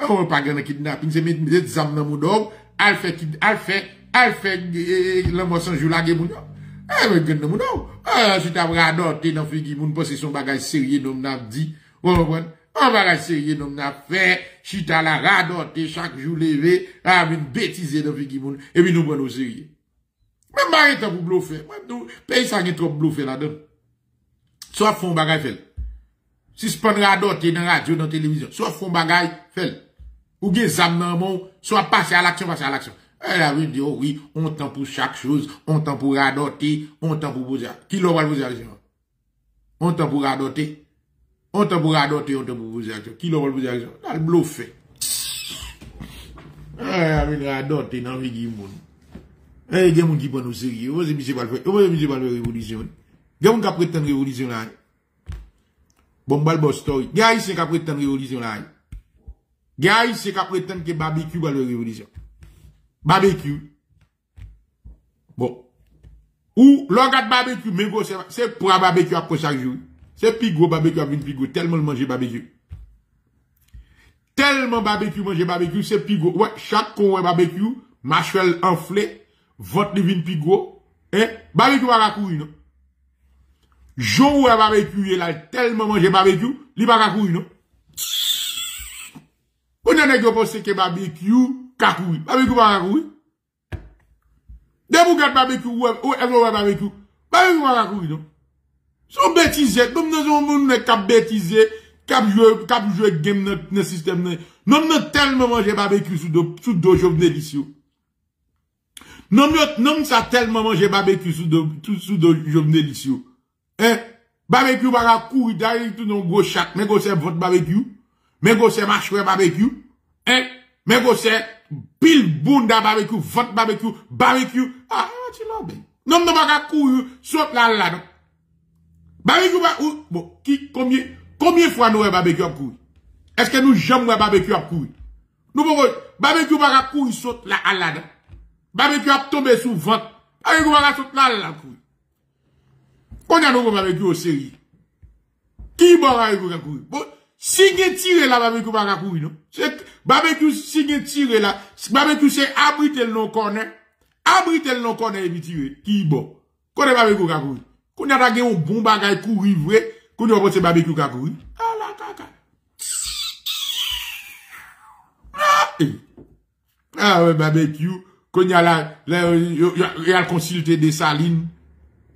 On pas dans kidnapping. C'est mettre des âmes dans mon dos. Elle fait, l'homme sans jour la gueule. Elle fait dans mon dos. Si t'as radoté dans figure, mon possession bagage sérieux, non, n'a dit. On va bagage sérieux, non, n'a fait. Si t'as la radoté chaque jour levé, avec une bêtise dans figure, et puis nous prenons au sérieux. Même m'arrête pour bluffer. Même pays ça qui trop bluffé là-dedans. Soit font bagay fel. Suspendre à doter dans radio, dans télévision. Soit font bagay fel. ou bien zam soit passé à l'action, passé à l'action. Elle a dit, oh oui, on temps pour chaque chose, on temps pour adopter, on temps pour bouger. Qui l'aura vous action? On temps pour adopter. On temps pour adopter, on temps pour bouger action. Qui l'aura vous action? Elle a bluffé. Elle a dit, adopter dans la vie du monde. Il y a des gens qui prennent au sérieux. Vous avez mis pas de révolution. Il y a des gens qui prétendent révolution là. Bon, balbo story. Il y a des gens qui prétendent révolution là. Il y a des gens qui prétendent que barbecue va le révolution. Barbecue. Bon. Ou, l'on regarde barbecue, mais c'est pour un barbecue après chaque jour. C'est plus gros barbecue avec une plus gros. Tellement manger barbecue. Tellement barbecue, manger barbecue, c'est plus gros. Ouais, chaque con barbecue, machelle enflée. Vote devine plus gros, eh, barbecue va courir, non? Jour où elle va barbecue, elle a tellement mangé barbecue, il va courir, non? On a négocié pensé que barbecue, kakouille, barbecue va courir. Dès que vous regardez barbecue, où elle va barbecue va courir, non? Son bêtisé, comme nous sommes des cap bêtisés, cap jouer game dans le système, nous avons tellement mangé barbecue sous deux Jovenel ici. Non, non, ça tellement mangé barbecue sous de Jovenel ici. Hein? Barbecue va courir derrière tout nos gros chac. Mais go c'est votre barbecue. Mais go c'est machoué barbecue. Hein? Mais go c'est pile bunda barbecue, votre barbecue, barbecue. Ah, tu l'as bien. Non, non, va courir, saute là, là, non. Barbecue va, bon, combien fois nous, barbecue à courir? Est-ce que nous, j'aime, barbecue à courir? Nous, bon, barbecue va courir, saute là, là, non. Barbecue a tombé sous vente. Avec vous, la toute la couille. On a nos barbecue au sérieux. Qui boira avec vous la couille? Bon, si vous tirez la barbecue par la couille, non? C'est, barbecue, si vous tirez la, barbecue c'est abriter le non-corner. Abriter le non-corner et puis tirer. Qui bon? Qu'on a barbecue la couille. Qu'on a gagné un bon bagage courir vrai. Qu'on a pensé barbecue la couille. Ah la caca. Ah ouais, barbecue. Quand y a la consulté des salines,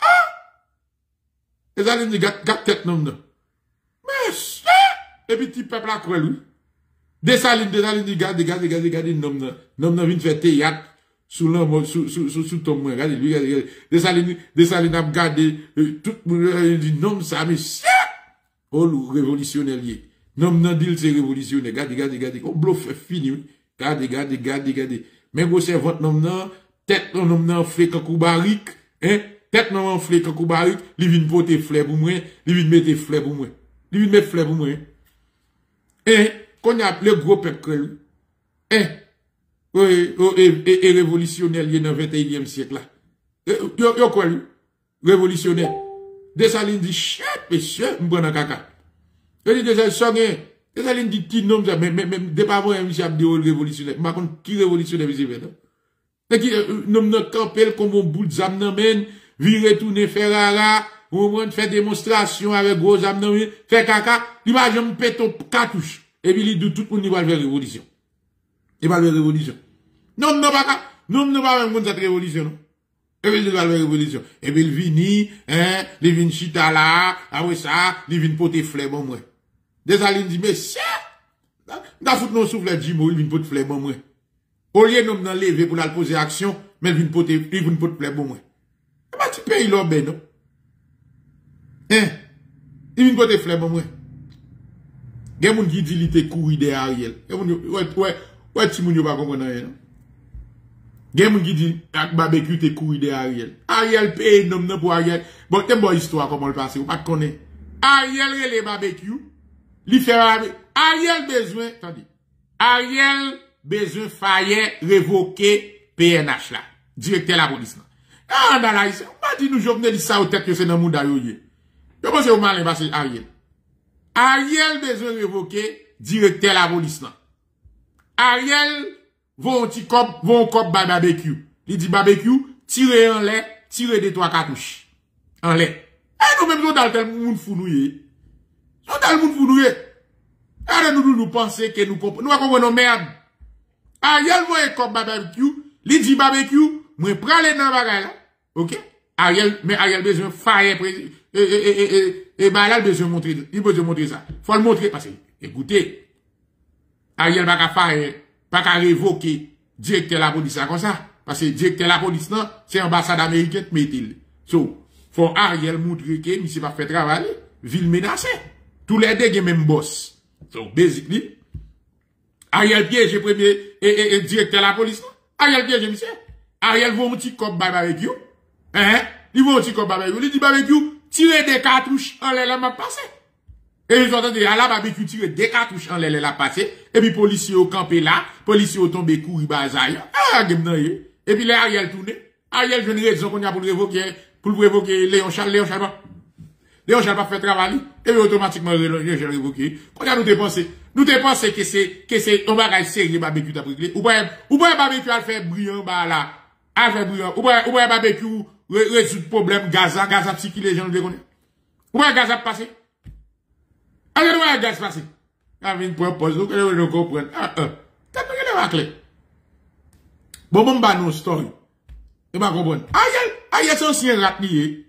Ah! Et ça, dit, gade tête nom là. Monsieur! Et puis, petit peuple a quoi, lui? Des salines, dit, gade, nom là. Nom là, vient faire théâtre. Sous l'homme, sous ton moi. Gade, lui, gade. Des salines, a gardé. Tout le monde dit, nom ça, monsieur! Oh, le révolutionnaire lié. Nom là, dit, c'est révolutionnaire. Gade. On bloffe, fini. Gade. Mais vous c'est votre nom là. Tête non en flèche en barik, hein? Tête non en flèche en barik, li vin pote flèche pour moi, li vin mette flèche pour moi. Li vin mette flèche pour moi. Hein? Qu'on a appelé gros peuple. Hein? Et révolutionnaire lié dans le 21e siècle là. Yo quoi lui? Révolutionnaire. Dessalines dit chef monsieur, m'prend un caca. Il dit Dessalines dit qui nom ça mais département monsieur Abdi révolutionnaire. Par contre qui révolutionnaire monsieur non? Nous ne campons comme un bout de zamnamen, virer tourner faire ara, au moins faire démonstration avec gros zamnamen, faire caca, il va jamais péter au cartouche. Et puis il dit tout le monde va faire révolution. Il va faire révolution. Non, pas même cette révolution, non. Et puis il va faire révolution. Et puis il vini, hein, il vini chita là, ah ouais ça, il vini poter fleur bon moi. Desalines dit, mais c'est, n'a foutu non souffle à Jimo, il vini poter fleur bon moi. Au lieu de nous lever pour la poser action, mais il vient une pote plaire pour moi. Eh ben, tu payes l'obé, non? Hein? Il vient une pote plaire pour moi. Il y a des gens qui disent qu'il était couru derrière Ariel. Ouais, tu ne vas pas comprendre rien, non? Il y a des gens qui disent que barbecue était couru derrière Ariel. Ariel paye nom pour Ariel. Bon, c'est une bonne histoire comment le passé, vous ne pouvez pas connaître. Ariel, il est barbecue. Il fait barbecue. Ariel besoin, attendez. Ariel, besoin faillet révoquer PNH là. Directeur la police là. Ah, dans la ici. On va dire nous Jovenel ça au tête que c'est dans le monde à yoye. Je pense que vous m'allez passer Ariel. Ariel besoin révoquer directeur la police là. Ariel Vont petit cop, vont cop by barbecue. Il dit barbecue, tirez en l'air, tirez des trois cartouches. En l'air. Et nous même nous dans le monde fournouillé. Nous dans le monde fournouillé. Et nous pensons que nous comprenons merde. Ariel voit un cop by barbecue, il dit barbecue, moi prends les dans bagage là. OK? Ariel, mais Ariel besoin faire et bah là besoin montrer, il besoin montrer ça. Faut le montrer parce que écoutez, Ariel va faire pas qu'à révoquer directeur la police comme ça parce que directeur la police non, c'est ambassade américaine mais il. So, faut Ariel montrer que monsieur va faire travail, ville menacée. Tous les deux gain même boss. So, basically Ariel piège premier et directeur la police non. Ariel piège monsieur. Ariel vont un petit cop barbecue. Hein? Ils vont un petit cop barbecue. Ils disent barbecue, tirez des cartouches en l'air, m'a passé. Et ils ont entendu, à la barbecue, tirez des cartouches en l'air, m'a passé. Et puis, policiers au campé là, policiers au tombé, courir, bazaille. Ah, et puis, les Ariel tourne. Ariel, je ne raison qu'on a pour révoquer Léon Charles. Léon Charles va faire travail. Et puis, automatiquement, Léon Charles révoqué. Qu'on a nous dépensé que c'est, on va rester les barbecue d'après clé. Ou pas, barbecue à faire brillant, bah, là. Avec brillant. Ou pas, barbecue, résoudre problème, Gaza psychi, les gens le déconnent. Ou pas, Gaza passé. Allez, nous, Gaza passé. Avec une propose, nous, nous comprenons. T'as pris les clé. Bon, bah, non, story. Et bah, comprendre. Aïe, c'est aussi un rat lié.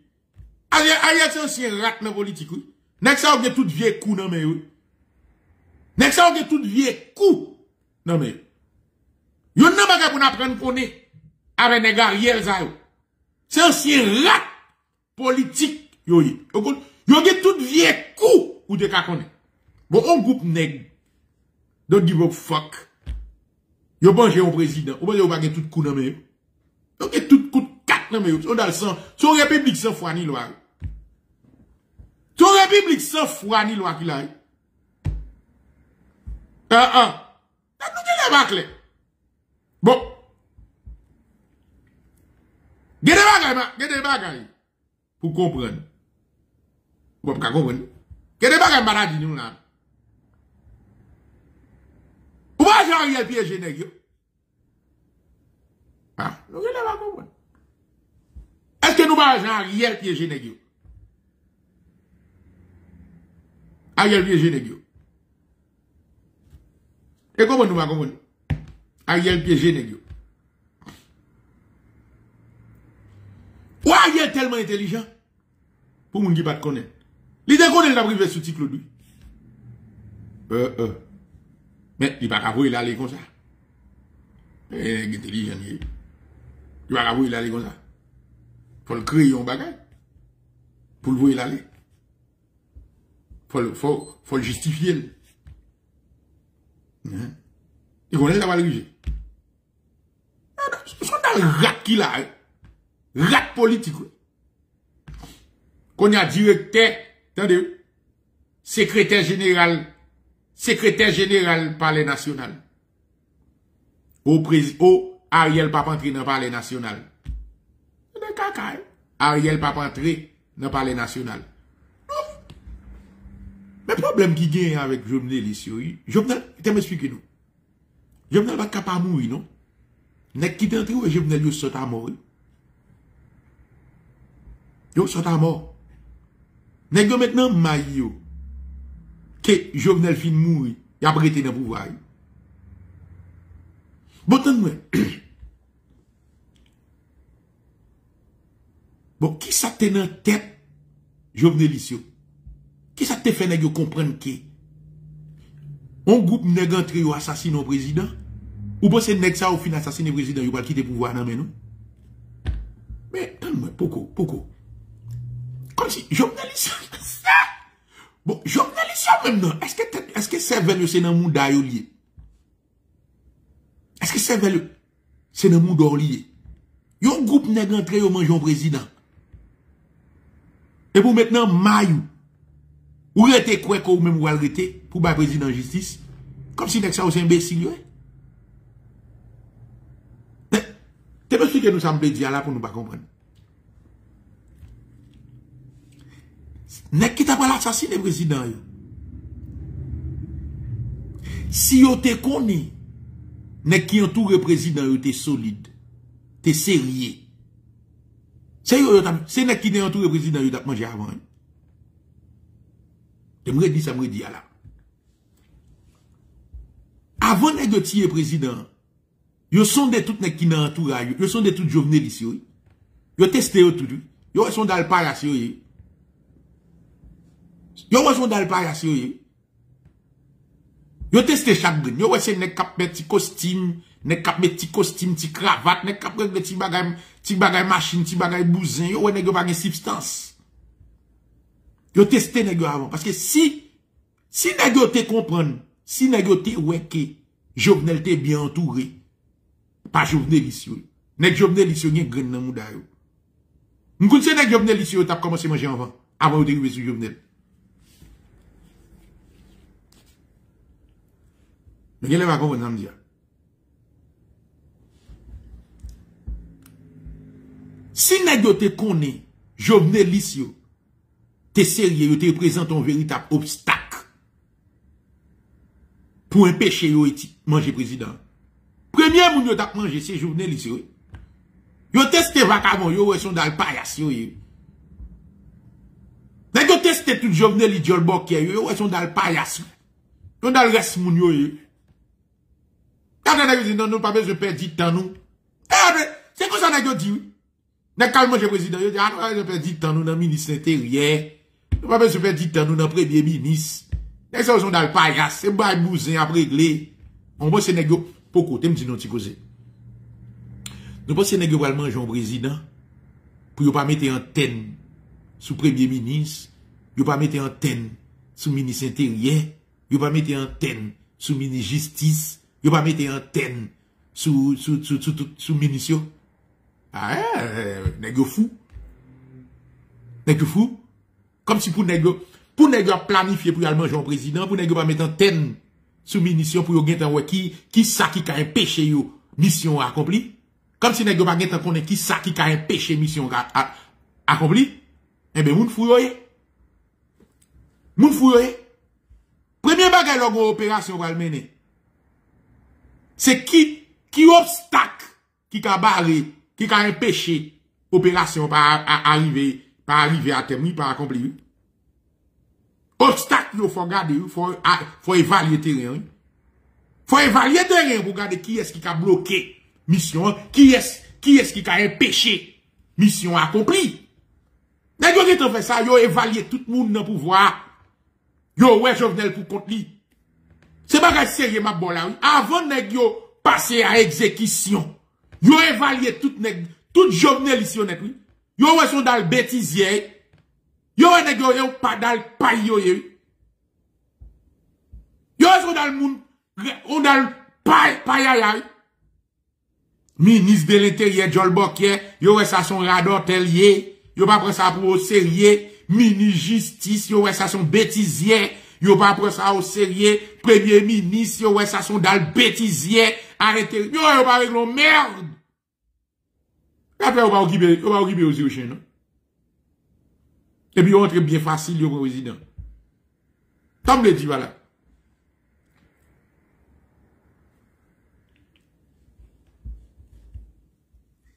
Aïe, c'est aussi un rat dans la politique, oui. N'est-ce pas, on a tout vieux coup, non, mais oui. N'est-ce pas, on a tout vieux coup. Non, mais. Y'en a pas qu'on apprenne qu'on est. Avec les gars, Yel Zao. C'est aussi un rat politique, yoye. Yoye tout vieux coup, ou de kakone. Bon, on groupe nèg. Don't give up fuck. Yo bon, j'ai un président. Ou bon, yo bagay tout coup nan me yo. Yoye tout coup de quatre nan me yo. On dans le sang. Son république sans foi ni loi. Son république sans foi ni loi qui la. T'as nous la bâcle. Bon. Gede bagay, pour comprendre. Vous pouvez comprendre. Gede bagay maladie nous là. Ou pas Jean-Ariel piège nèg yo. Ah, nous gede pas comprendre. Est-ce que nous pas Jean-Ariel piège nèg yo? Ariel piège nèg yo. Et comment nous pas comprendre? Ariel piège nèg yo. Ouah, il est tellement intelligent. Pour moun qui pas te connaître. Il déconne la privé sous Ticlo lui. Mais il va pas voir il aller comme ça. Intelligent. Il va pas voir il aller comme ça. Faut le créer un bagage. Pour le voir il aller. Faut le justifier. Il connaît la valeur. Son dans le rat qu'il a. Rat politique. Qu'on y a directeur, attendez, secrétaire général palais national. Au Ariel pas entrer dans palais national. De caca. Ariel pas entrer dans palais national. Mais problème qui gagne avec Jovenel ici, Jovenel, t'explique nous. Jovenel va capable mourir, non? N'est-ce qu'il t'entre ou Jovenel saute à mourir? Yo, sont à mort. Nèg yo maintenant maï yo. Que Jovenel fin mouri, y a breté dans pouvoir. Bon tant moi. Bon qui ça te dans tête Jovenel ici? Qui ça te fait nèg yo comprendre que on groupe nèg entre yo assassiner un président ou pensez nèg ça au fin assassiner président yo va quitter pouvoir nan men nou? Mais tant moi poko. Comme si, journaliste, bon, journaliste, même non. Est-ce que c'est venu, c'est dans le monde lié? Est-ce que c'est venu, c'est dans le monde lié? Yon groupe n'est rentré au mangeon président. Et pour maintenant, maillou. Ou rete quoi qu'on même ou arrêté pour ba président justice. Comme si n'est ça aussi imbécile, ouais. T'es pas sûr que nous sommes bédiens là pour nous pas comprendre. N'est-ce qu'il t'a pas l'assassiné, président? Si yo te connaît, mais qui entoure le président, il était solide, il était sérieux. C'est nèg qui entoure le président, il t'a mangé avant. Je me dis ça, je me dis là. Avant nèg de tirer le président, ils sont de tout nèg qui entouré, ils sont de tout Jovenel ici. Ils testé tout, ils sont dans le palace. Ils sont dans le palace. Yo teste chaque brine. Yo wè se nek kap met ti costume, nek kap met ti costume, ti cravate, nek kap règle ti bagay machine, ti bagay bouzin. Yo wè nek yo bagay substance. Yo teste nek yo avant parce que si nek yo te comprendre, si nek yo te wè ke Jovenel te bien entouré, pas Jovenel ici. Nek Jovenel ici gen grain nan mouda yo. M'koun se nek Jovenel ici yo t'a commencé manger avant de arriver sur Jovenel. Mais quel est ma compagnie, Namdia? Si nèg te connaît, Jovenel Isio, t'es sérieux, te présente un véritable obstacle pour empêcher yo manger président. Premier moun yo t'a mangé, c'est Jovenel Isio. Yo testé vacabon, yo sont dans le palace. Nèg yo testé tout Jovenel Isio le bokeh, yo sont dans le palace. Yo dans le reste moun yo. Quand on a dit non, nous pas besoin de perdre du temps, nous. C'est comme ça qu'on a dit, oui. Nous calmons le président, nous avons pas besoin de perdre du temps, nous, dans le ministre intérieur. Nous pas besoin de perdre du temps, nous, dans le premier ministre. Nous sommes dans le paillasse, c'est pas bousin à régler. On pense que nous avons pour côté, nous disons, nous pensons que nous allons manger un président pour ne pas mettre antenne sous premier ministre, ne pas mettre antenne sous ministre intérieur, ne pas mettre antenne sous ministre justice. Yo pas mettre antenne sous ministre. Ah, nèg yo fou. Nèg yo fou. Comme si pour nèg planifier pour aller manger un président, pour nèg yo pas mettre antenne sous ministre pour yo gen tan wè qui ça qui ka empêcher yo mission accomplie. Comme si nèg yo pas gen tan connait qui ça qui ka empêcher mission accomplie. Eh ben moun fou yo yé. Moun fou yo yé. Premier bagay lò gon opération va mener. C'est qui obstacle qui a barré, qui a empêché l'opération par arriver, à terme, par accomplir. Obstacle, il faut garder, il faut évaluer le terrain. Faut évaluer le terrain pour regarder qui est-ce qui a bloqué mission, qui est-ce qui a empêché mission accomplie. D'ailleurs, ils ont fait ça, ils ont évalué tout le monde dans le pouvoir. Ils ont ouais, Jovenel pour contre lui. C'est pas sérieux, ma bonne là. Avant de passer à exécution, yo évalué tout Jovenel ici, yo sont dans le bêtisier, yo sont pas dans le paillot, yo sont dans le monde, on dans le paillot. Ministre de l'Intérieur, Jol Bokye, yo ça son radar telier, yo pas prendre ça pour au sérieux, ministre justice, yo ça son bêtisier. Yo pas prendre ça au sérieux, premier ministre, yo ouais ça son dans le bêtisier, arrêtez. Yo pas régler merde. Après yo pas occuper aux yeux non. Et puis yo entre bien facile yo président. Comme le dit voilà.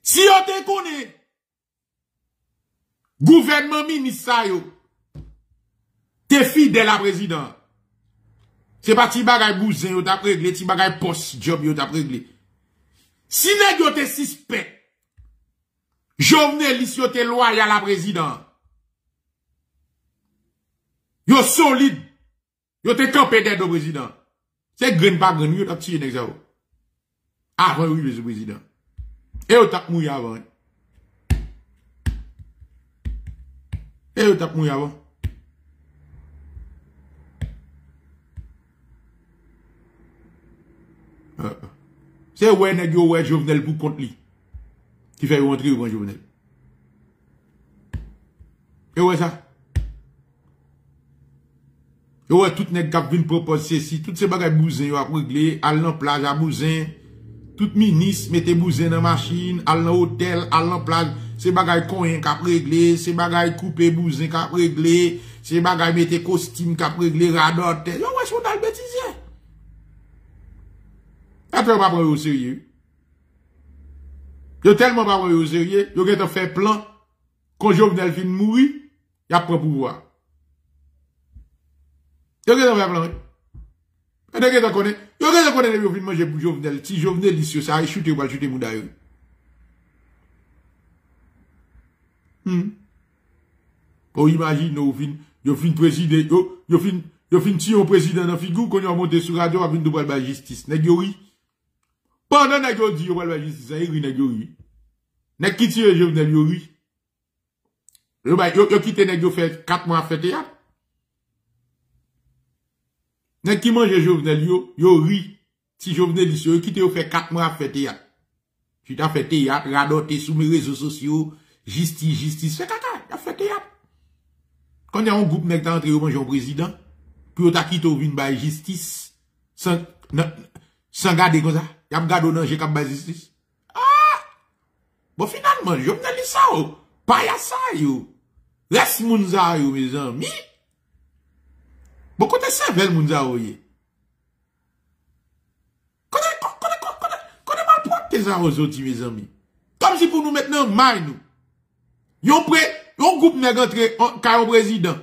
Si yo te connaît gouvernement ministre ça yo t'es fidèle à président. C'est pas ti bagay bouzin yo t'a réglé, ti bagay post job yo t'a réglé. Si nèg yo t'es suspect, Jovenel yo t'es loyal à président. Yo solide. Yo t'es campé d'aide au président. C'est grain pas grain yo t'a tué nèg ça. Avant oui le président. Et yo t'a mouillé avant. C'est ouais nèg yo ouais Jovenel pour compte li qui fait rentrer au Jovenel. Et ouais ça. Et ouais tout nèg k'ap vinn proposer si tout ces bagay bouzin yo a régler, al nan plage à bouzin, tout ministre mettez bouzin dans machine, al nan hôtel, al nan plage, ces bagay konyen k'ap régler, ces bagay couper bouzin k'ap régler, ces bagay mettez costume k'ap régler radote. Yo ouais son dans bêtisier. sénateur pas prendre au sérieux. Yo tellement pas prendre au sérieux, yo gèt fait plan quand Jovenel fin mourir, y a prend pouvoir. Yo gèt fait plan. Et de gèt connaît, yo gèt connaît le fin manger pour Jovenel, si Jovenel ici ça a chuter pour chuter mon d'ailleurs. Oh imagine yo fin président, yo fin ti yon président dans figou qu'on yon monter sur radio a vinn doubal ba justice. Nèg yo ri. Pendant nèg yo di yo bal ba justice, a ri nèg yo ri. Nèg ki tire Jovenel yo ri. Yo kite nèg yo fait 4 mois fête ya. Nèg ki mange Jovenel yo ri. Ti Jovenel ici yo kite yo fait 4 mois fête ya. Tu t'as fait théâtre, radoté sous mes réseaux sociaux, justice, fait caca, t'as fait théâtre. Quand y a un groupe nèg t'a entré au manger un président, puis t'as quitté au vin by justice, sans garder comme ça, y'a un gado nan j'ai cap by justice. Ah! Bon, finalement, je me dis ça, pas y'a ça, yo. Reste mounza, yo, mes amis. Bon, quand t'es servelle, mounza, yo. Quand t'es malporté, ça, aujourd'hui, mes amis. Comme si pour nous maintenant, mal, nous. Yon prêt, yon groupe nèg entré, car au président.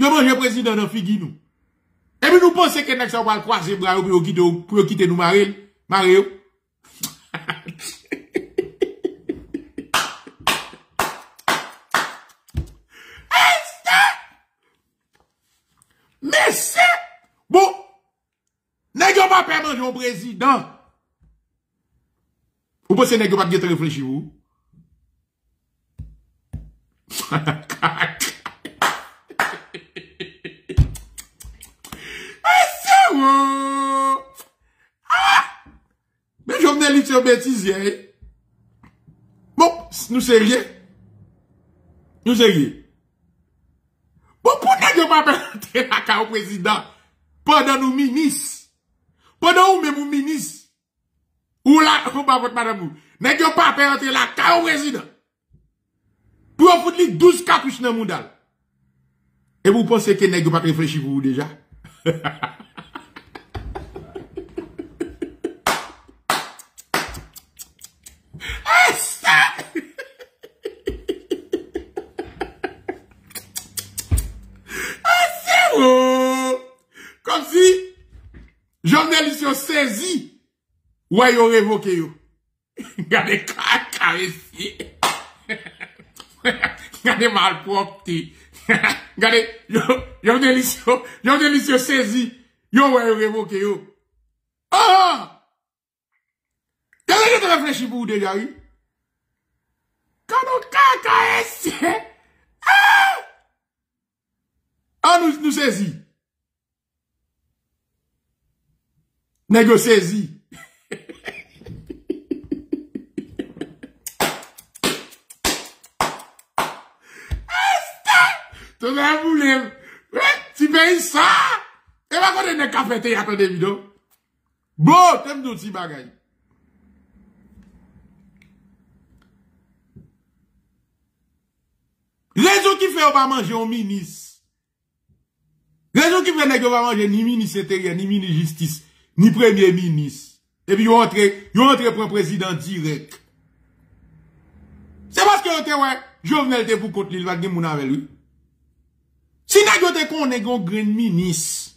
Yon mange président dans figi nous. Et puis nous pensons que nous allons croiser bras pour quitter nous Mario. Mais c'est bon, nous n'avons pas permis au président. Vous pensez que nous n'avons pas réfléchi vous? Mais Jovenel Moïse c'est bêtisier. Bon, nous sérieux. Nous sérieux. Bon, pour ne pas permettre la carte au président, pendant nous ministres, pendant nous même ministres, ou là, on va votre madame vous, ne pas permettre la carte au président. Pour vous foutre 12 capuches dans le monde. Et vous pensez que ne pas réfléchir pour vous déjà? Comme si journaliste ont saisi ou ils ont révoqué. Regardez caca ici. Regardez mal propre. Regardez journaliste ont saisi ou ils ont révoqué. Oh! Regardez de réfléchir pour déjà oui. Quand on caca ici. Ah! On nous saisit. Nègre saisi. Tu vas voulu. Tu payes ça. Et va qu'on est café à ton vidéo. Bon, t'aimes nous, petit bagay. Raison qui fait on va manger au ministre. Raison qui fait nègre va manger ni ministre intérieur, ni ministre justice. Ni premier ministre. Et puis, yon entre pour un président direct. C'est parce que yon te, ouais, Jovenel te pour contre l'île, va gen moun avec lui. Si n'a yon te kon yon grand ministre,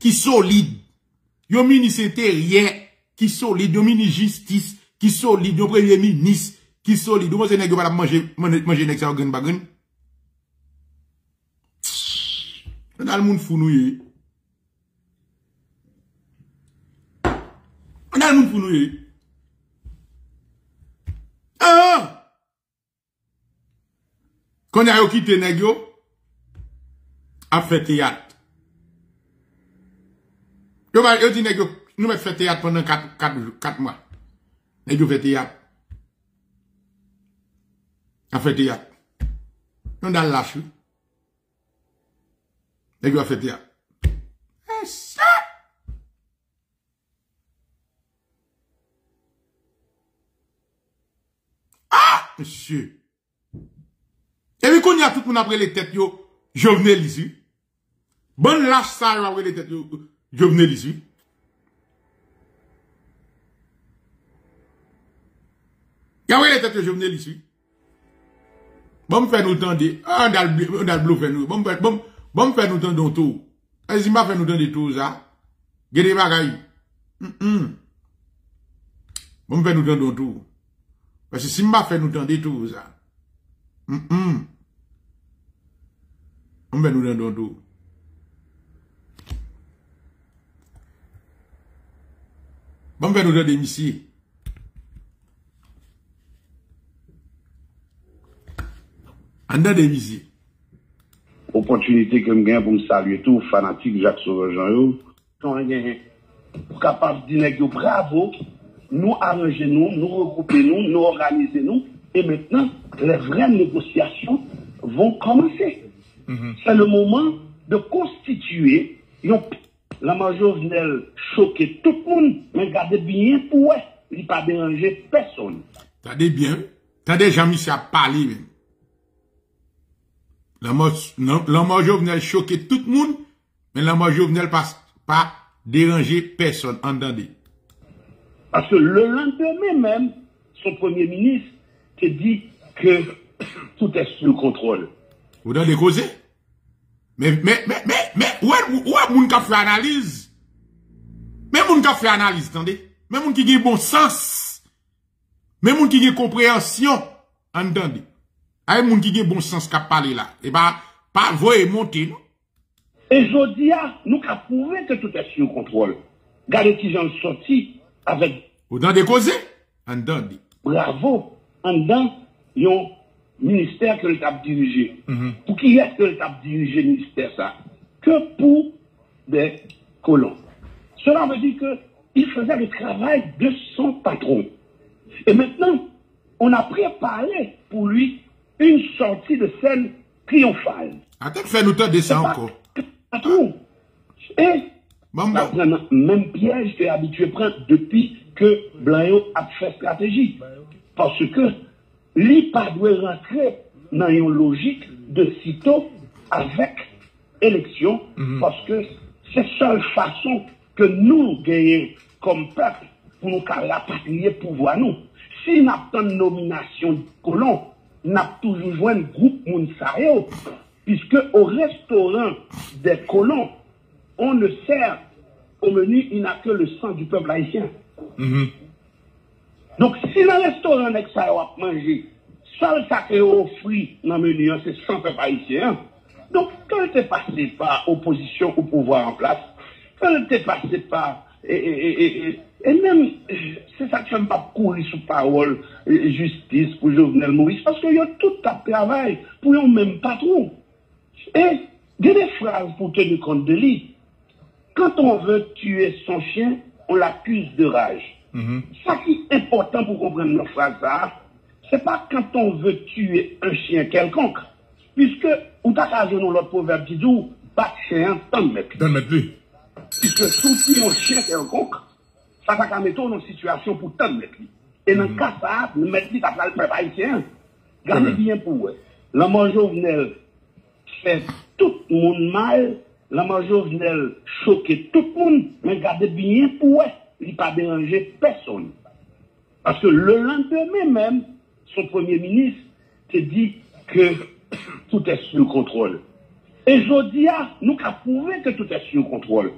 qui solide, yon ministre intérieur, qui solide, yon ministre justice, qui solide, yon premier ministre, qui solide, yon se n'a yon va manger nek sa yon grand bagan. Yon al moun fou nou yon. On a nous pour nous. Ah! Quand on a quitté Negio, a fait théâtre. Yo dit Negio, nous mettons fait théâtre pendant 4 mois. Negio fait théâtre. A fait théâtre. On a lâché. Negio a fait théâtre. Monsieur. Et puis, qu'on y a tout le monde après les têtes, yo, Jovenel ici. Bon, lâche ça, après les têtes, yo, Jovenel ici. Il y a les têtes de Jovenel ici. Bon, fait nous tendre. On a le blou, fait nous. Bon, fait nous tendre tout. Est-ce m'a fait nous tendre tout ça? Gede bagaille. Bon, fait nous tendre tout. Parce que si m'a fait nous tendre tout ça. On fait nous tendre tout. Bon, fait nous tendre ici. Opportunité que je gagne pour me saluer tout, fanatique Jacques Sauveur-Jean. Quand je capable de dire bravo, nous arranger nous, nous regrouper nous, nous organiser nous. Et maintenant, les vraies négociations vont commencer. C'est le moment de constituer. La major venait choquer tout le monde, mais regardez bien pour eux. Il n'a pas dérangé personne. Regardez bien. Regardez, Jean-Michel a parlé même. La mort Jovenel choquer tout le monde, mais la mort Jovenel pas déranger personne. Entendez. Parce que le lendemain même, son premier ministre te dit que tout est sous contrôle. Vous donnez des causes? Mais, où est moun qui fait analyse? Mais moun qui fait analyse, entendez? Mais moun qui a bon sens. Mais moun qui a compréhension, entendez? Il y a des gens qui ont bon sens qui parlent là. Et bien, pas voyer monter, non? Et je dis, nous avons prouvé que tout est sous contrôle. Regardez qui j'en sorti avec. Vous avez causé? Bravo. En dedans, il y a un ministère que l'État dirigé. Pour qui est-ce que l'État dirigé le ministère ça? Que pour des colons. Cela veut dire qu'il faisait le travail de son patron. Et maintenant, on a préparé pour lui une sortie de scène triomphale. Attends, fais-nous temps de ça encore. Et, même piège que habitué prend depuis que Blanc a fait stratégie. Parce que, lui, pas doit rentrer dans une logique de sitôt avec élection. Parce que c'est la seule façon que nous gagnons comme peuple pour nous rapatrier pouvoir nous. Si nous avons une nomination de colons, n'a toujours joué un groupe Mounsaïo, puisque au restaurant des colons, on ne sert au menu, il n'a que le sang du peuple haïtien. Donc, si dans le restaurant, on a mangé, seul sacré au fruit dans le menu, c'est sans peuple haïtien. Donc, quand elle est passée par opposition au pouvoir en place, quand elle est passée par. Et même, c'est ça que je n'aime pas courir sous parole, justice pour Jovenel Moïse, parce qu'il y a tout un travail pour un même patron. Et il y a des phrases pour tenir compte de lui. Quand on veut tuer son chien, on l'accuse de rage. Ça qui est important pour comprendre nos phrases, c'est pas quand on veut tuer un chien quelconque, puisque, ou t'as raison dans l'autre proverbe qui dit, pas chien, tant de mec. Puisque souffrir un chien quelconque, ça va qu'à mettre dans une situation pour tant de mettre. Et dans le cas ça, nous mettons ça dans le peuple haïtien. Gardez bien pour eux. L'homme Jovenel fait tout le monde mal. L'homme Jovenel choque tout le monde. Mais gardez bien pour eux. Il n'a pas dérangé personne. Parce que le lendemain même, son premier ministre te dit que tout est sous contrôle. Et je dis, nous avons prouvé que tout est sous contrôle.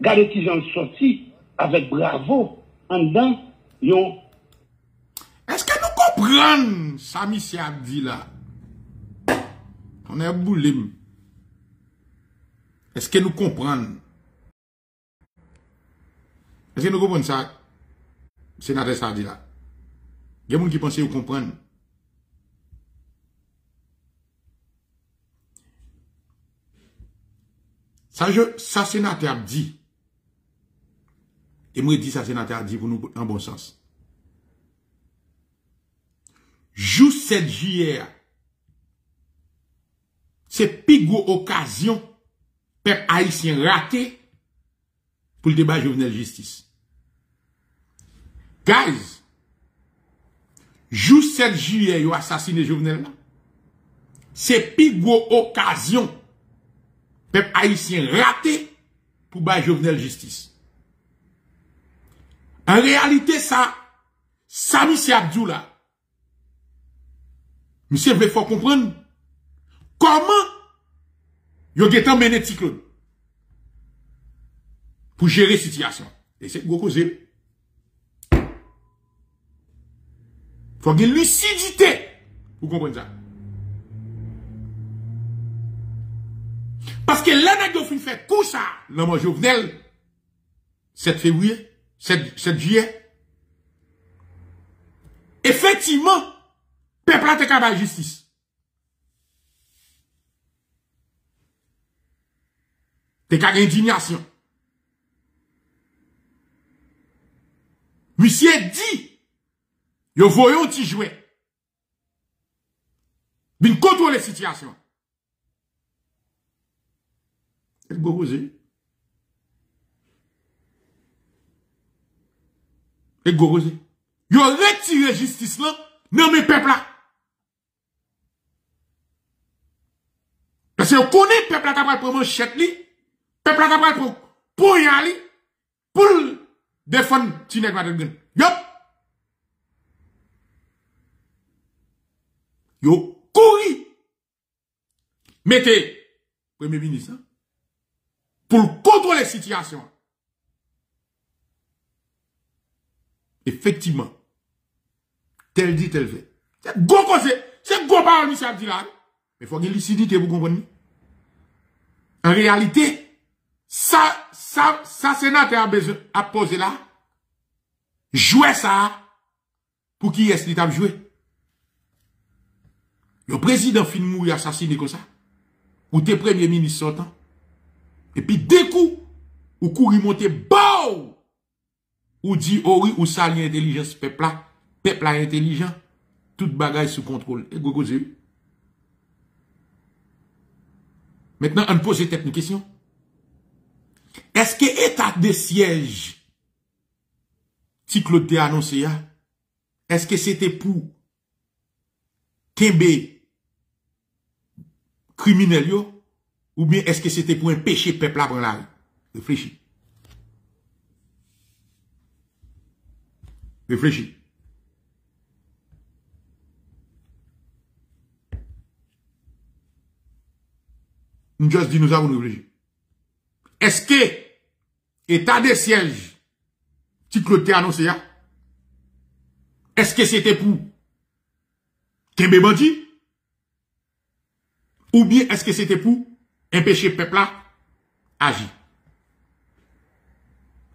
Gardez qui j'en sorti. Avec bravo, en dedans, yon. Est-ce que nous comprenons, Sami Siabdi là? On est boulim. Est-ce que nous comprenons? Est-ce que nous comprenons ça? Sénateur Siabdi là. Il y a des gens qui pensent qu'ils comprennent. Ça, sénateur Abdi. Et moi, je dis ça, sénateur, dit pour nous, en bon sens. Jou 7 juillet, c'est pigou occasion, peuple haïtien raté, pour le débat Jovenel Justice. Guys, jou 7 juillet, ils ont assassiné Jovenel. C'est pigou occasion, peuple haïtien raté, pour le débat Jovenel Justice. En réalité, ça, Sami Abdou là, Monsieur veut faut comprendre comment yo getan mené Ticlone pour gérer situation. Et c'est gros cause. Faut une lucidité pour comprendre ça. Parce que là nèg yo fin fait coup ça, l'homme Jovenel 7 février, 7 juillet. Effectivement, peuple a te capable justice. Te capable indignation. Monsieur dit, yo voyon ti joué. Bin contrôler situation. Et go rosé. Et go rosé. Yo retire justice là, non mais peuple là. Parce que vous connaissez peuple là qui va prendre manchette li, peuple là qui va prendre poignard li, pour défendre ti nèg va dedans. Yop. Yo couri. Mettez premier ministre pour contrôler la situation. Effectivement. Tel dit, tel fait. C'est gros conseil. C'est gros parole, monsieur Abdillah. Mais il faut une lucidité, vous comprenez? En réalité, ça, sénateur a besoin, a posé là. Jouer ça. Pour qui est-ce qu'il t'a joué? Le président fin mourir assassiné comme ça. Ou tes premiers ministres sortant. Et puis, des coups, ou courir monter, BAO! Ou dit, oh oui, ou ça, l'intelligence, peuple là. Peuple intelligent, toute bagaille sous contrôle. Et gogo zé. Maintenant, on pose cette question. Est-ce que l'état de siège, si Claude te annoncé, est-ce que c'était pour Kembe criminel yo, ou bien est-ce que c'était pour empêcher peuple à prendre la rue? Réfléchis. Réfléchis. Just dit nous avons réfléchi. Est-ce que état de siège qui cloté annoncé là, est-ce que c'était pour Kembe bandit ou bien est-ce que c'était pour empêcher peuple là agir?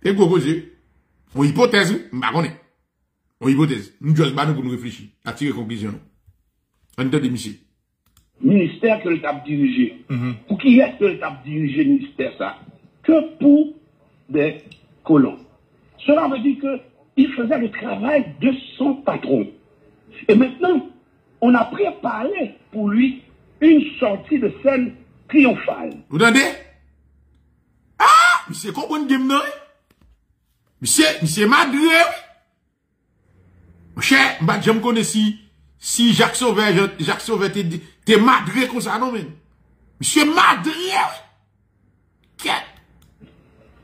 Et gros causer on hypothèse, m'pa connait. On hypothèse, nous juste ba nous pour nous réfléchir, à tirer conclusion. On tente de monsieur ministère que le tap dirigé. Pour qui est-ce que le tap dirigé ministère ça? Que pour des colons. Cela veut dire qu'il faisait le travail de son patron. Et maintenant, on a préparé pour lui une sortie de scène triomphale. Vous entendez? Ah! Monsieur, comment on dit non? Monsieur Madre! Monsieur, je me connais si. Si Jacques Sauveur t'es madré comme ça, non, mais. Monsieur madré!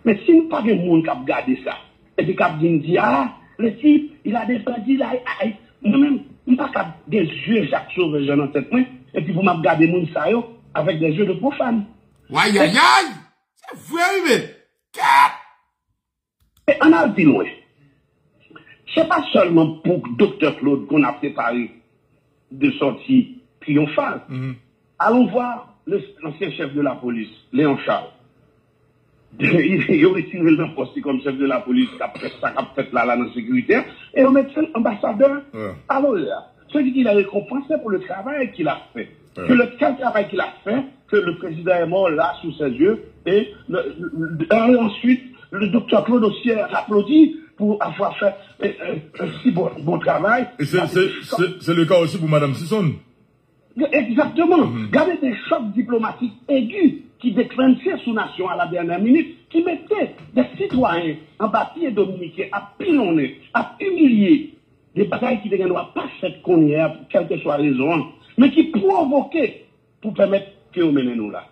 Mais si nous pas de monde qui a regardé ça, et puis qui a dit, ah, le type, il a défendu, nous-mêmes, nous pas qu'à des yeux Jacques Sauveur, j'en ai tête, et puis vous m'avez regardé moun sa yo, avec des yeux de profane. Aïe, aïe, aïe! C'est vrai, mais. Et on a dit loin. C'est pas seulement pour Dr. Claude qu'on a préparé de sortie triomphale. Allons voir l'ancien chef de la police, Léon Charles. Il a retiré le poste comme chef de la police, qui a fait là dans la sécurité, et on met l'ambassadeur à l'honneur. C'est-à-dire qu'il a récompensé pour le travail qu'il a fait. Que le travail qu'il a fait, que le président est mort là, sous ses yeux, et ensuite, le Dr. Claude aussi applaudit pour avoir fait un si bon travail. Et c'est le cas aussi pour Mme Sisson. Exactement. Regardez des chocs diplomatiques aigus qui déclenchaient sous nation à la dernière minute, qui mettaient des citoyens en papier dominicain à pilonner, à humilier des batailles qui ne doivent pas être connues pour quelle que soit raison, mais qui provoquaient pour permettre que vous menez nous là.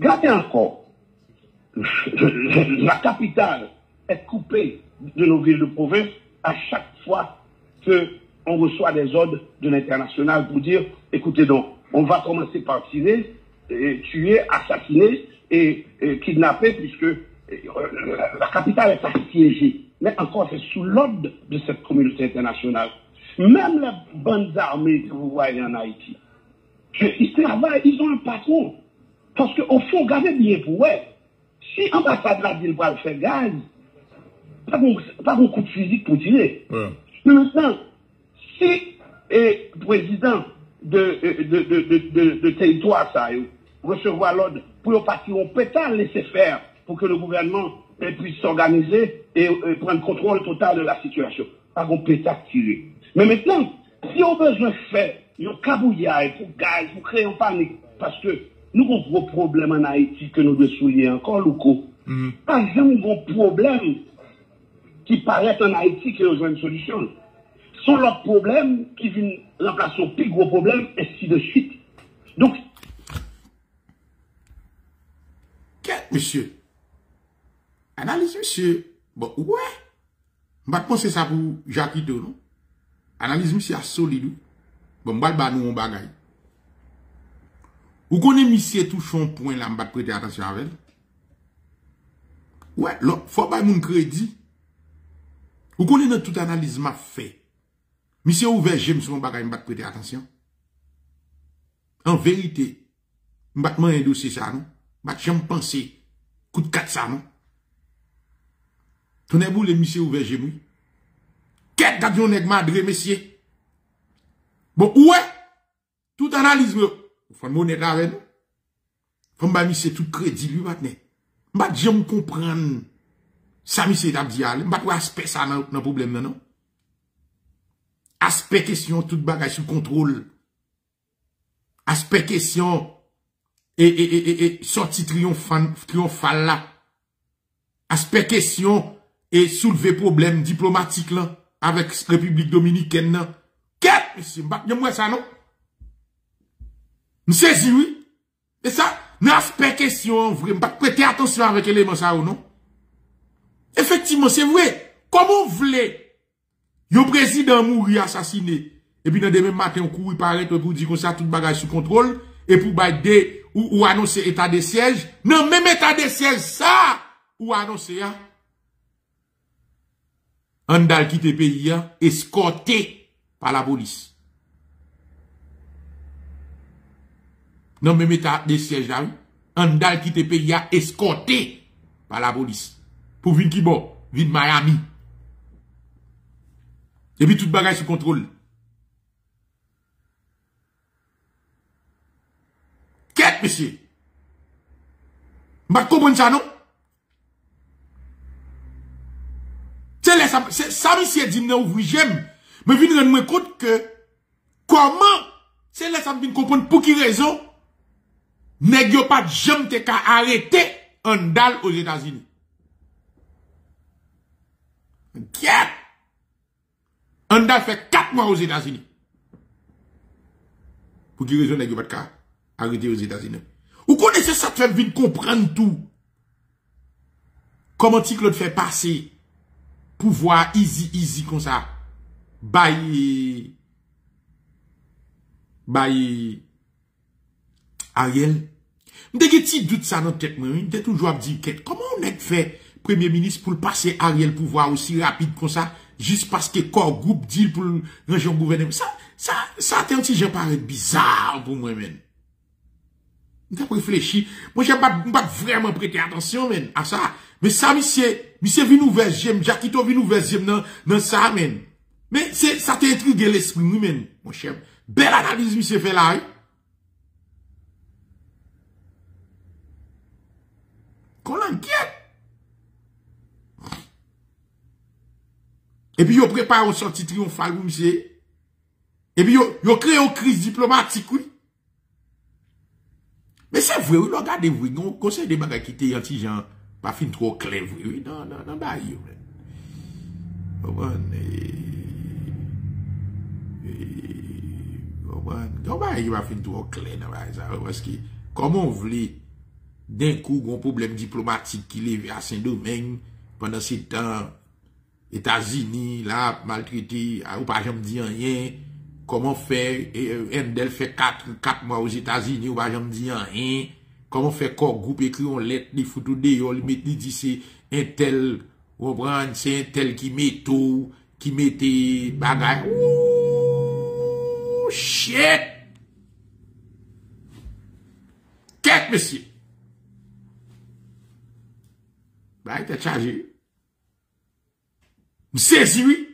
Regardez encore. La capitale est coupée de nos villes de province à chaque fois que on reçoit des ordres de l'international pour dire, écoutez donc, on va commencer par tirer, tuer, assassiner et kidnapper, puisque la capitale est assiégée. Mais encore, c'est sous l'ordre de cette communauté internationale. Même les bandes armées que vous voyez en Haïti, ils travaillent, ils ont un patron. Parce qu'au fond, regardez bien pour eux. Si l'ambassade de la ville va le faire gaz, pas un coup de physique pour tirer. Ouais. Mais maintenant, si le président de territoire, ça, recevoir l'ordre pour partir, on peut pas laisser faire pour que le gouvernement puisse s'organiser et prendre contrôle total de la situation. Par contre, on peut pas tirer. Mais maintenant, si on veut faire un cabouillage pour gaz, pour créer une panique, parce que nous avons un gros problème en Haïti que nous devons souligner encore, Louco. Pas un gros problème qui paraît en Haïti qui rejoint une solution. Sont leurs problèmes qui viennent remplacer au plus gros problème, et ainsi de suite. Donc, monsieur, analyse, monsieur. Bon, ouais. Maintenant, c'est ça pour Jacques Ito, non? Analyse, monsieur, à solide. Bon, bah, nous, on bagaille. Vous connaissez, monsieur, touche un point là, on va prêter attention à elle. Ouais, là, faut pas mon crédit. Vous connaissez notre toute analyse, m'a fait. Monsieur, ouvert, j'aime son bagaille, on va prêter attention. En vérité, on va un dossier ça, non? Bah, j'aime penser, coup de 400, non? Tenez-vous, les messieurs ouverts, j'ai mis. Quel gadion nèg madré, messieurs? Bon, ouais! Tout analyse, vous faites mon nèg avec nous? Faut m'ba, messieurs, tout crédit, lui, maintenant. Bah, j'aime comprendre. Ça, messieurs, t'as dit, allez. Bah, aspect, ça, n'a aucun problème, non, non? Aspect question, toute bagaille sous contrôle. Aspect question, sortie triomphale là. Aspect question et soulever problème diplomatique là avec République Dominicaine là. Qu'est-ce que c'est? M'bak ça non? M'saisi oui. Et ça, n'aspect question vrai. M'bak prêter attention avec élément ça ou non? Effectivement, c'est vrai. Comment voulez yo président mourir assassiné et puis dans demain matin on court paraît pour dire comme ça toute bagage sous contrôle et pour bailler ou annoncer état de siège. Non, même état de siège, ça, ou annoncer, on dal quitte pays, escorté par la police. Non, même état de siège, là, on dal quitte pays, escorté par la police. Pour venir qui bon, venir Miami. Et puis tout bagage sous contrôle. Qu'est-ce monsieur? M'pas comprendre ça, non? C'est ça, monsieur, dit, non, vous, j'aime. Mais venez nous rendre compte que, comment, c'est là, ça me vient comprendre pour qui raison, n'est-ce pas, j'aime, t'es qu'à arrêter un dalle aux États-Unis. Qu'est-ce? Un dalle fait 4 mois aux États-Unis. Pour qui raison, n'est-ce pas, qu'à arrêter aux États-Unis. Vous connaissez ça, tu vas vite comprendre tout. Comment Ticlot fait passer pouvoir easy comme ça. Bye. Ariel. M'te que ti doute ça dans tête moi, m'te toujours dit qu'est comment on est fait premier ministre pour passer Ariel pouvoir aussi rapide comme ça juste parce que corps groupe dit pour région gouvernement. Ça t'es un petit je paraît bizarre pour moi même. N'a pas réfléchi. Moi, j'ai pas vraiment prêté attention, men, à ça. Mais ça, monsieur, vinouvert, j'aime, Jacquito, vinouvert, j'aime, dans ça, men. Mais, c'est, ça t'a intrigué l'esprit, men, mon cher. Belle analyse, monsieur, fait là, hein? Qu'on l'enquête. Et puis, yo prépare une sortie triomphale, monsieur. Et puis, yo crée une crise diplomatique, oui. Mais c'est vrai, oui, regardez, oui, on conseille des bagages qui étaient anti-gens, pas fin trop clair, oui, non, bah, yo, non, pas fin trop clair, non, bah, ça, parce que, comment on voulait, d'un coup, un problème diplomatique qui lève à Saint-Domingue, pendant ce temps, États-Unis, là, maltraité, ou pas, j'aime dire rien. Comment faire, Endel fait 4 mois aux États-Unis, ou pas, j'aime dire rien. Comment faire, corps groupe, écrit en lettre, les photos de yon, il dit, c'est un tel, ou prend, c'est un tel qui met tout, qui mettait bagage. Ouh, shit! Qu'est-ce, monsieur? Bah, il t'a chargé. Saisi, oui.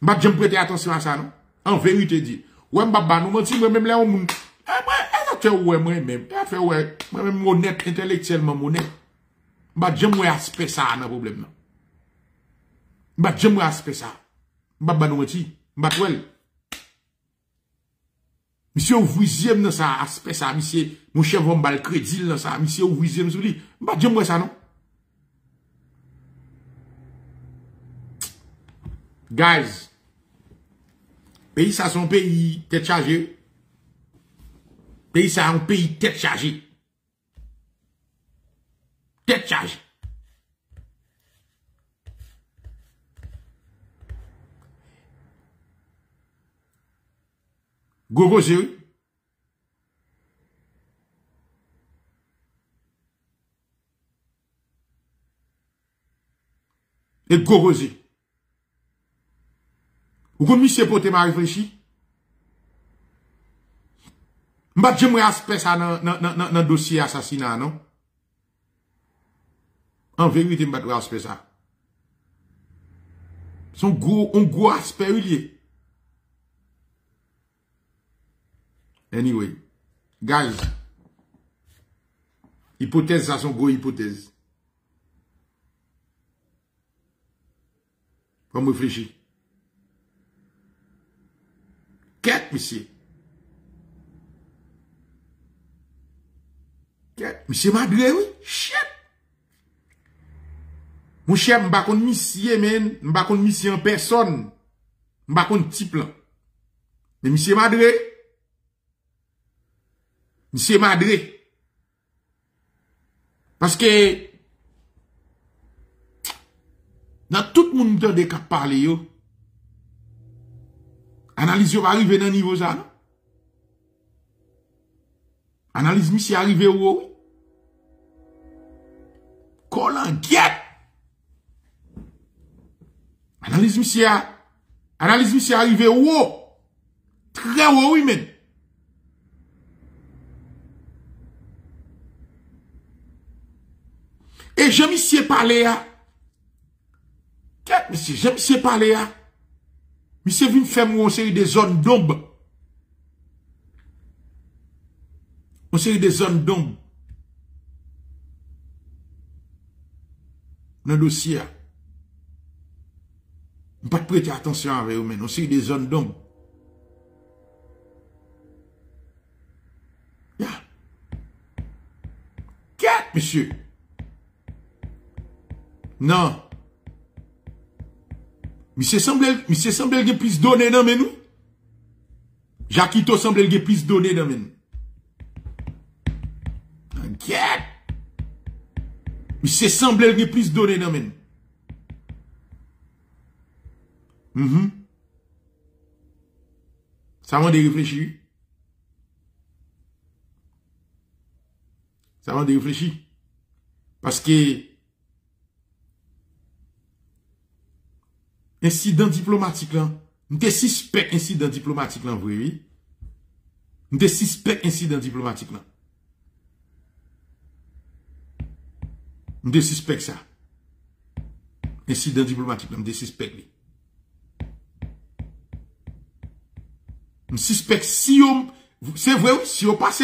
M'a jamais prêté attention à ça, non? En vérité, dit. Ouais, m'baba, nous mentir, moi-même, là, on m'a. Elle a fait ouais, moi-même. Elle a fait ouais. Moi-même, honnête, intellectuellement, honnête. M'a jamais aspect ça, dans le problème, non? M'a jamais aspect ça. M'baba, nous mentir. M'a trouvé. Monsieur, ouvrier, dans ça, aspect ça, monsieur. Mon chef, on m'a le crédit, dans ça, monsieur, ouvrier, nous dit. M'a jamais ça, non? Guys, pays ça son pays tête chargée. Pays ça un pays tête chargée. Tête chargée. Gogo sérieux. Et gogo sérieux. Vous connaissez pour te réfléchir? M'a dit moi aspect ça dans dossier assassinat non? En vérité m'a dit aspect ça. Son gros un gros aspect lié. Anyway, guys. Hypothèse ça son gros hypothèse. On réfléchit. Quête, monsieur. Quête. Monsieur Madré, oui. Chef. Mon chef, m'ba kon monsieur, men. M'ba kon monsieur en personne. M'ba kon type là. Mais monsieur Madré. Monsieur Madré. Parce que, dans tout le monde de k'ap parle yo, analyse va arriver dans niveau ça, non? Analyse mi si arrivé où? Collant guette! Analyse mi si a... Analyse mi si arrivé où? Très haut, oui, men. Et je m'y sais parler à. Qu'est-ce, monsieur? Je m'y sais parler à. Monsieur vient faire une série de zones d'ombre. Une série de zones d'ombre. Dans le dossier. Je ne vais pas prêter attention avec vous, mais une série de zones d'ombre. Yeah. Quatre, monsieur. Non. Monsieur semble qu'il y a plus donné dans nous. Jacquito semble qu'il y a plus donné dans nous. T'inquiète. Monsieur semble qu'il y a plus donné dans nous. Ça m'a de réfléchir. Ça m'a de réfléchir. Parce que incident diplomatique là. M'te suspect incident diplomatique là, oui. M'te suspect incident diplomatique là. M'te suspect ça. Incident diplomatique là, m'te suspect lui. M'te suspect si on... C'est vrai, oui, si on passe...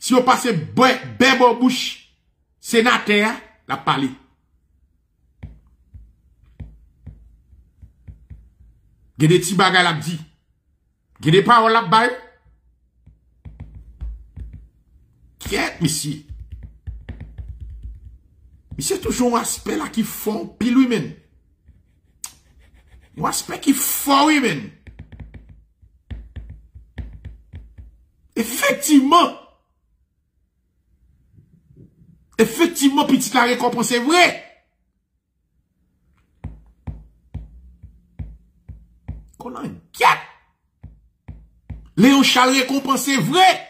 Si on passe Bebo Bouche, sénateur, la parler. Il y a des petits bagages à dire. Il y a des paroles à bailler. Qu'est-ce, monsieur? Monsieur, toujours un aspect là qui font pile lui-même. Un aspect qui font lui-même. Effectivement. Effectivement, petit la récompense, c'est vrai. qu'on enquête. Léon Charles récompensé vrai.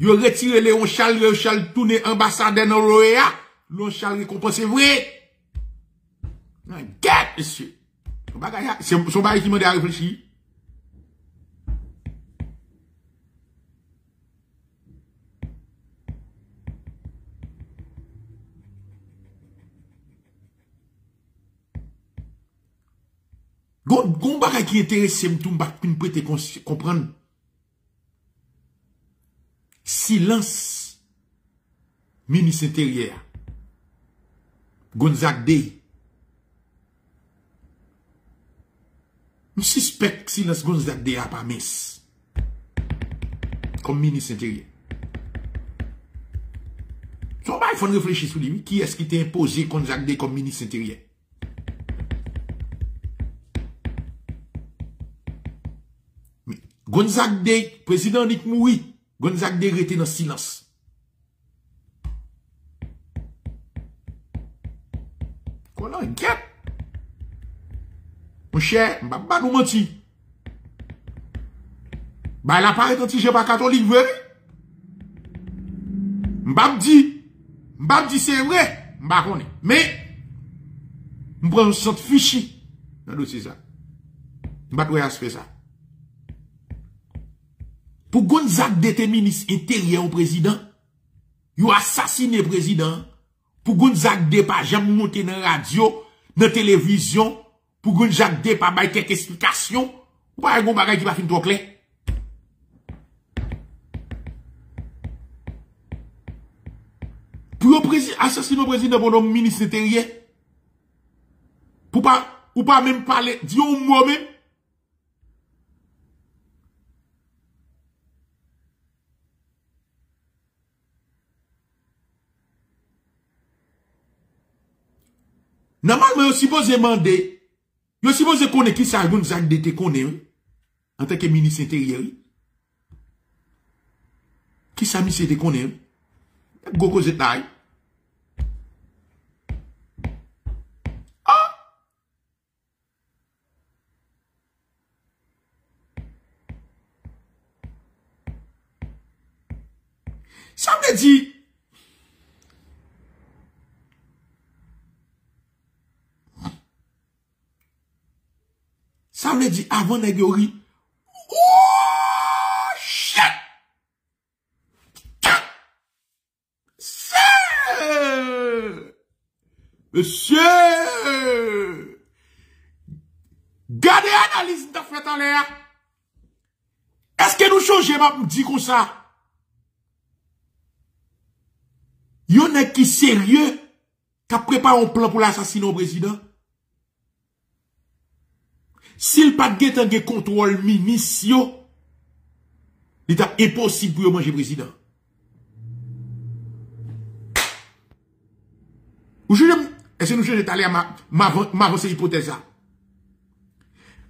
Il a retiré Léon Charles tourné ambassadeur dans l'OEA. Léon Charles récompensé vrai. Enquête, monsieur. Son bagage qui m'a dit à réfléchir. Gon bagay qui intéresse m'tou m'bak pou m'prêter comprendre. Silence ministre intérieur. Gonzague Dey. M'suspect silence Gonzague Dey a pas mince. Comme ministre intérieur. Son bagay faut réfléchir sur lui, qui est-ce qui t'a imposé Gonzague Dey comme ministre intérieur? Gonzague Dey, président Nick Moui, Gonzague Dey était dans silence. Qu'on enquête. Mon cher, m'a pas nous menti. Bah, la paraît anti j'ai pas catholique, vous voyez? M'bap dit c'est vrai, m'bap connaît. Mais, m'prend un centre fichi dans le dossier ça. M'bap ouais à ce fait ça. Pour Gonzague Dey ministre intérieur au président, il a assassiné le président. Pour Gonzague Dey pas jamais monter dans la radio, dans la télévision. Pour Gonzague Dey pas bailler quelques explications. Ou pas un bon bagage qui va finir trop clair. Pour assassiner le président pour le ministre intérieur. Pour pas, ou pas même parler, dire un mot même. Normalement, vous supposez demander, vous supposez qu'on est qui ça, Gonzague Dey qu'on est, en tant que ministre intérieur. Qui ça, ministre de qu'on est, Goko Zetaï. Ah! Ça me dit, ça veut dire avant Négori. Oh shit! Monsieur! Gardez l'analyse de fait en l'air. Est-ce que nous changeons pas dit comme ça? Y'en a qui sérieux qui a préparé un plan pour l'assassinat au président? S'il pas de contrôle ministre, l'état impossible pour manger président. Est-ce que nous changeons d'aller à ma hypothèse?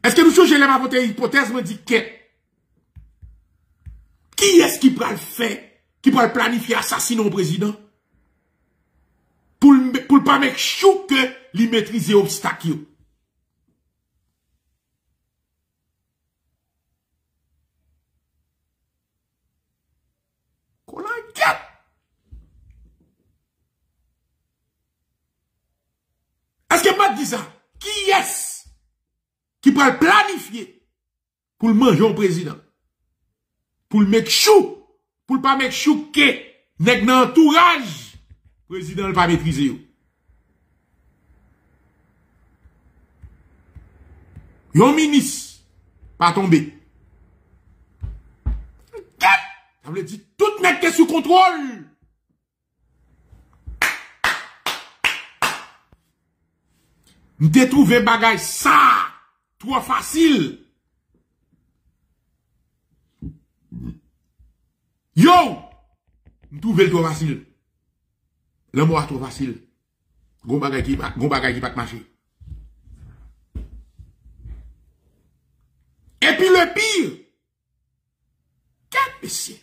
Est-ce que nous changeons d'aller à hypothèse? Me dit qui est-ce qui peut le faire, qui peut planifier assassiner un président? Pour pas mettre chou que lui maîtriser obstacle. Est-ce que m'a dit ça? Qui est-ce qui peut planifier pour le manger au président? Pour le mettre chou? Pour le pas mettre chou que nèg nan entourage? Le président ne pas maîtriser. Yon ministre pas tombé. Ça veut dire tout nèg qui sous contrôle. M'te trouvé bagay ça, trop facile. Yo, m'trouvé trop facile. Le mot trop facile. Gon bagay qui pas marcher. Et puis le pire, qu'est-ce que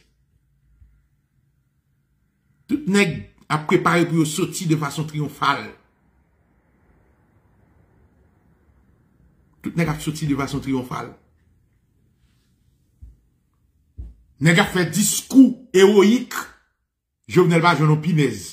tout nèg a préparé pour sortir de façon triomphale. tout le monde sorti de façon triomphale. Nèg a fait discours héroïque. Jovenel Moise en opinaise.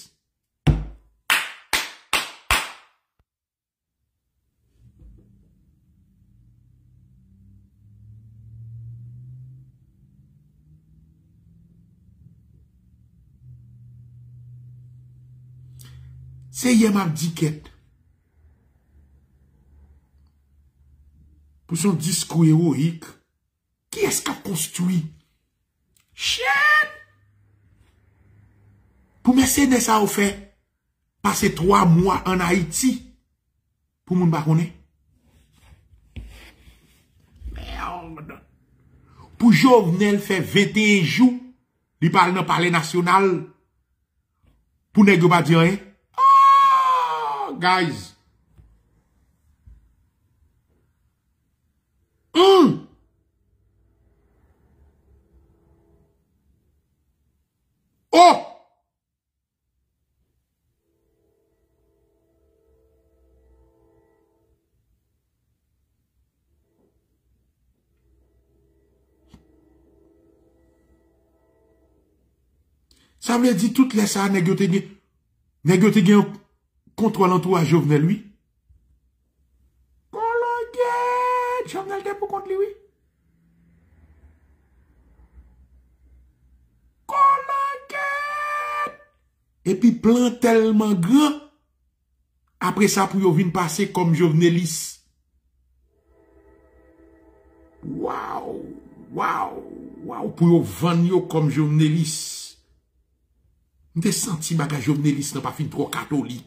C'est hier m'a dit quête. Pour son discours héroïque, qui est-ce qu'a construit? Chien! Pour Mercedes, ça a fait passer 3 mois en Haïti. Pour moun pa konnen. Merde. Pour Jovenel fait 21 jours, il parle dans palais national. Pour nèg pa di rien. Oh, guys. Oh! Ça veut dire toutes les ça négoté gain contrôle entourage Jovenel lui. Colonel, Jovenel t'es pour contre lui. Et puis plan tellement grand après ça pour yon vin passer comme Jovenelis. Waouh, waouh, waouh, pour yon vendre yon comme Jovenelis. M'te senti bagage Jovenelis n'a pas fin trop catholique.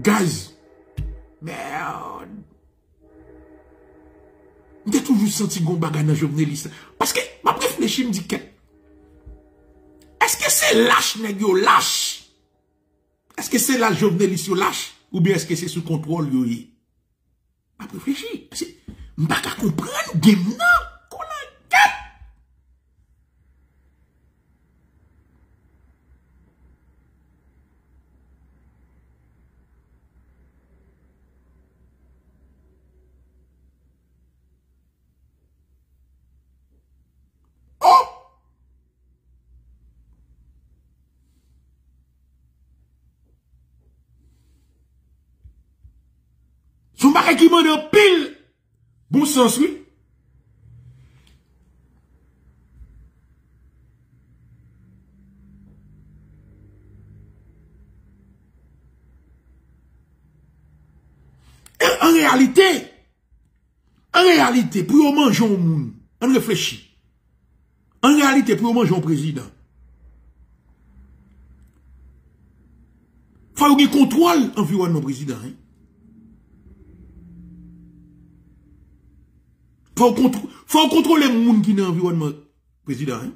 Guys, merde. M'te toujours senti gon bagage dans Jovenelis parce que m'a réfléchi me dit que est-ce que c'est lâche, nèg yo lâche? Est-ce que c'est la Jovenelis yo lâche? Ou bien est-ce que c'est sous contrôle yo y? M'a réfléchi. M'a pas comprendre game non, qu'on a tête. Oh! Son barré qui m'a donné pile. Bon sens, oui. Et en réalité, pour yon manger au monde, on réfléchit. En réalité, pour yon manger au président. Faut yon contrôle environnement président, hein. Faut contrôler le monde qui est dans l'environnement, président. Hein?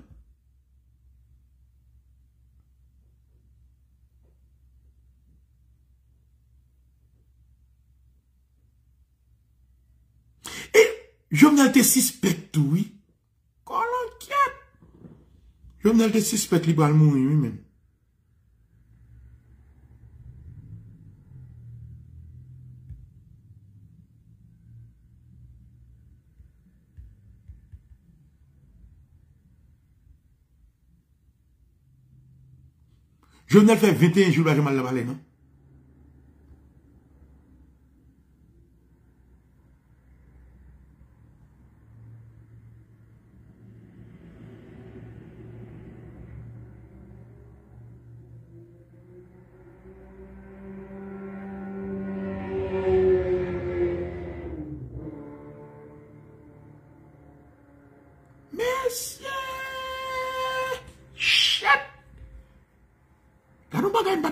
Et Jovenel te suspecte, oui. Qu'on l'enquête. Jovenel te suspecte, librement, oui, même. Jovenel fait 21 jours là, je mal la parler, non?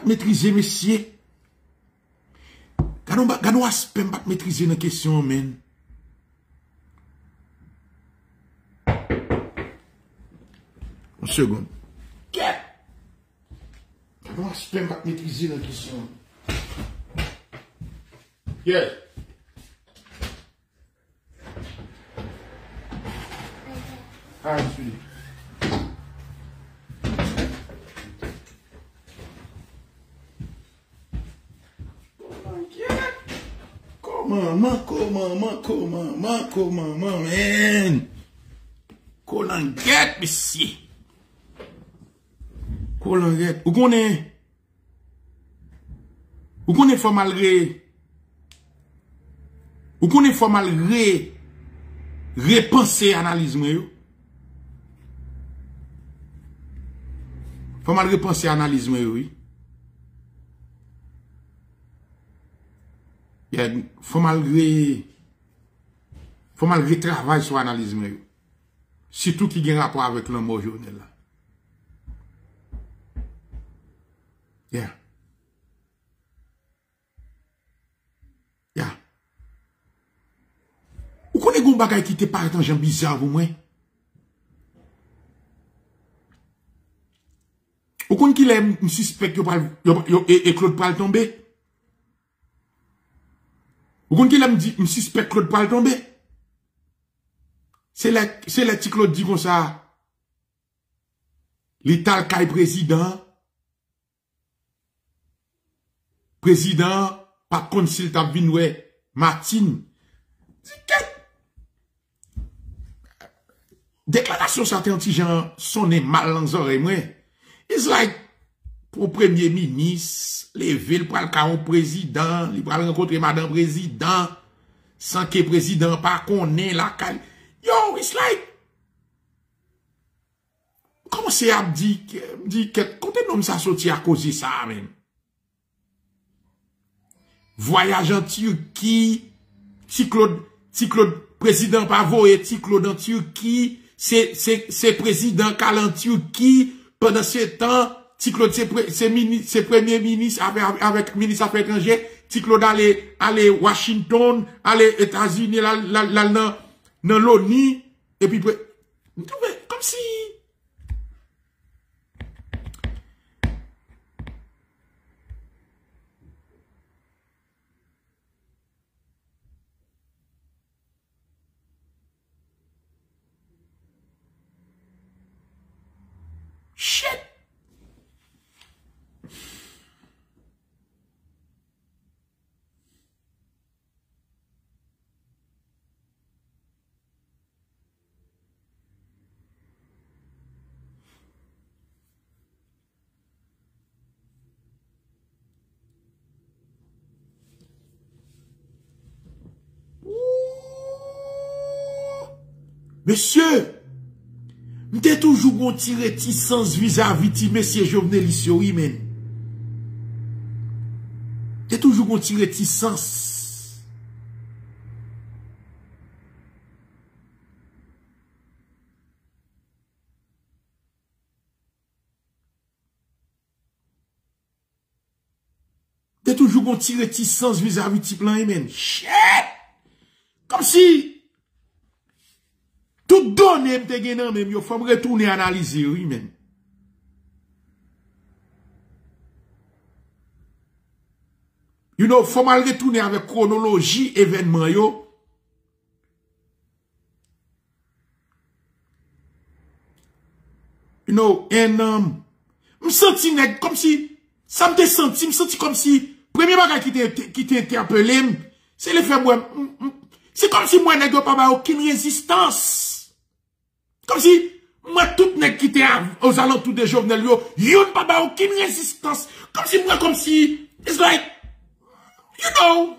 Maîtriser, messieurs. Gardons aspect pas maîtriser la question, men. Une seconde. Gardons aspect pas maîtriser la question. Yeah. Ah, je suis. Comment, man? Qu'on guette, monsieur. Qu'on guette. Où qu'on est? Où qu'on est fort malgré? Où qu'on est fort malgré? Repenser analyse, moi, yo. Faut mal repenser analyse, moi, oui. Faut malgré travail sur analyse, moi, surtout qui a un rapport avec le mot journal, là. Ou connaît gon bagay qui te paraît en gens bizarre pour moi? Ou connaît qu'il est suspect et Claude pral tomber? Ou connaît qu'il est suspect Claude pral tomber? C'est là que Claude dit comme ça. L'état caille président. Président, par contre, s'il t'a vu, Martine. Déclaration certains petits gens sonne mal dans les oreilles. It's like, pour premier ministre, les villes pour le cas président, les pour rencontrer madame président, sans que président pas qu'on ait la caille. Yo, it's like, comment c'est à dire que, quand un homme ça sorti à cause de ça, même. Voyage en Turquie, Ti Claude, président Pavo et Ti Claude en Turquie, c'est président Kal en Turquie, pendant ce temps, Ti Claude c'est premier ministre avec ministre affaires étrangères, Ti Claude allait Washington, allait États-Unis, là, dans l'ONU, et puis, comme si, shit! Monsieur! M'te toujours bon petit réticence vis-à-vis de monsieur Jovenel Moïse, men. T'es toujours bon petit réticence. T'es toujours bon petit réticence vis-à-vis de plan, men. Shit! Comme si... Tout donné m'te genan même, yo faut me retourner analyser oui même. You know, faut mal retourner avec chronologie événement yo. You know, me senti nèg comme si ça me senti comme si premier bagage qui t'a interpellé, c'est le fait moi. C'est comme si moi nèg yo pas aucune résistance. Comme si, moi, tout n'est quitté aux alentours de Jovenel, yo n'a pas aucune résistance. Comme si, moi, it's like, you know,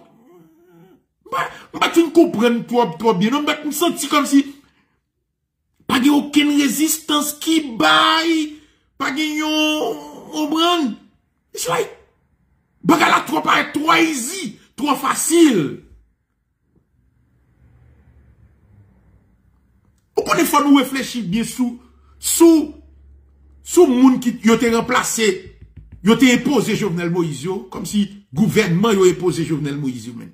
bah, tu ne comprends trop bien, non, bah, tu me sens comme si, pas de aucune résistance qui baille, pas de yon, brand. It's like, bah, là, trop paraît, trop easy, trop facile. Il faut nous réfléchir bien sous monde qui était remplacé, était imposé Jovenel Moïse, comme si gouvernement yo imposé Jovenel Moïse même.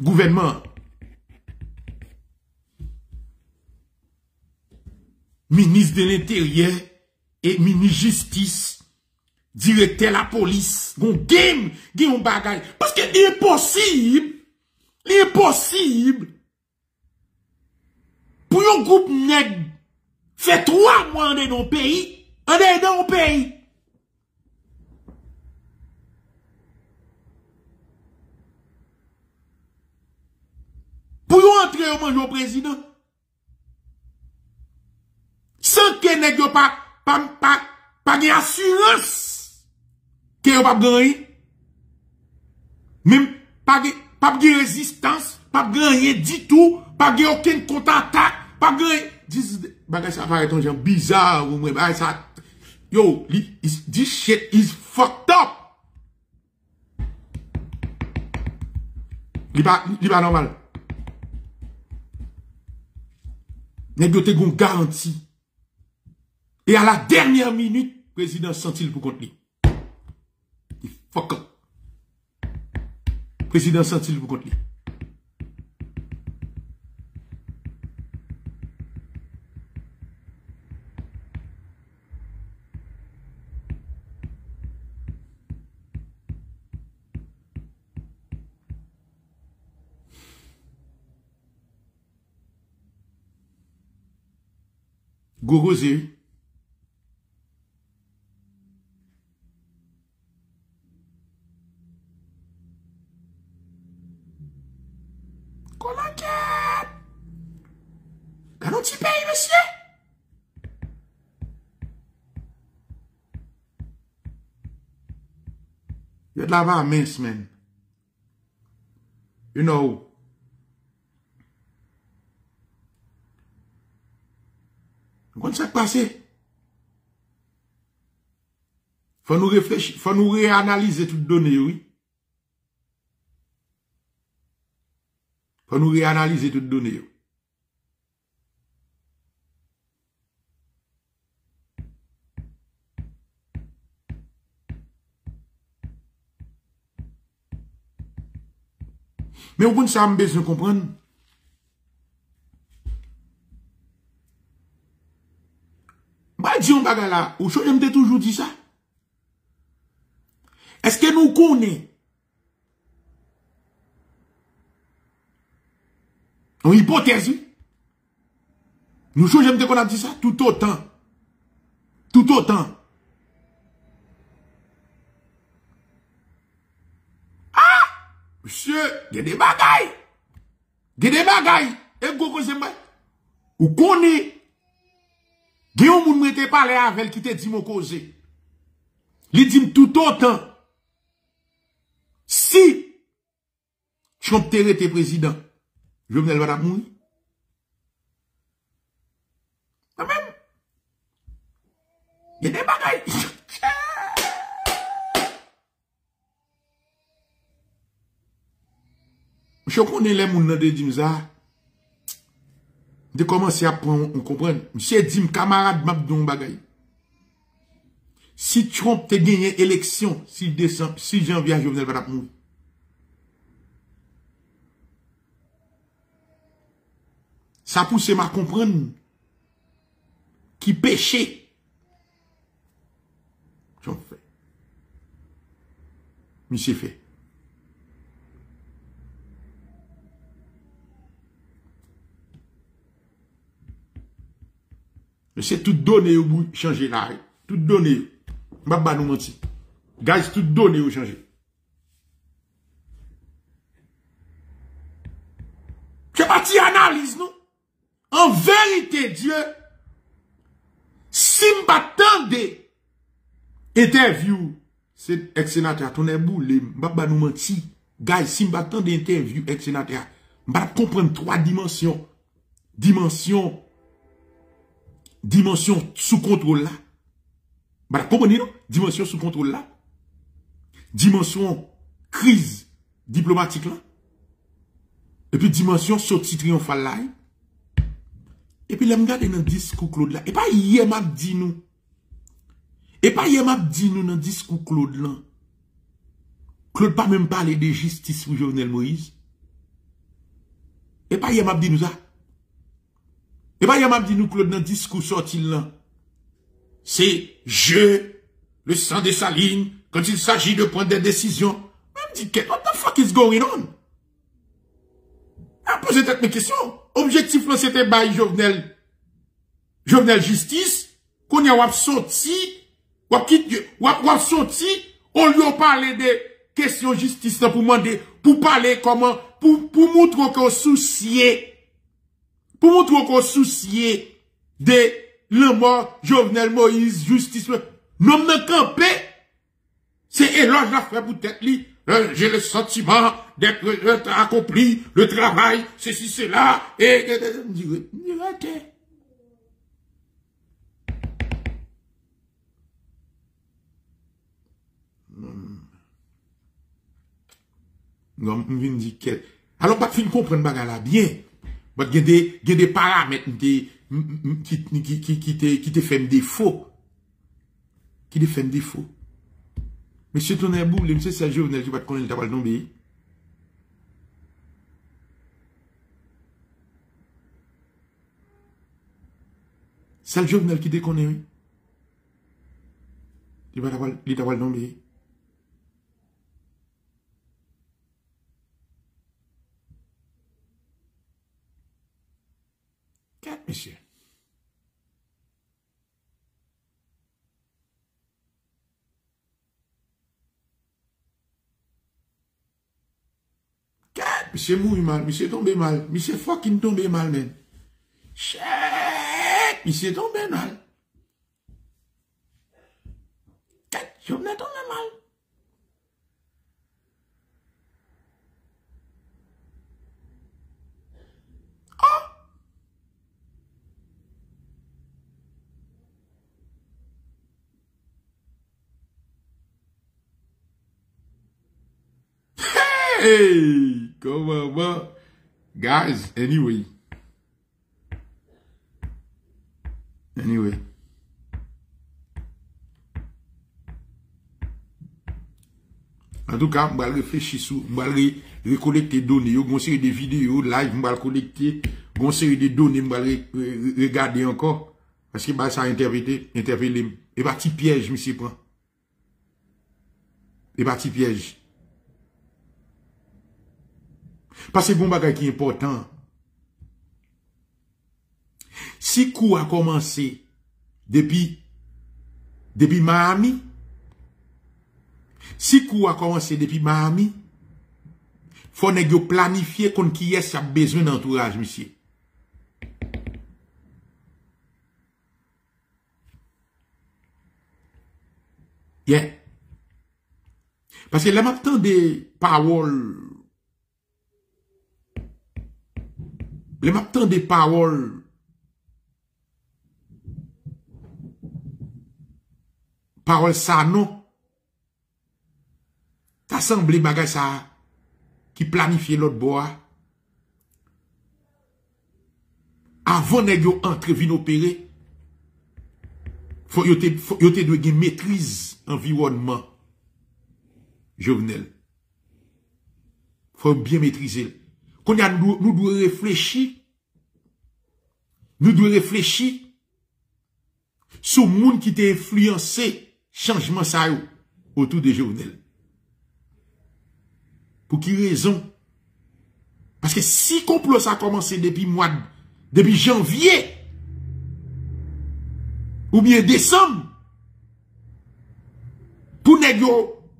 Gouvernement, ministre de l'Intérieur et ministre justice, directeur la police, gon game on bagaille, parce que l'impossible. Pour un groupe nègre, fait 3 mois en dans le pays, yo mange au président. Sans que nèg yo pas gen assurance que yo pas gagner. Même pas de résistance, pas de gagner du tout, pas de aucune contre-attaque, pas de gagner. Bagay ça paraît ton genre bizarre ou moi bagay ça. Yo, this shit is fucked up. Li pa normal. Nèg yo te gon garanti. Et à la dernière minute, président sentil pour contre li. Li fuck up. Président sentil pour contre li. Gorosé. Colonquette. Ganon tu payes, monsieur? Y'a de la va mince, man. You know. Quand ça passe, faut nous réfléchir, faut nous réanalyser toutes les données, oui. Faut nous réanalyser toutes les données. Oui. Mais au bout de ça, on a besoin de comprendre. Dion bagala, ou je me toujours dit ça. Est-ce que nous connaissons? En hypothèse, nous j'aime qu'on a dit ça tout autant. Tout autant. Ah! Monsieur, il y a des bagailles. Il y a des bagailles. Et goko se m'a. Ou connaît. Guillaume moun mette parler avec qui te dit mon cause. Li dit tout autant. Si Trump te rete président, Jovenel va mourir. Amen. Il y a des bagailles. Je connais les moun nan de dim ça. De commencer à prendre, on comprend. Monsieur dit, camarade, m'abdon bagay. Si Trump te gagné élection, si décembre, si janvier, Jovenel va mourir. Ça pousse ma comprendre. Qui péché. Trump fait. Monsieur fait. C'est tout donné ou changer là. Tout donné. Mabba nous menti. Guys, tout donné ou changer. C'est parti analyse, non? En vérité, Dieu, si m'attendez interview, c'est ex-sénateur, ton éboule, Mabba nous menti. Guys, si m'attendez interview, ex-sénateur, m'a comprendre trois dimensions. Dimension sous contrôle là. Bah, comprenez, non? Dimension sous contrôle là. Dimension crise diplomatique là. Et puis dimension sortie triomphale là. Et puis, là, m'gade dans le discours Claude là. Et pas hier m'a dit nous. Dans le discours Claude là. Claude pas même parler de justice pour Jovenel Moïse. Et pas hier m'a dit nous ça. Et bien, il m'a dit nous, Claude, dans le discours sorti là. C'est je, le sang de Saline, quand il s'agit de prendre des décisions. Même dit que, what the fuck is going on? Elle a posé toutes mes questions. Objectif là, c'était by Jovenel. Jovenel Justice, qu'on y a sorti, on lui a parlé des questions justice pour demander, pour parler comment, pour montrer qu'on souciait pour montrer qu'on soucie de la mort Jovenel Moïse, justice, non me camper, c'est éloge la fait pour tête li. J'ai le sentiment d'être accompli, le travail, ceci, cela, et non, je viens dire qu'elle. Alors, pas de fin comprendre bagala bien. Parce qu'il y a des paramètres qui te font défaut. Qui te font défaut. Monsieur Tonnerre Boule, monsieur Sergio, vous n'avez pas de connaître le nombre. Sergio, vous n'avez pas de connaître. Il va avoir le nombre. Monsieur. Monsieur mouille mal, monsieur tombé mal, monsieur fucking tombé mal, même. Chut, monsieur tombé mal. Je venais tombé mal. Hey, comment va? Guys, anyway. En tout cas, je vais réfléchir sur, je vais recollecter des données, je vais série des vidéos, live, je vais collecter, je vais série des données, je vais regarder encore. Parce que ça a interpellé. Et bah, petit piège, monsieur, prend. Et bah, petit piège. Parce que bon bagage qui est important. Si coup a commencé depuis Miami, faut ne planifier qu'on qui est a besoin d'entourage, monsieur. Yeah. Parce que là maintenant des paroles. Le matin des paroles ça non t'as semblé bagage ça qui planifie l'autre bois avant nèg yo entre vin opérer faut yo te doit gen maîtrise environnement Jovenel faut bien maîtriser. Nous devons réfléchir. Sur le monde qui t'a influencé changement ça autour de Jovenel. Pour qui raison? Parce que si complot ça a commencé depuis janvier, ou bien décembre, pour ne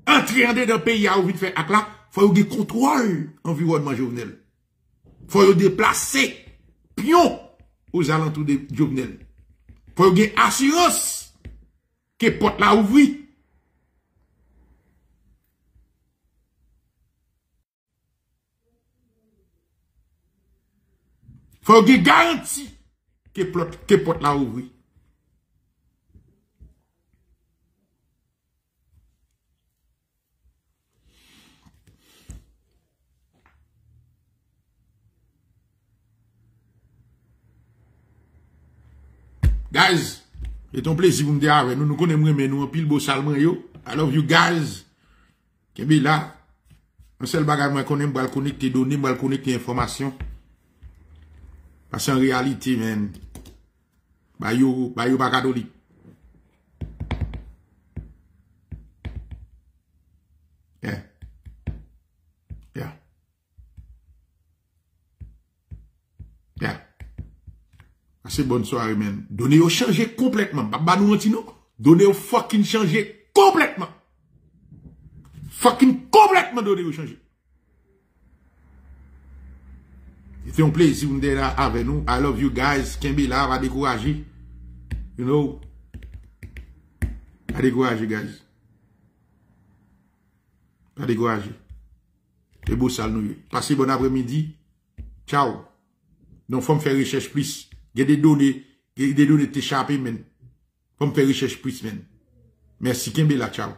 pas entrer dans le pays à ouvrir faire acte là, faut avoir contrôle environnement Jovenel. Faut déplacer pion aux alentours de Jovenel. Faut gagner assurance que porte la ouvri. Faut gagner garantie que porte la ouvri. Guys, c'est ton plaisir pour me dire avec nous. Nous connaissons, mais nous, on pile beau salman yo. I love you guys. Kébé là, un seul bagage, moi, qu'on aime, moi, connecter données, moi, connecter informations. Parce qu'en réalité, man, bah yo, pas catholique. Yeah. C'est bonne soirée, man. Donnez au changer complètement. Baba nous antino. Donnez au fucking changer complètement. Fucking complètement donnez au changer. C'est un plaisir de là avec nous. I love you guys. Kembe là va décourager. You know. Pas décourager, guys. Pas décourager. C'est beau ça nous. Passez bon après-midi. Ciao. Donc faut me faire recherche plus. Il y a des données, t'échapper, men. Faut me faire recherche plus, men. Merci, Kembe là, ciao.